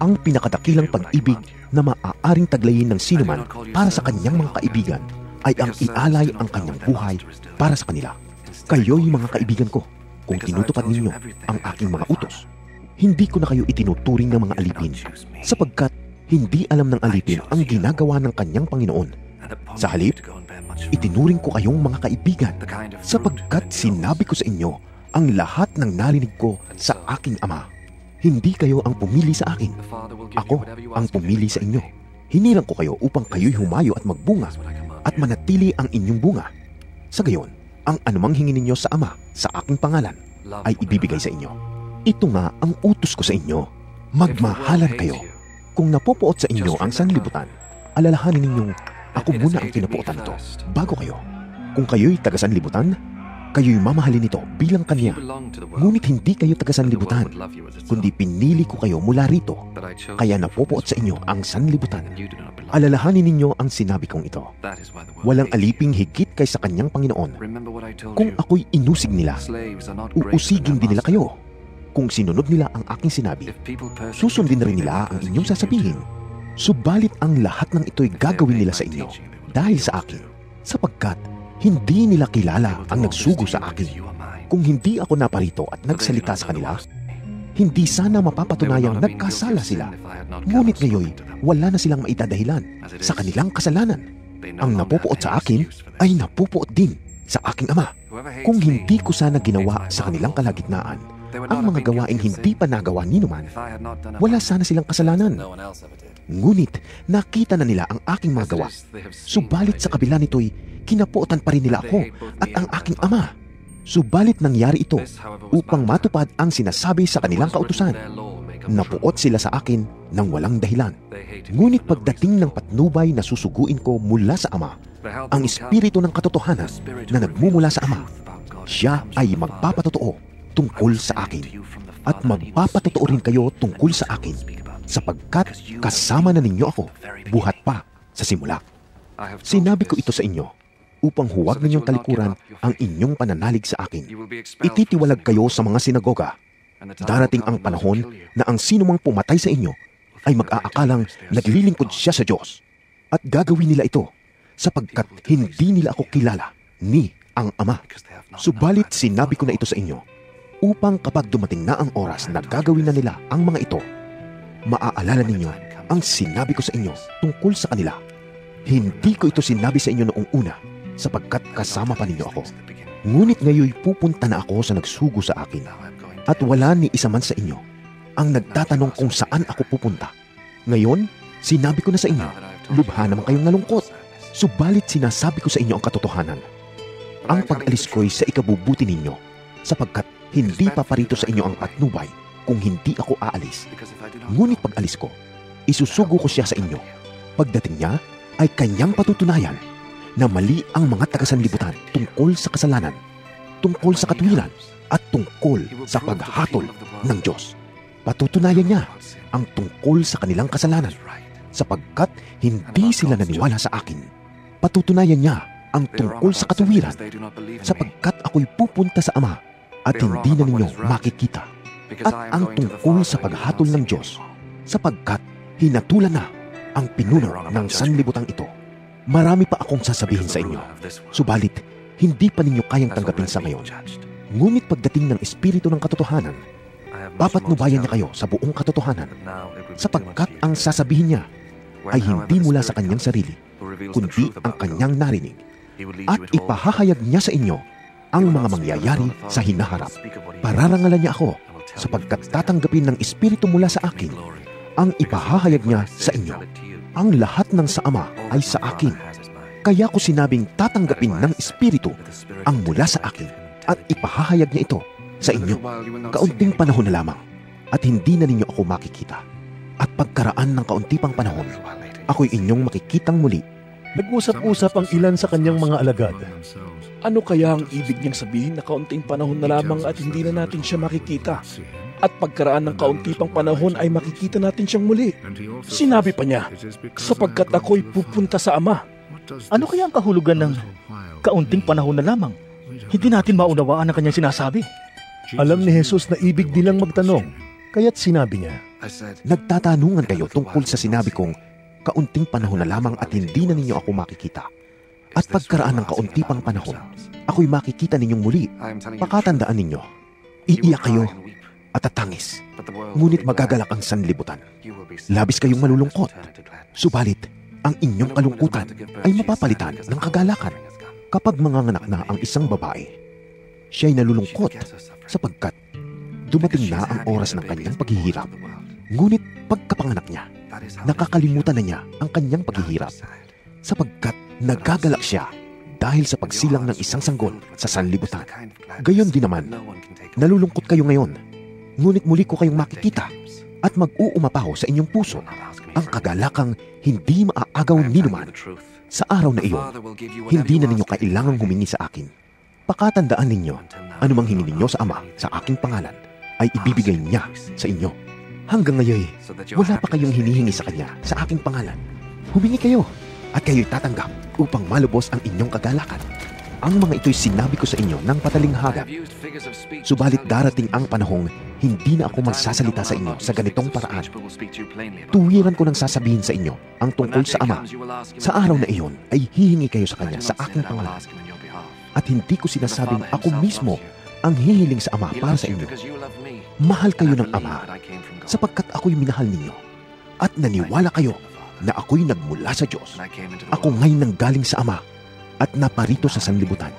Ang pinakadakilang pag-ibig na maaaring taglayin ng sinuman para sa kanyang mga kaibigan ay ang ialay ang kanyang buhay para sa kanila. Kayo'y mga kaibigan ko kung tinutupad ninyo ang aking mga utos. Hindi ko na kayo itinuturing ng mga alipin, sapagkat hindi alam ng alipin ang ginagawa ng kanyang Panginoon. Sa halip, itinuring ko kayong mga kaibigan, sapagkat sinabi ko sa inyo ang lahat ng narinig ko sa aking Ama. Hindi kayo ang pumili sa akin. Ako ang pumili sa inyo. Hinirang ko kayo upang kayo'y humayo at magbunga at manatili ang inyong bunga. Sa gayon, ang anumang hingin ninyo sa Ama sa aking pangalan ay ibibigay sa inyo. Ito nga ang utos ko sa inyo. Magmahalan kayo. Kung napopoot sa inyo ang sanlibutan, alalahanin ninyong ako muna ang pinapuotan nito, bago kayo. Kung kayo'y taga-sanlibutan, kayo'y mamahalin nito bilang kanya. Ngunit hindi kayo taga-sanlibutan, kundi pinili ko kayo mula rito. Kaya napopoot sa inyo ang sanlibutan. Alalahanin ninyo ang sinabi kong ito. Walang aliping higit kaysa kanyang Panginoon. Kung ako'y inusig nila, uusigin din nila kayo. Kung sinunod nila ang aking sinabi, susundin rin nila ang inyong sasabihin. Subalit ang lahat ng ito'y gagawin nila sa inyo dahil sa akin, sapagkat hindi nila kilala ang nagsugo sa akin. Kung hindi ako naparito at nagsalita sa kanila, hindi sana mapapatunayang nagkasala sila. Ngunit ngayon, wala na silang maitadahilan sa kanilang kasalanan. Ang napupuot sa akin ay napupuot din sa aking Ama. Kung hindi ko sana ginawa sa kanilang kalagitnaan ang mga gawaing hindi pa nagawa ninuman, wala sana silang kasalanan. Ngunit nakita na nila ang aking mga gawa. Subalit sa kabila nito'y kinapuotan pa rin nila ako at ang aking Ama. Subalit nangyari ito upang matupad ang sinasabi sa kanilang kautusan. Napuot sila sa akin ng walang dahilan. Ngunit pagdating ng patnubay na susuguin ko mula sa Ama, ang espiritu ng katotohanan na nagmumula sa Ama, siya ay magpapatotoo tungkol sa akin. At magpapatotoo rin kayo tungkol sa akin, sapagkat kasama na ninyo ako buhat pa sa simula. Sinabi ko ito sa inyo upang huwag ninyong talikuran ang inyong pananalig sa akin. Ititiwalag kayo sa mga sinagoga. Darating ang panahon na ang sinumang pumatay sa inyo ay mag-aakalang naglilingkod siya sa Diyos. At gagawin nila ito sapagkat hindi nila ako kilala ni ang Ama. Subalit sinabi ko na ito sa inyo upang kapag dumating na ang oras na gagawin na nila ang mga ito, maaalala ninyo ang sinabi ko sa inyo tungkol sa kanila. Hindi ko ito sinabi sa inyo noong una, sapagkat kasama pa ninyo ako. Ngunit ngayon pupunta na ako sa nagsugo sa akin, at wala ni isa man sa inyo ang nagtatanong kung saan ako pupunta. Ngayon, sinabi ko na sa inyo, lubha naman kayong nalungkot. Subalit sinasabi ko sa inyo ang katotohanan. Ang pag-alis ko'y sa ikabubuti ninyo, sapagkat hindi paparito sa inyo ang patnubay kung hindi ako aalis. Ngunit pag alis ko, isusugo ko siya sa inyo. Pagdating niya, ay kanyang patutunayan na mali ang mga tagasanlibutan tungkol sa kasalanan, tungkol sa katwiran, at tungkol sa paghatol ng Diyos. Patutunayan niya ang tungkol sa kanilang kasalanan sapagkat hindi sila naniwala sa akin. Patutunayan niya ang tungkol sa katuwiran sapagkat ako'y pupunta sa Ama at hindi na ninyo makikita. At ang tungkol sa paghatol ng Diyos sapagkat hinatulan na ang pinuno ng sanlibutan ito. Marami pa akong sasabihin sa inyo, subalit hindi pa ninyo kayang tanggapin sa ngayon. Ngunit pagdating ng Espiritu ng Katotohanan, papatnubayan niya kayo sa buong katotohanan sapagkat ang sasabihin niya ay hindi mula sa kanyang sarili, kundi ang kanyang narinig. At ipahahayag niya sa inyo ang mga mangyayari sa hinaharap. Pararangalan niya ako sapagkat tatanggapin ng Espiritu mula sa akin ang ipahahayag niya sa inyo. Ang lahat ng sa Ama ay sa akin. Kaya ko sinabing tatanggapin ng Espiritu ang mula sa akin at ipahahayag niya ito sa inyo. Kaunting panahon na lamang at hindi na ninyo ako makikita. At pagkaraan ng kaunti pang panahon, ako'y inyong makikitang muli. Nag-usap-usap ang ilan sa kanyang mga alagad. Ano kaya ang ibig niyang sabihin na kaunting panahon na lamang at hindi na natin siya makikita? At pagkaraan ng kaunti pang panahon ay makikita natin siyang muli. Sinabi pa niya, sapagkat ako'y pupunta sa Ama. Ano kaya ang kahulugan ng kaunting panahon na lamang? Hindi natin maunawaan ang kanyang sinasabi. Alam ni Jesus na ibig nilang magtanong, kaya't sinabi niya, nagtatanungan kayo tungkol sa sinabi kong kaunting panahon na lamang at hindi na ninyo ako makikita. At pagkaraan ng kaunti pang panahon, ako'y makikita ninyong muli. Pakatandaan ninyo, iiyak kayo at tatangis, ngunit magagalak ang sanlibutan. Labis kayong malulungkot, subalit ang inyong kalungkutan ay mapapalitan ng kagalakan. Kapag manganganak na ang isang babae, siya ay nalulungkot sapagkat dumating na ang oras ng kanyang paghihirap. Ngunit pagkapanganak niya, nakakalimutan na niya ang kanyang paghihirap sapagkat nagagalak siya dahil sa pagsilang ng isang sanggol sa sanlibutan. Gayon din naman, nalulungkot kayo ngayon, ngunit muli ko kayong makikita at mag-uumapaw sa inyong puso ang kagalakang hindi maaagaw ninuman. Sa araw na iyon, hindi na ninyo kailangang humingi sa akin. Pakatandaan ninyo, anumang hingi ninyo sa Ama sa aking pangalan ay ibibigay niya sa inyo. Hanggang ngayon, wala pa kayong hinihingi sa Kanya sa aking pangalan. Humingi kayo at kayo'y tatanggap upang malubos ang inyong kagalakan. Ang mga ito'y sinabi ko sa inyo ng patalinghagan. Subalit darating ang panahong hindi na ako magsasalita sa inyo sa ganitong paraan. Tuwiran ko nang sasabihin sa inyo ang tungkol sa Ama. Sa araw na iyon ay hihingi kayo sa Kanya sa aking pangalan. At hindi ko sinasabing ako mismo ang hihiling sa Ama para sa inyo. Mahal kayo ng Ama sapagkat ako'y minahal ninyo at naniwala kayo na ako'y nagmula sa Diyos. Ako ngayon nanggaling sa Ama at naparito sa sanlibutan.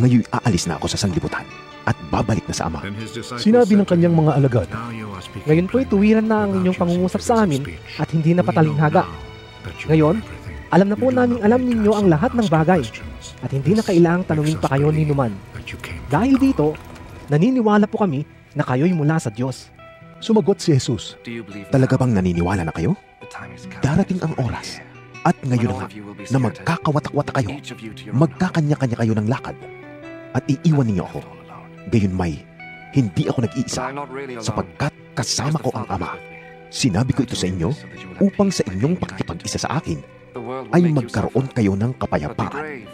Ngayon aalis na ako sa sanlibutan at babalik na sa Ama. Sinabi ng kanyang mga alagad, ngayon po'y tuwiran na ang inyong pangungusap sa amin at hindi na patalinghaga. Ngayon, alam na po namin alam ninyo ang lahat ng bagay at hindi na kailangang tanungin pa kayo ni Numan. Dahil dito, naniniwala po kami na kayo'y mula sa Diyos. Sumagot si Jesus, talaga bang naniniwala na kayo? Darating ang oras at ngayon na na magkakawatak-watak kayo, magkakanya-kanya kayo ng lakad at iiwan ninyo ako. Gayon may, hindi ako nag-iisa sapagkat kasama ko ang Ama. Sinabi ko ito sa inyo upang sa inyong pakikipag-isa sa akin ay magkaroon kayo ng kapayapaan.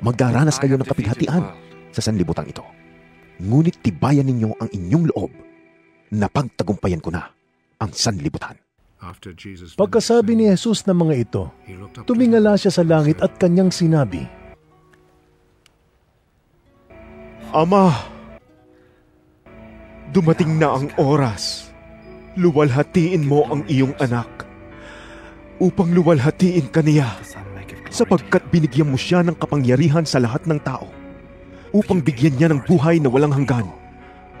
Magdaranas kayo ng kapighatian sa sanlibutan ito. Ngunit tibayan ninyo ang inyong loob na pagtagumpayan ko na ang sanlibutan. Pagkasabi ni Jesus ng mga ito, tumingala siya sa langit at kanyang sinabi, Ama, dumating na ang oras. Luwalhatiin mo ang iyong anak upang luwalhatiin kaniya sapagkat binigyan mo siya ng kapangyarihan sa lahat ng tao upang bigyan niya ng buhay na walang hanggan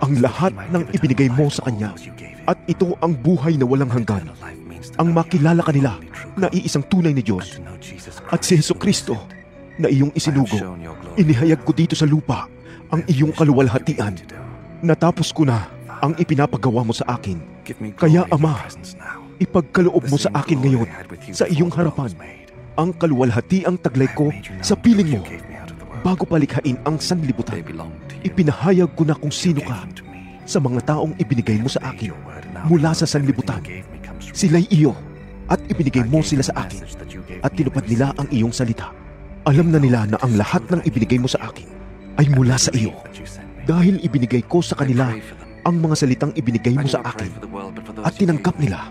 ang lahat ng ibinigay mo sa kanya. At ito ang buhay na walang hanggan, ang makilala kanila na iisang tunay ni Diyos at si Jesucristo na iyong isinugo. Inihayag ko dito sa lupa ang iyong kaluwalhatian. Natapos ko na ang ipinapagawa mo sa akin. Kaya Ama, ipagkaloob mo sa akin ngayon, sa iyong harapan, ang kaluwalhatiang taglay ko sa piling mo bago palikhain ang sanlibutan. Ipinahayag ko na kung sino ka sa mga taong ibinigay mo sa akin mula sa sanlibutan. Sila'y iyo at ibinigay mo sila sa akin at tinupad nila ang iyong salita. Alam na nila na ang lahat ng ibinigay mo sa akin ay mula sa iyo dahil ibinigay ko sa kanila ang mga salitang ibinigay mo sa akin at tinanggap nila.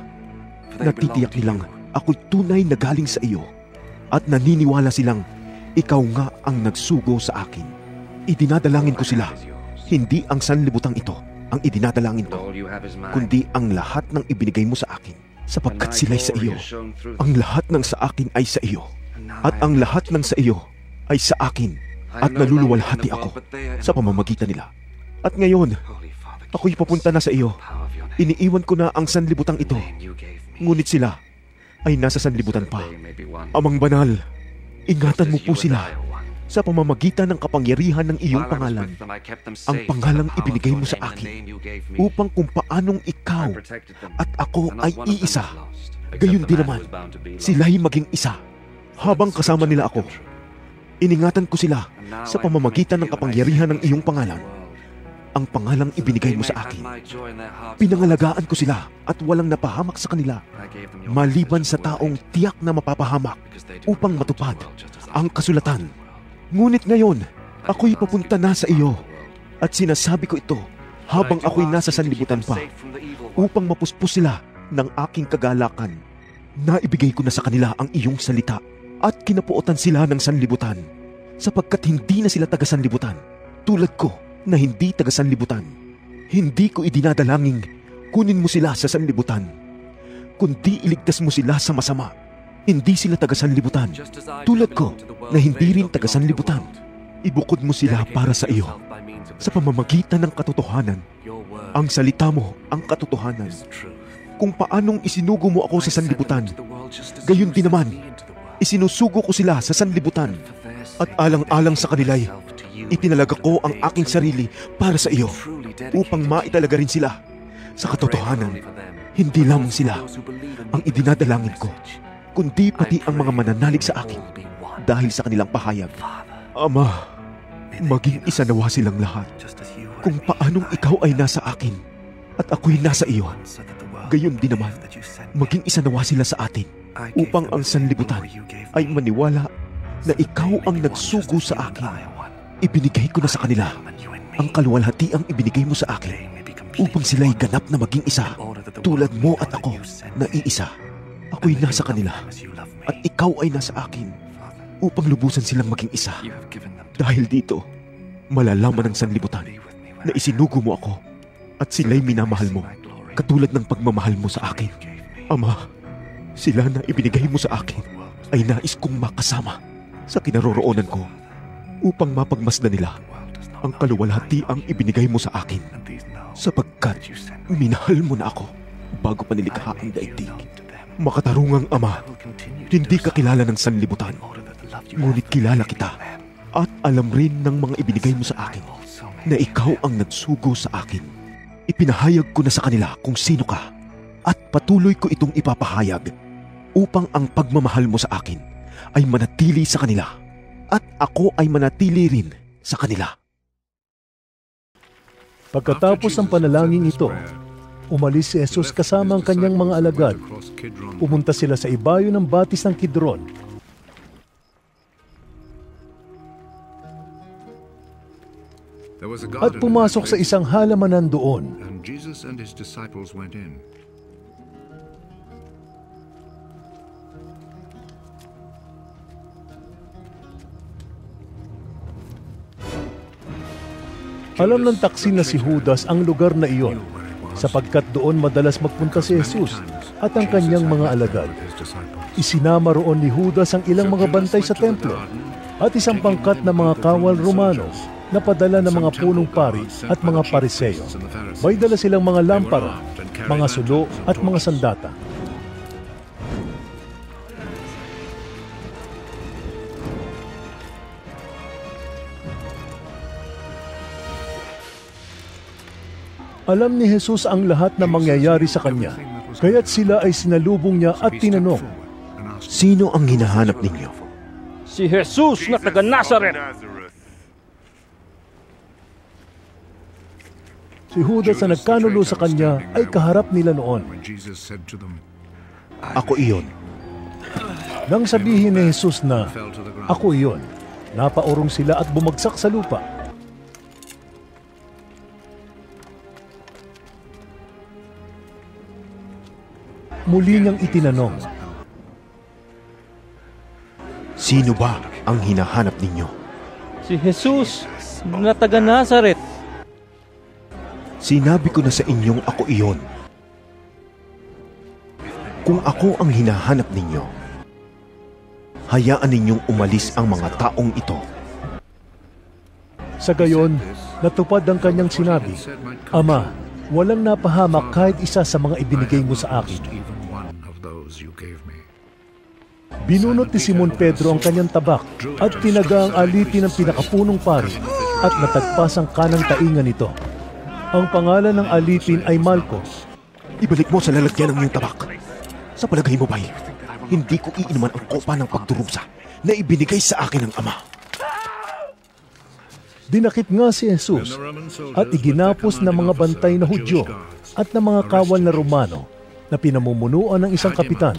Natitiyak nilang ako'y tunay na galing sa iyo at naniniwala silang ikaw nga ang nagsugo sa akin. Idinadalangin ko sila, hindi ang sanlibutang ito ang idinadalangin ko, kundi ang lahat ng ibinigay mo sa akin sapagkat sila'y sa iyo. Ang lahat ng sa akin ay sa iyo at ang lahat ng sa iyo ay sa akin at naluluwalhati ako sa pamamagitan nila. At ngayon, ako'y papunta na sa iyo. Iniiwan ko na ang sanlibutan ito. Ngunit sila ay nasa sanlibutan pa. Amang banal, ingatan mo po sila sa pamamagitan ng kapangyarihan ng iyong pangalan. Ang pangalang ibinigay mo sa akin upang kung paanong ikaw at ako ay iisa. Gayun din naman, sila'y maging isa. Habang kasama nila ako, iningatan ko sila sa pamamagitan ng kapangyarihan ng iyong pangalan. Ang pangalang ibinigay mo sa akin, pinangalagaan ko sila at walang napahamak sa kanila maliban sa taong tiyak na mapapahamak upang matupad ang kasulatan. Ngunit ngayon, ako'y papunta na sa iyo at sinasabi ko ito habang ako'y nasa sanlibutan pa upang mapuspos sila ng aking kagalakan. Naibigay ko na sa kanila ang iyong salita at kinapuotan sila ng sanlibutan sapagkat hindi na sila taga-sanlibutan tulad ko na hindi taga-sanlibutan. Hindi ko idinadalangin kunin mo sila sa sanlibutan, kundi iligtas mo sila sa masama. Hindi sila taga-sanlibutan tulad ko na hindi rin taga-sanlibutan. Ibukod mo sila para sa iyo sa pamamagitan ng katotohanan. Ang salita mo ang katotohanan. Kung paanong isinugo mo ako sa sanlibutan, gayon din naman, isinusugo ko sila sa sanlibutan. At alang-alang sa kanila'y itinalaga ko ang aking sarili para sa iyo upang maitalaga rin sila sa katotohanan. Hindi lamang sila ang idinadalangin ko, kundi pati ang mga mananalig sa akin dahil sa kanilang pahayag. Ama, maging isa nawa silang lahat. Kung paanong ikaw ay nasa akin at ako'y nasa iyo, gayon din naman, maging isa nawa sila sa atin upang ang sanlibutan ay maniwala na ikaw ang nagsugo sa akin. Ibinigay ko na sa kanila ang kaluwalhatiang ibinigay mo sa akin upang sila'y ganap na maging isa tulad mo at ako na iisa. Ako'y nasa kanila at ikaw ay nasa akin upang lubusan silang maging isa. Dahil dito, malalaman ng sanlibutan na isinugo mo ako at sila'y minamahal mo katulad ng pagmamahal mo sa akin. Ama, sila na ibinigay mo sa akin ay nais kong makasama sa kinaroroonan ko upang mapagmasdan nila ang kaluwalhatiang ibinigay mo sa akin sapagkat minahal mo na ako bago pa nilikha ang daigdig. Makatarungang Ama, hindi ka kilala ng sanlibutan, ngunit kilala kita at alam rin ng mga ibinigay mo sa akin na ikaw ang nagsugo sa akin. Ipinahayag ko na sa kanila kung sino ka at patuloy ko itong ipapahayag upang ang pagmamahal mo sa akin ay manatili sa kanila at ako ay manatili rin sa kanila. Pagkatapos ng panalangin ito, umalis si Jesus kasama ang kanyang mga alagad. Pumunta sila sa ibayo ng batis ng Kidron. At pumasok sa isang halamanan doon. Alam ng taksi na si Judas ang lugar na iyon, sapagkat doon madalas magpunta si Jesus at ang kanyang mga alagad. Isinama roon ni Judas ang ilang mga bantay sa templo at isang pangkat ng mga kawal Romano na padala ng mga punong pari at mga pariseo. May dala silang mga lampara, mga sulo at mga sandata. Alam ni Jesus ang lahat na mangyayari sa kanya, kaya't sila ay sinalubong niya at tinanong, "Sino ang hinahanap ninyo?" "Si Jesus na taga Nazareth." Si Judas na nagkanulo sa kanya ay kaharap nila noon. Ako iyon. Nang sabihin ni Jesus na, ako iyon, napaurong sila at bumagsak sa lupa. Muli niyang itinanong, sino ba ang hinahanap ninyo? Si Jesus na taga Nazaret. Sinabi ko na sa inyong ako iyon. Kung ako ang hinahanap ninyo, hayaan ninyong umalis ang mga taong ito. Sa gayon, natupad ang kanyang sinabi, Ama, walang napahamak kahit isa sa mga ibinigay mo sa akin. Binunot ni Simon Pedro ang kanyang tabak at tinaga ang alipin ng pinakapunong pari at natagpas ang kanang tainga nito. Ang pangalan ng alipin ay Malco. Ibalik mo sa lalagyan ng iyong tabak. Sa palagay mo ba'y hindi ko iinuman ang kopa ng pagdurubsa na ibinigay sa akin ng Ama? Dinakip nga si Jesus at iginapos ng mga bantay na Hudyo at ng mga kawal na Romano na pinamumunuan ng isang kapitan.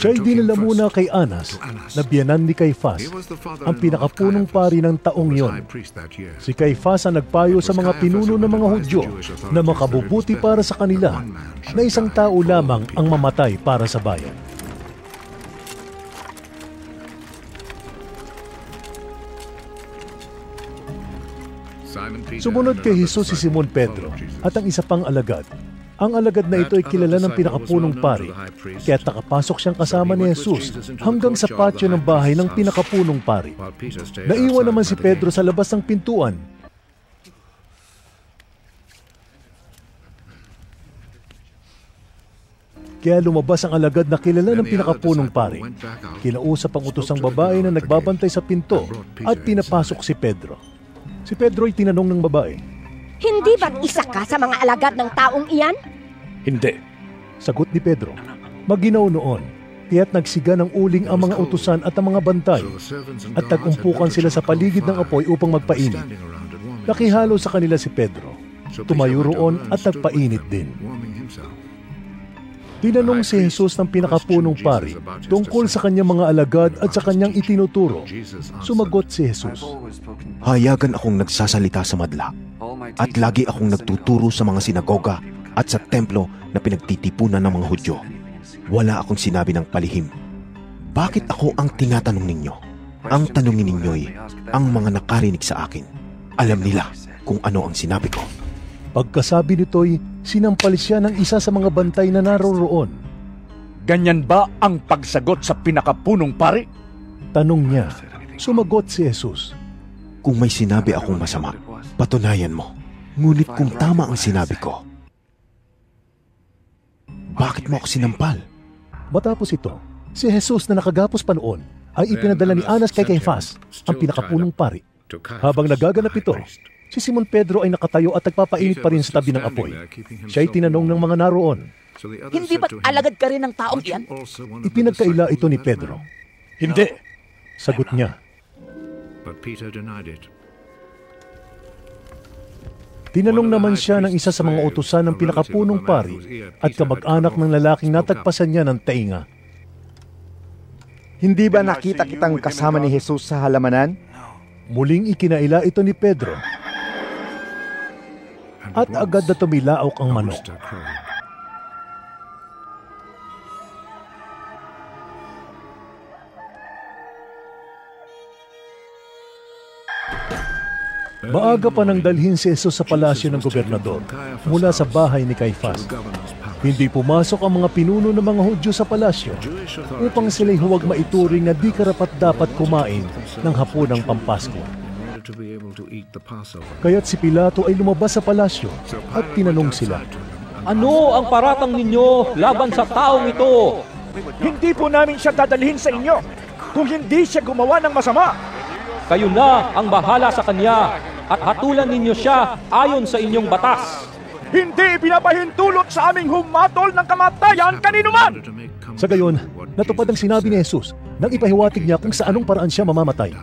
Siya'y dinala muna kay Anas na biyanan ni Caifas, ang pinakapunong pari ng taong yon. Si Caifas ang nagpayo sa mga pinuno ng mga Hudyo na makabubuti para sa kanila na isang tao lamang ang mamatay para sa bayan. Sumunod kay Jesus si Simon Pedro at ang isa pang alagad. Ang alagad na ito ay kilala ng pinakapunong pari, kaya nakapasok siyang kasama ni Jesus hanggang sa patio ng bahay ng pinakapunong pari. Naiwan naman si Pedro sa labas ng pintuan. Kaya lumabas ang alagad na kilala ng pinakapunong pari. Kinausap ang utosang babae na nagbabantay sa pinto at pinapasok si Pedro. Si Pedro ay tinanong ng babae, hindi ba't isa ka sa mga alagad ng taong iyan? Hindi, sagot ni Pedro. Maginaw noon, kaya't nagsiga ng uling ang mga utusan at ang mga bantay, at nagumpukan sila sa paligid ng apoy upang magpainit. Nakihalo sa kanila si Pedro, tumayo roon at nagpainit din. Tinanong si Jesus ng pinakapunong pari tungkol sa kanyang mga alagad at sa kanyang itinuturo. Sumagot si Jesus, hayagan akong nagsasalita sa madla at lagi akong nagtuturo sa mga sinagoga at sa templo na pinagtitipunan ng mga Hudyo. Wala akong sinabi ng palihim. Bakit ako ang tinatanong ninyo? Ang tanongin ninyo'y ang mga nakarinig sa akin. Alam nila kung ano ang sinabi ko. Pagkasabi nito'y sinampalis siya ng isa sa mga bantay na naroroon. Ganyan ba ang pagsagot sa pinakapunong pari? Tanong niya. Sumagot si Jesus, kung may sinabi akong masama, patunayan mo. Ngunit kung tama ang sinabi ko, bakit mo ako sinampal? Matapos ito, si Jesus na nakagapos pa noon ay ipinadala ni Anas kay Caifas, ang pinakapunong pari. Habang nagaganap ito, si Simon Pedro ay nakatayo at nagpapainit pa rin sa tabi ng apoy. Siya'y tinanong ng mga naroon, hindi ba't alagad ka rin ng taong iyan? Ipinagkaila ito ni Pedro. Hindi, sagot niya. Tinanong naman siya ng isa sa mga utusan ng pinakapunong pari at kamag-anak ng lalaking natagpasan niya ng tainga. Hindi ba nakita kitang kasama ni Jesus sa halamanan? Muling ikinaila ito ni Pedro. At agad na tumilaok ang manok. Maaga pa nang dalhin si Jesus sa palasyo ng gobernador mula sa bahay ni Caifas. Hindi pumasok ang mga pinuno ng mga Hudyo sa palasyo upang sila'y huwag maituring na di karapat-dapat kumain ng hapunang pampasko. Kaya't si Pilato ay lumabas sa palasyo at tinanong sila, ano ang paratang ninyo laban sa taong ito? Hindi po namin siya dadalhin sa inyo kung hindi siya gumawa ng masama. Kayo na ang bahala sa kanya at hatulan ninyo siya ayon sa inyong batas. Hindi pinapahintulot sa aming humatol ng kamatayan kaninuman! Sa gayon, natupad ang sinabi ni Jesus nang ipahiwatig niya kung sa anong paraan siya mamamatay.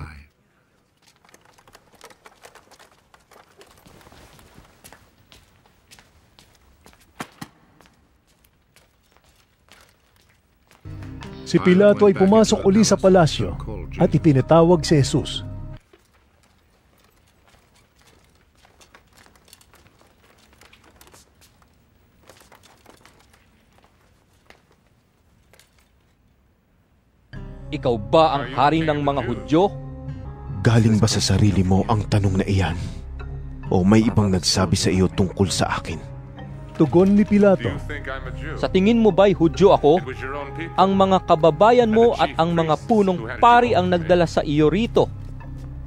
Si Pilato ay pumasok uli sa palasyo at ipinatawag si Jesus. Ikaw ba ang hari ng mga Hudyo? Galing ba sa sarili mo ang tanong na iyan? O may ibang nagsabi sa iyo tungkol sa akin? Tugon ni Pilato. Sa tingin mo ba'y Hudyo ako? Ang mga kababayan mo at ang mga punong pari ang nagdala sa iyo rito.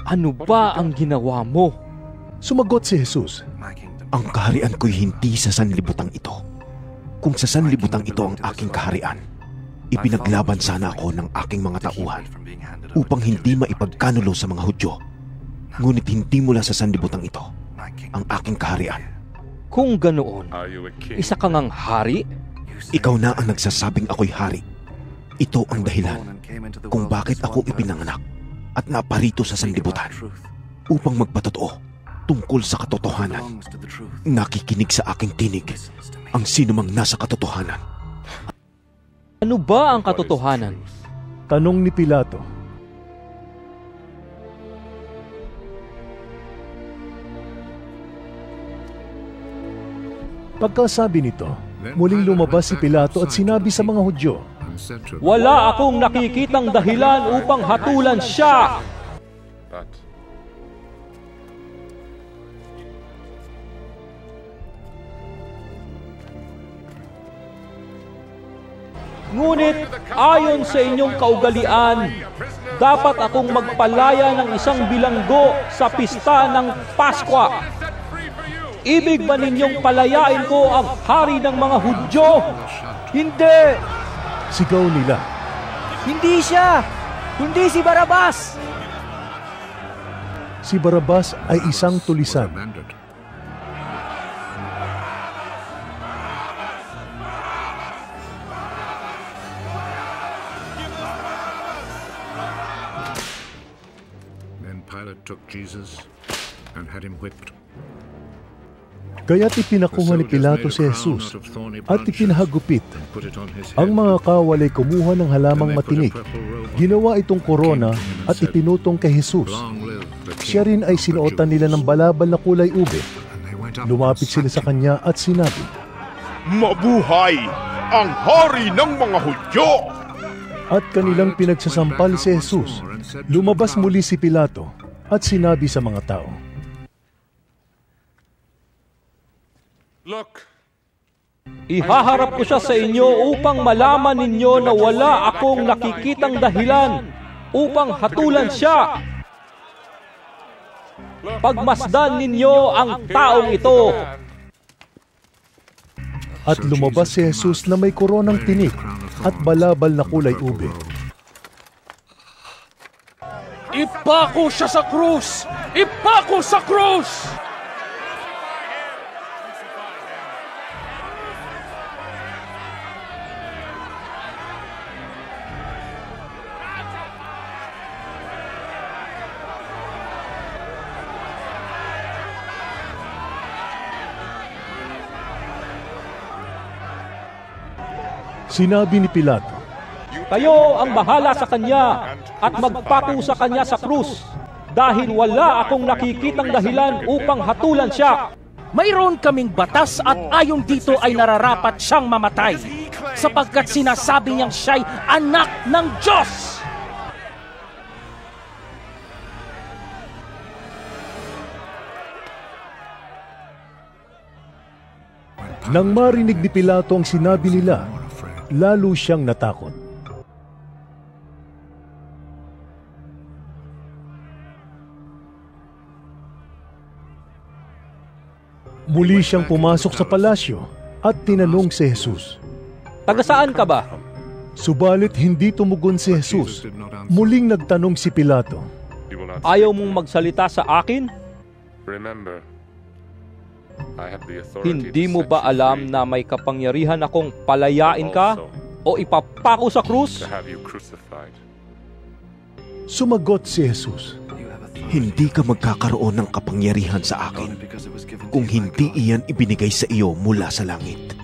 Ano ba ang ginawa mo? Sumagot si Jesus. Ang kaharian ko'y hindi sa sanlibutang ito. Kung sa sanlibutang ito ang aking kaharian, ipinaglaban sana ako ng aking mga tauhan upang hindi maipagkanulo sa mga Hudyo. Ngunit hindi mula sa sanlibutan ito ang aking kaharian. Kung ganoon, isa ka ngang hari? Ikaw na ang nagsasabing ako'y hari. Ito ang dahilan kung bakit ako ipinanganak at naparito sa sanlibutan upang magpatotoo tungkol sa katotohanan. Nakikinig sa aking tinig ang sinumang nasa katotohanan. Ano ba ang katotohanan? Tanong ni Pilato. Pagkasabi nito, muling lumabas si Pilato at sinabi sa mga Hudyo, "Wala akong nakikitang dahilan upang hatulan siya!" Ngunit, ayon sa inyong kaugalian, dapat akong magpalaya ng isang bilanggo sa pista ng Paskwa. Ibig ba ninyong palayain ko ang hari ng mga Hudyo? Hindi! Sigaw nila. Hindi siya! Kundi si Barabas! Si Barabas ay isang tulisan. Kaya't ipinakuha ni Pilato si Jesus at ipinahagupit. Ang mga kawal ay kumuha ng halamang matinik. Ginawa itong korona at ipinutong kay Jesus. Siya rin ay sinuotan nila ng balabal na kulay ube. Lumapit sila sa kanya at sinabi, "Mabuhay ang hari ng mga Hudyo!" At kanilang pinagsasampal si Jesus. Lumabas muli si Pilato at sinabi sa mga tao, "Look, ihaharap ko siya sa inyo upang malaman ninyo na wala akong nakikitang dahilan upang hatulan siya. Pagmasdan ninyo ang taong ito." At lumabas si Jesus na may koronang tinik at balabal na kulay ube. "Ipako siya sa krus! Ipako sa krus!" Sinabi ni Pilato, "Kayo ang bahala sa kanya at magpako sa kanya sa krus dahil wala akong nakikitang dahilan upang hatulan siya." Mayroon kaming batas at ayon dito ay nararapat siyang mamatay sapagkat sinasabi niyang siya'y anak ng Diyos. Nang marinig ni Pilato ang sinabi nila, lalo siyang natakot. Muli siyang pumasok sa palasyo at tinanong si Jesus, "Taga saan ka ba?" Subalit hindi tumugon si Jesus. Muling nagtanong si Pilato, "Ayaw mong magsalita sa akin? Hindi mo ba alam na may kapangyarihan akong palayain ka o ipapako sa krus?" Sumagot si Jesus, "Hindi ka magkakaroon ng kapangyarihan sa akin kung hindi iyan ibinigay sa iyo mula sa langit."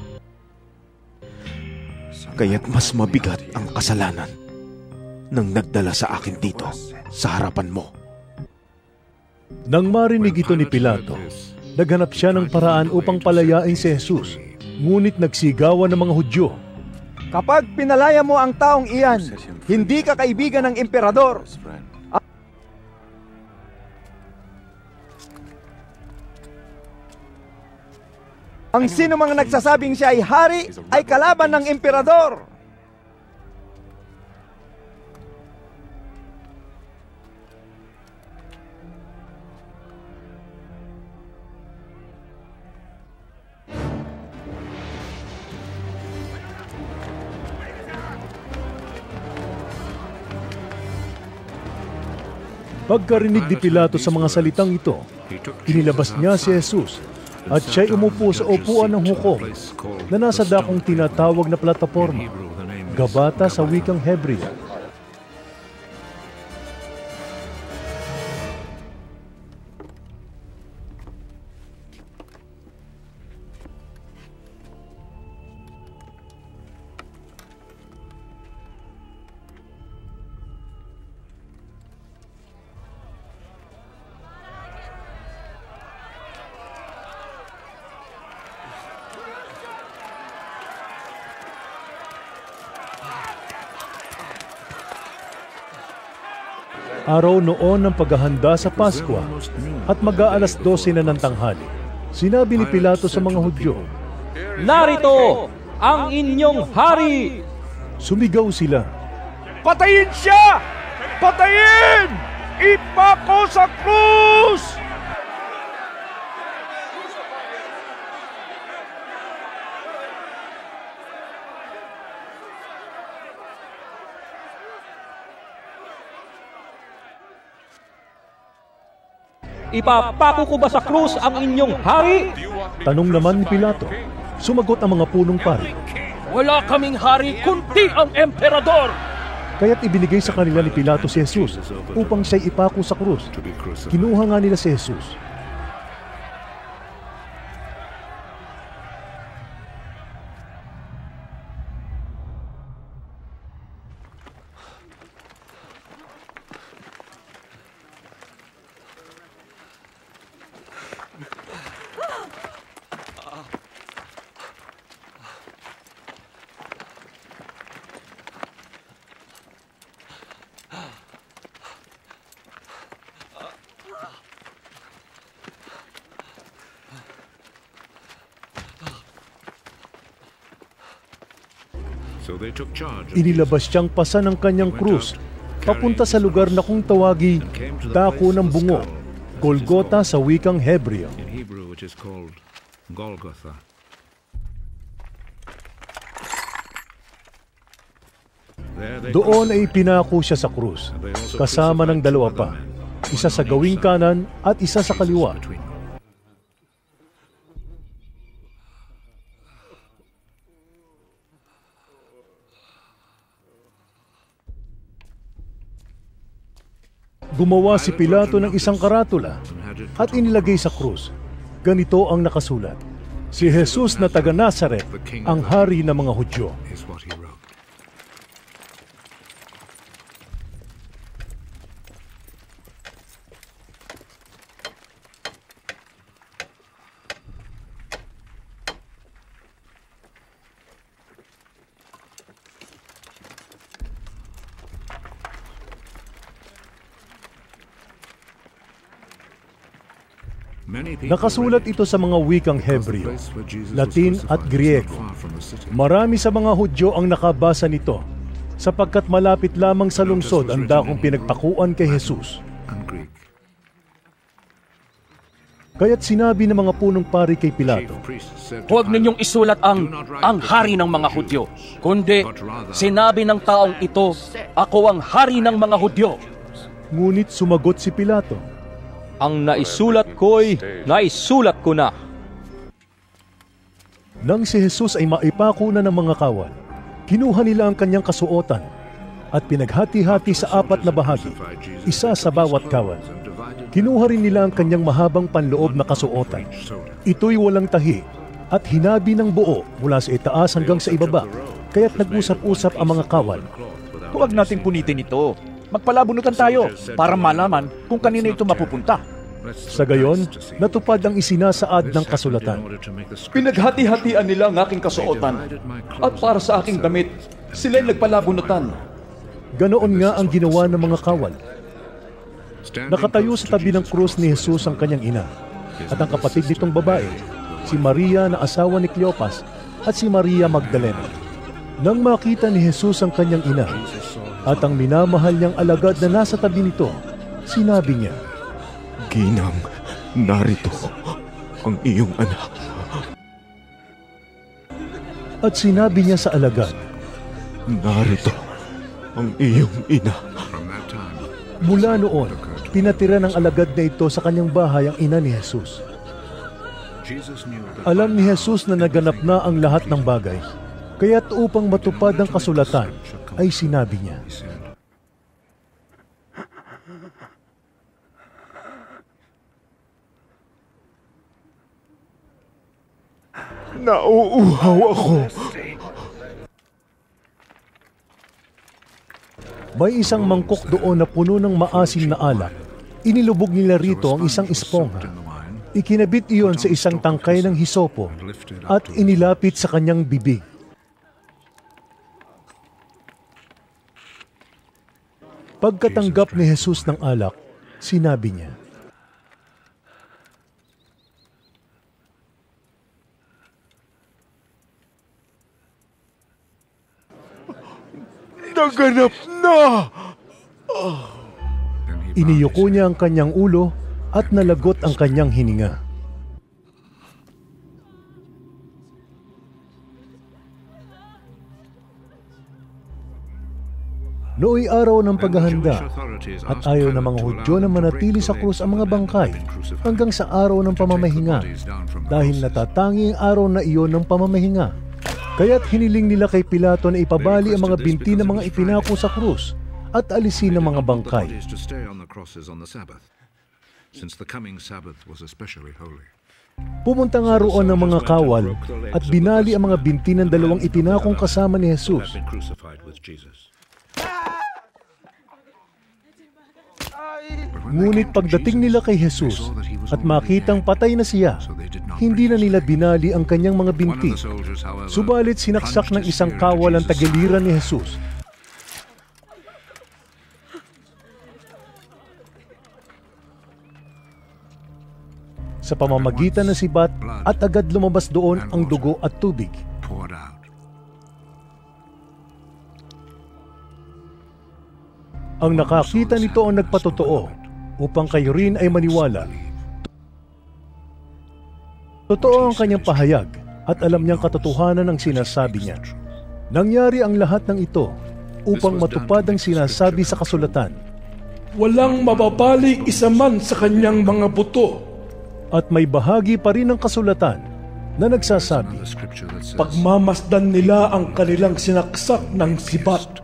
kaya't mas mabigat ang kasalanan nang nagdala sa akin dito sa harapan mo. Nang marinig ito ni Pilato, naghanap siya ng paraan upang palayain si Jesus, ngunit nagsigawan ng mga Hudyo. Kapag pinalaya mo ang taong iyan, hindi ka kaibigan ng emperador. Ang sino mang nagsasabing siya ay hari ay kalaban ng emperador. Pagkarinig ni Pilato sa mga salitang ito, inilabas niya si Jesus at siya'y umupo sa upuan ng hukom na nasa dakong tinatawag na plataporma, gabata sa wikang Hebreo. Araw noon ng paghahanda sa Paskwa at mag-aalas 12 na ng tanghali, sinabi ni Pilato sa mga Hudyo, "Narito ang inyong hari!" Sumigaw sila, "Patayin siya! Patayin! Ipako sa krus!" "Ipapako ko ba sa krus ang inyong hari?" Tanong naman ni Pilato. Sumagot ang mga punong pari, "Wala kaming hari kundi ang emperador!" Kaya't ibinigay sa kanila ni Pilato si Jesus upang siya'y ipako sa krus. Kinuha nga nila si Jesus. Inilabas siyang pasa ng kanyang krus, papunta sa lugar na kung tawagi, Dako ng Bungo, Golgotha sa wikang Hebreo. Doon ay pinako siya sa krus, kasama ng dalawa pa, isa sa gawing kanan at isa sa kaliwa. Gumawa si Pilato ng isang karatula at inilagay sa krus. Ganito ang nakasulat, "Si Jesus na taga Nazaret, ang hari ng mga Hudyo." Nakasulat ito sa mga wikang Hebreo, Latin at Griego. Marami sa mga Hudyo ang nakabasa nito sapagkat malapit lamang sa lungsod ang dakong pinagpakuan kay Jesus. Kaya't sinabi ng mga punong pari kay Pilato, "Huwag ninyong isulat ang hari ng mga Hudyo, kundi sinabi ng taong ito, ako ang hari ng mga Hudyo." Ngunit sumagot si Pilato, "Ang naisulat ko'y naisulat ko na." Nang si Jesus ay maipako na ng mga kawal, kinuha nila ang kanyang kasuotan at pinaghati-hati sa 4 na bahagi, isa sa bawat kawal. Kinuha rin nila ang kanyang mahabang panloob na kasuotan. Ito'y walang tahi at hinabi ng buo mula sa itaas hanggang sa ibaba, Kaya't nag-usap-usap ang mga kawal. Huwag nating punitin ito. Magpalabunutan tayo para malaman kung kanino ito mapupunta. Sa gayon, natupad ang isinasaad ng kasulatan. Pinaghati-hatian nila ang aking kasuotan at para sa aking damit, sila'y nagpalabunutan. Ganoon nga ang ginawa ng mga kawal. Nakatayo sa tabi ng krus ni Jesus ang kanyang ina at ang kapatid nitong babae, si Maria na asawa ni Cleopas at si Maria Magdalena. Nang makita ni Jesus ang kanyang ina at ang minamahal niyang alagad na nasa tabi nito, sinabi niya, "Ginang, narito ang iyong anak." At sinabi niya sa alagad, "Narito ang iyong ina." Mula noon, tinatira ng alagad na ito sa kanyang bahay ang ina ni Jesus. Alam ni Jesus na naganap na ang lahat ng bagay, kaya't upang matupad ang kasulatan, ay sinabi niya, "Nauuhaw ako." May isang mangkok doon na puno ng maasim na alak. Inilubog nila rito ang isang esponha. Ikinabit iyon sa isang tangkay ng hisopo at inilapit sa kanyang bibig. Pagkatanggap ni Jesus ng alak, sinabi niya, "Naganap na!" Iniyuko niya ang kanyang ulo at nalagot ang kanyang hininga. Nooy araw ng paghahanda at ayaw ng mga Hudyo na manatili sa krus ang mga bangkay hanggang sa araw ng pamamahinga dahil natatangi ang araw na iyon ng pamamahinga. Kaya't hiniling nila kay Pilato na ipabali ang mga binti ng mga ipinako sa krus at alisin ang mga bangkay. Pumunta nga roon ang mga kawal at binali ang mga binti ng dalawang ipinakong kasama ni Jesus. Ngunit pagdating nila kay Jesus at makitang patay na siya, hindi na nila binali ang kanyang mga binti. Subalit sinaksak ng isang kawal ang tagiliran ni Jesus. Sa pamamagitan ng sibat at agad lumabas doon ang dugo at tubig. Ang nakakita nito ang nagpatotoo upang kayo rin ay maniwala. Totoo ang kanyang pahayag at alam niyang katotohanan ang sinasabi niya. Nangyari ang lahat ng ito upang matupad ang sinasabi sa kasulatan. Walang mababalik isa man sa kanyang mga buto. At may bahagi pa rin ng kasulatan na nagsasabi, pagmamasdan nila ang kanilang sinaksak ng sibat.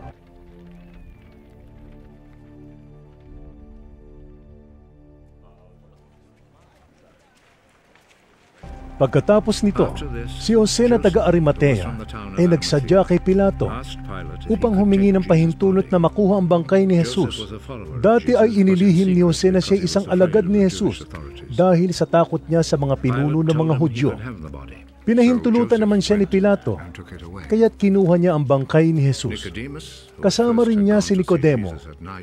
Pagkatapos nito, si Jose na taga-Arimatea ay nagsadya kay Pilato upang humingi ng pahintulot na makuha ang bangkay ni Jesus. Dati ay inilihim ni Jose na siya isang alagad ni Jesus dahil sa takot niya sa mga pinuno ng mga Hudyo. Pinahintulutan naman siya ni Pilato, kaya't kinuha niya ang bangkay ni Jesus. Kasama rin niya si Nicodemo,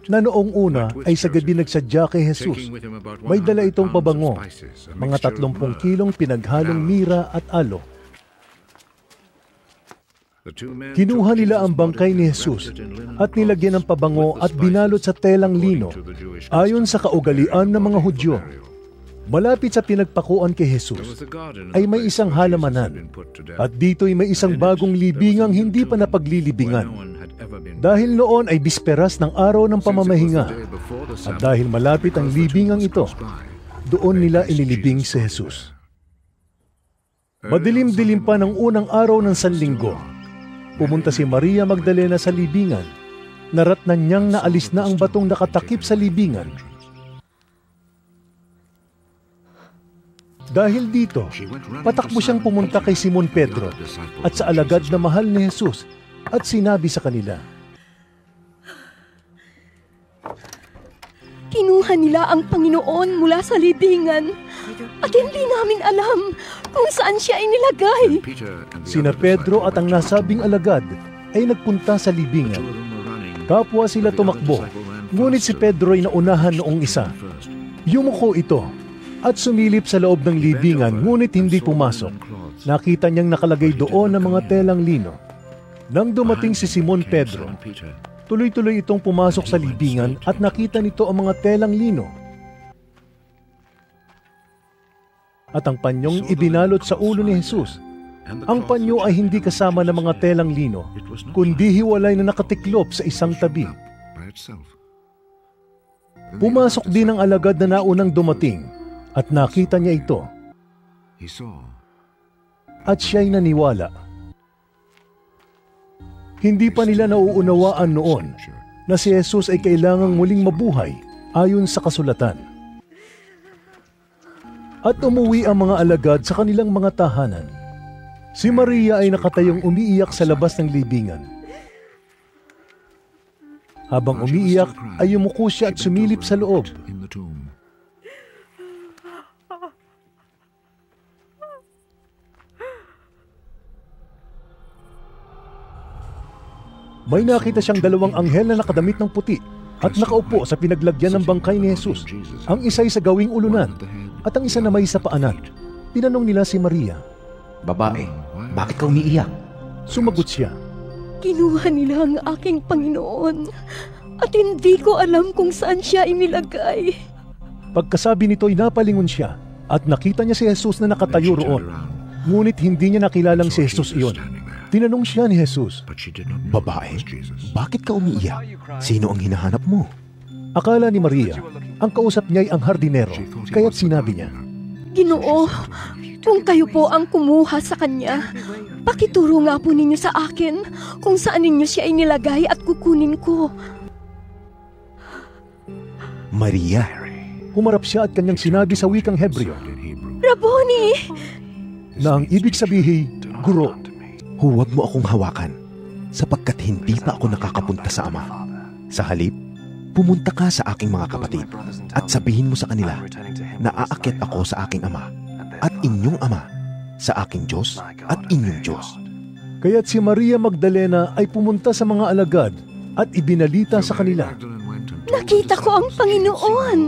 na noong una ay sa gabi nagsadya kay Jesus. May dala itong pabango, mga 30 kilong pinaghalong mira at aloe. Kinuha nila ang bangkay ni Jesus at nilagyan ng pabango at binalot sa telang lino ayon sa kaugalian ng mga Hudyo. Malapit sa pinagpakuan kay Jesus ay may isang halamanan at dito'y may isang bagong libingang hindi pa napaglilibingan. Dahil noon ay bisperas ng araw ng pamamahinga at dahil malapit ang libingang ito, doon nila inilibing si Jesus. Madilim-dilim pa ng unang araw ng Sanlinggo, pumunta si Maria Magdalena sa libingan, naratnan niyang naalis na ang batong nakatakip sa libingan. Dahil dito, patakbo siyang pumunta kay Simon Pedro at sa alagad na mahal ni Jesus at sinabi sa kanila. Kinuha nila ang Panginoon mula sa libingan at hindi namin alam kung saan siya inilagay. Sina Pedro at ang nasabing alagad ay nagpunta sa libingan. Kapwa sila tumakbo, ngunit si Pedro ay naunahan noong isa. Yumuko ito at sumilip sa loob ng libingan ngunit hindi pumasok. Nakita niyang nakalagay doon ang mga telang lino. Nang dumating si Simon Pedro, tuloy-tuloy itong pumasok sa libingan at nakita nito ang mga telang lino at ang panyong ibinalot sa ulo ni Jesus. Ang panyo ay hindi kasama ng mga telang lino, kundi hiwalay na nakatiklop sa isang tabi. Pumasok din ang alagad na naunang dumating at nakita niya ito. At siya'y naniwala. Hindi pa nila nauunawaan noon na si Jesus ay kailangang muling mabuhay ayon sa kasulatan. At umuwi ang mga alagad sa kanilang mga tahanan. Si Maria ay nakatayong umiiyak sa labas ng libingan. Habang umiiyak ay yumuko siya at sumilip sa loob. May nakita siyang dalawang anghel na nakadamit ng puti at nakaupo sa pinaglagyan ng bangkay ni Jesus. Ang isa'y sa gawing ulunan at ang isa na may sa paanan. Tinanong nila si Maria, "Babae, bakit ka umiiyak?" Sumagot siya, "Kinuha nila ang aking Panginoon at hindi ko alam kung saan siya inilagay." Pagkasabi nito, napalingon siya at nakita niya si Jesus na nakatayo roon. Ngunit hindi niya nakilalang si Jesus iyon. Tinanong siya ni Jesus, "Babae, bakit ka umiiyak? Sino ang hinahanap mo?" Akala ni Maria, ang kausap niya ay ang hardinero, kaya't sinabi niya, "Ginoo, kung kayo po ang kumuha sa kanya, pakituro nga po ninyo sa akin kung saan ninyo siya inilagay at kukunin ko." "Maria." Humarap siya at kanyang sinabi sa wikang Hebreo, "Raboni," na ang ibig sabihin, "Guro." "Huwag mo akong hawakan, sapagkat hindi pa ako nakakapunta sa Ama. Sa halip, pumunta ka sa aking mga kapatid at sabihin mo sa kanila na aakyat ako sa aking Ama at inyong Ama, sa aking Diyos at inyong Diyos." Kaya't si Maria Magdalena ay pumunta sa mga alagad at ibinalita sa kanila, "Nakita ko ang Panginoon!"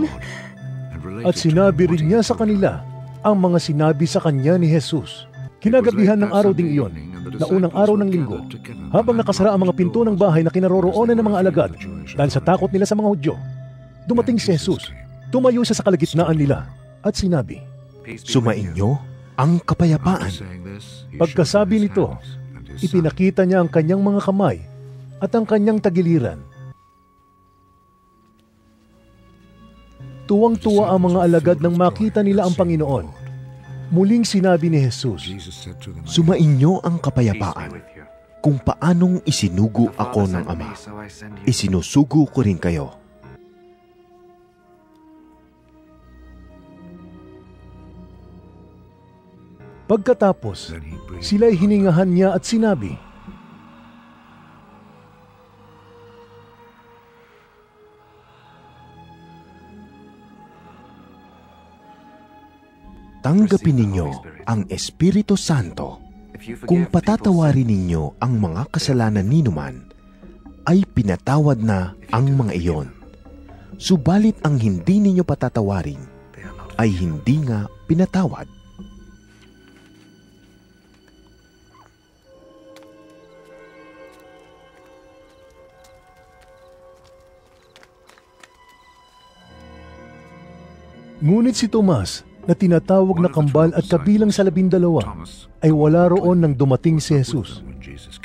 At sinabi rin niya sa kanila ang mga sinabi sa kanya ni Jesus. Kinagabihan ng araw ding iyon, na unang araw ng linggo, habang nakasara ang mga pinto ng bahay na kinaroroonan ng mga alagad dahil sa takot nila sa mga Hudyo, dumating si Jesus, tumayo siya sa kalagitnaan nila at sinabi, "Sumainyo ang kapayapaan." Pagkasabi nito, ipinakita niya ang kanyang mga kamay at ang kanyang tagiliran. Tuwang-tuwa ang mga alagad nang makita nila ang Panginoon. Muling sinabi ni Jesus, "Sumainyo ang kapayapaan. Kung paanong isinugo ako ng Ama, isinusugo ko rin kayo." Pagkatapos, sila'y hiningahan niya at sinabi, "Tanggapin ninyo ang Espiritu Santo. Kung patatawarin ninyo ang mga kasalanan ninuman, ay pinatawad na ang mga iyon. Subalit ang hindi ninyo patatawarin, ay hindi nga pinatawad." Ngunit si Tomas, na tinatawag na kambal at kabilang sa 12, ay wala roon nang dumating si Jesus.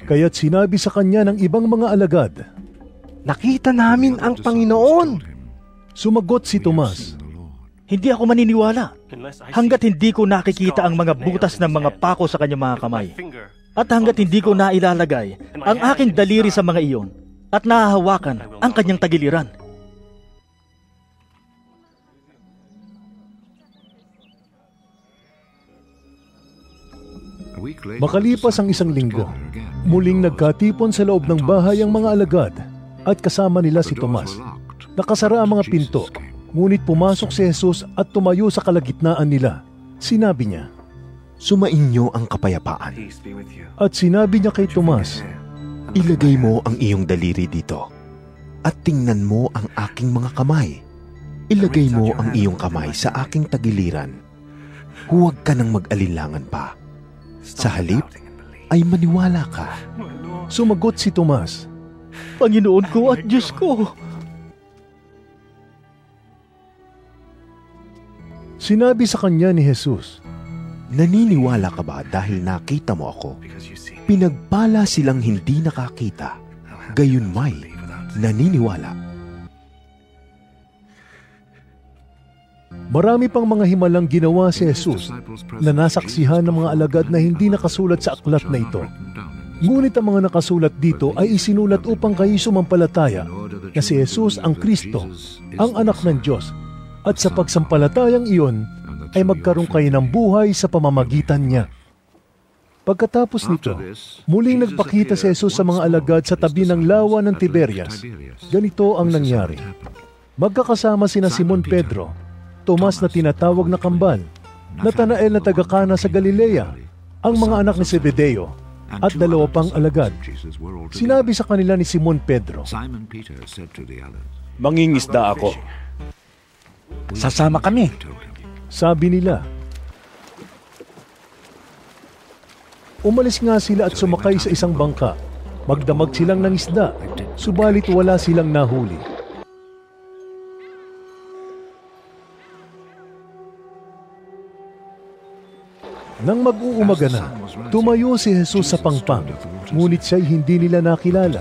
Kaya't sinabi sa kanya ng ibang mga alagad, "Nakita namin ang Panginoon." Sumagot si Tomas, "Hindi ako maniniwala hanggat hindi ko nakikita ang mga butas ng mga pako sa kanyang mga kamay, at hanggat hindi ko nailalagay ang aking daliri sa mga iyon at nahahawakan ang kanyang tagiliran." Makalipas ang isang linggo, Muling nagkatipon sa loob ng bahay ang mga alagad at kasama nila si Tomas. Nakasara ang mga pinto, ngunit pumasok si Jesus at tumayo sa kalagitnaan nila. Sinabi niya, "Sumainyo ang kapayapaan." At sinabi niya kay Tomas, "Ilagay mo ang iyong daliri dito at tingnan mo ang aking mga kamay. Ilagay mo ang iyong kamay sa aking tagiliran. Huwag ka nang mag-alinlangan pa. Sa halip ay maniwala ka." Sumagot si Tomas, "Panginoon ko at Diyos ko." Sinabi sa kanya ni Jesus, "Naniniwala ka ba dahil nakita mo ako?" Pinagpala silang hindi nakakita, gayunmay naniniwala. Marami pang mga himalang ginawa si Jesus na nasaksihan ng mga alagad na hindi nakasulat sa aklat na ito. Ngunit ang mga nakasulat dito ay isinulat upang kayo sumampalataya na si Jesus ang Kristo, ang anak ng Diyos, at sa pagsampalatayang iyon, ay magkaroon kayo ng buhay sa pamamagitan niya. Pagkatapos nito, muling nagpakita si Jesus sa mga alagad sa tabi ng lawa ng Tiberias. Ganito ang nangyari. Magkakasama sina Simon Pedro, Tomas na tinatawag na Kambal, Natanael na taga-Kana sa Galilea, ang mga anak ni Zebedeo, at dalawa pang alagad. Sinabi sa kanila ni Simon Pedro, "Mangingisda ako." "Sasama kami," sabi nila. Umalis nga sila at sumakay sa isang bangka. Magdamag silang ng isda, subalit wala silang nahuli. Nang mag-uumaga na, tumayo si Jesus sa pangpang, ngunit siya'y hindi nila nakilala.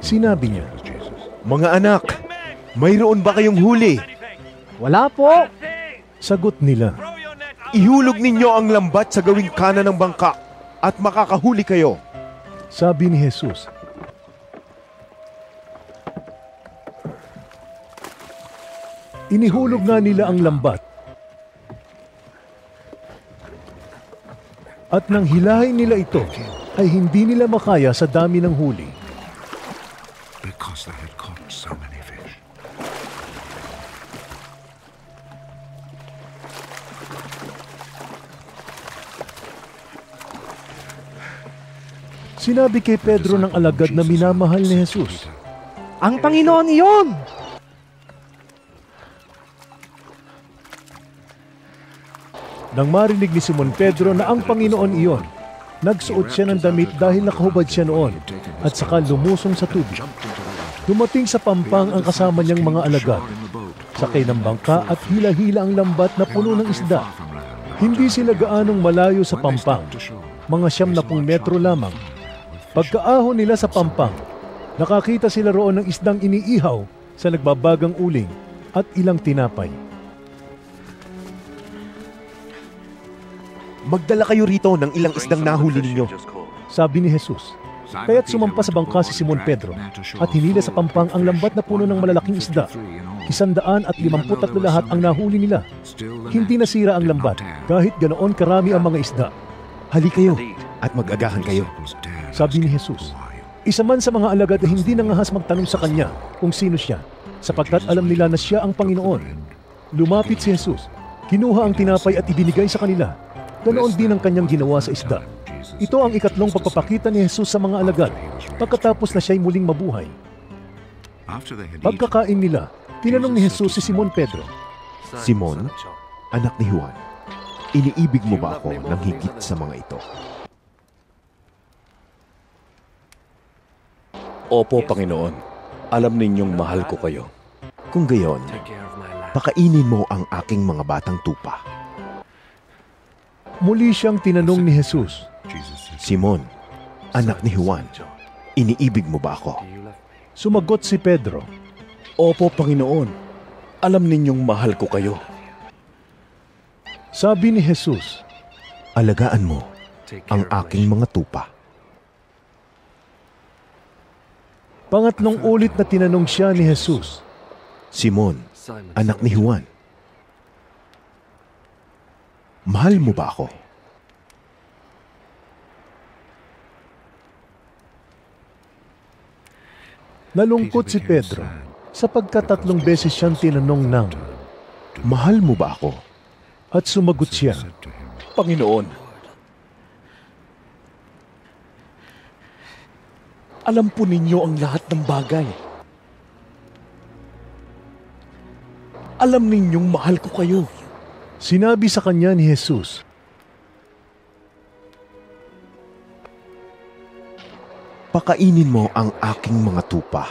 Sinabi niya, "Mga anak, mayroon ba kayong huli?" "Wala po," sagot nila. "Ihulog ninyo ang lambat sa gawing kanan ng bangka at makakahuli kayo," sabi ni Jesus. Inihulog nga nila ang lambat. At nang hilahin nila ito, ay hindi nila makaya sa dami ng huli. Sinabi kay Pedro ng alagad na minamahal ni Jesus, "Ang Panginoon iyon!" Nang marinig ni Simon Pedro na ang Panginoon iyon, nagsuot siya ng damit dahil nakahubad siya noon at saka lumusong sa tubig. Dumating sa pampang ang kasama niyang mga alagad. Sakay ng bangka at hila-hila ang lambat na puno ng isda. Hindi sila gaanong malayo sa pampang, mga 70 metro lamang. Pagkaahon nila sa pampang, nakakita sila roon ng isdang iniihaw sa nagbabagang uling at ilang tinapay. "Magdala kayo rito ng ilang isdang nahuli ninyo," sabi ni Jesus. Kaya't sumampa sa bangka si Simon Pedro at hinila sa pampang ang lambat na puno ng malalaking isda. 153 lahat ang nahuli nila. Hindi nasira ang lambat kahit ganoon karami ang mga isda. "Hali kayo at mag-agahan kayo," sabi ni Jesus. Isa man sa mga alagad ay hindi nangahas magtanong sa kanya kung sino siya, sapagkat alam nila na siya ang Panginoon. Lumapit si Jesus, kinuha ang tinapay at ibinigay sa kanila. Ganoon din ang kanyang ginawa sa isda. Ito ang 3 pagpapakita ni Jesus sa mga alagad, pagkatapos na siya'y muling mabuhay. Pagkakain nila, tinanong ni Jesus si Simon Pedro, "Simon, anak ni Juan, iniibig mo ba ako ng higit sa mga ito?" "Opo, Panginoon. Alam ninyong mahal ko kayo." "Kung gayon, pakainin mo ang aking mga batang tupa." Muli siyang tinanong ni Jesus, "Simon, anak ni Juan, iniibig mo ba ako?" Sumagot si Pedro, "Opo, Panginoon. Alam ninyong mahal ko kayo." Sabi ni Jesus, "Alagaan mo ang aking mga tupa." Pangatlong ulit na tinanong siya ni Jesus, "Simon, anak ni Juan, mahal mo ba ako?" Nalungkot si Pedro sapagkat 3 beses siyang tinanong ng, "Mahal mo ba ako?" At sumagot siya, "Panginoon, alam po ninyo ang lahat ng bagay. Alam ninyong mahal ko kayo." Sinabi sa kanya ni Jesus, "Pakainin mo ang aking mga tupa."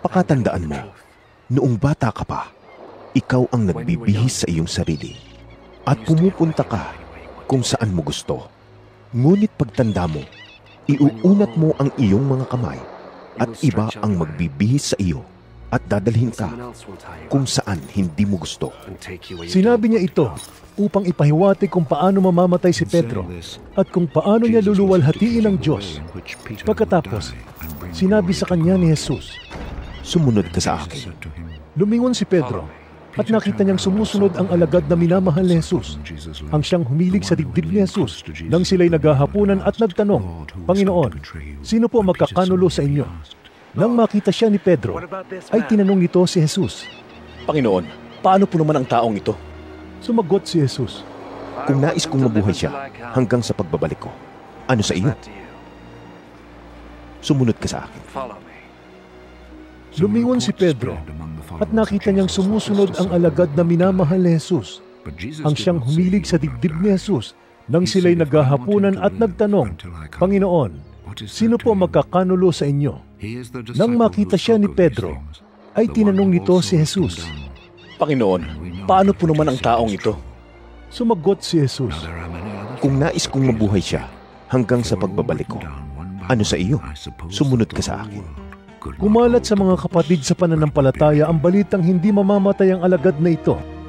Pakatandaan mo, noong bata ka pa, ikaw ang nagbibihis sa iyong sarili at pumupunta ka kung saan mo gusto. Ngunit pagtanda mo, iuunat mo ang iyong mga kamay at iba ang magbibihis sa iyo at dadalhin ka kung saan hindi mo gusto. Sinabi niya ito upang ipahiwatig kung paano mamamatay si Pedro at kung paano niya luluwalhatiin ang Diyos. Pagkatapos, sinabi sa kanya ni Jesus, "Sumunod ka sa akin." Lumingon si Pedro at nakita niyang sumusunod ang alagad na minamahal ni Jesus, ang siyang humilig sa dibdib ni Jesus nang sila'y naghahaponan at nagtanong, "Panginoon, sino po magkakanulo sa inyo?" Nang makita siya ni Pedro, ay tinanong nito si Jesus, "Panginoon, paano po naman ang taong ito?" Sumagot si Jesus, "Kung nais kong mabuhay siya hanggang sa pagbabalik ko, ano sa iyo? Sumunod ka sa akin." Lumingon si Pedro at nakita niyang sumusunod ang alagad na minamahal ni Jesus, ang siyang humilig sa dibdib ni Jesus nang sila'y naghahaponan at nagtanong, "Panginoon, sino po magkakanulo sa inyo?" Nang makita siya ni Pedro, ay tinanong nito si Jesus, "Panginoon, paano po naman ang taong ito?" Sumagot si Jesus, "Kung nais kong mabuhay siya hanggang sa pagbabalik ko, ano sa iyo? Sumunod ka sa akin." Kumalat sa mga kapatid sa pananampalataya ang balitang hindi mamamatay ang alagad na ito.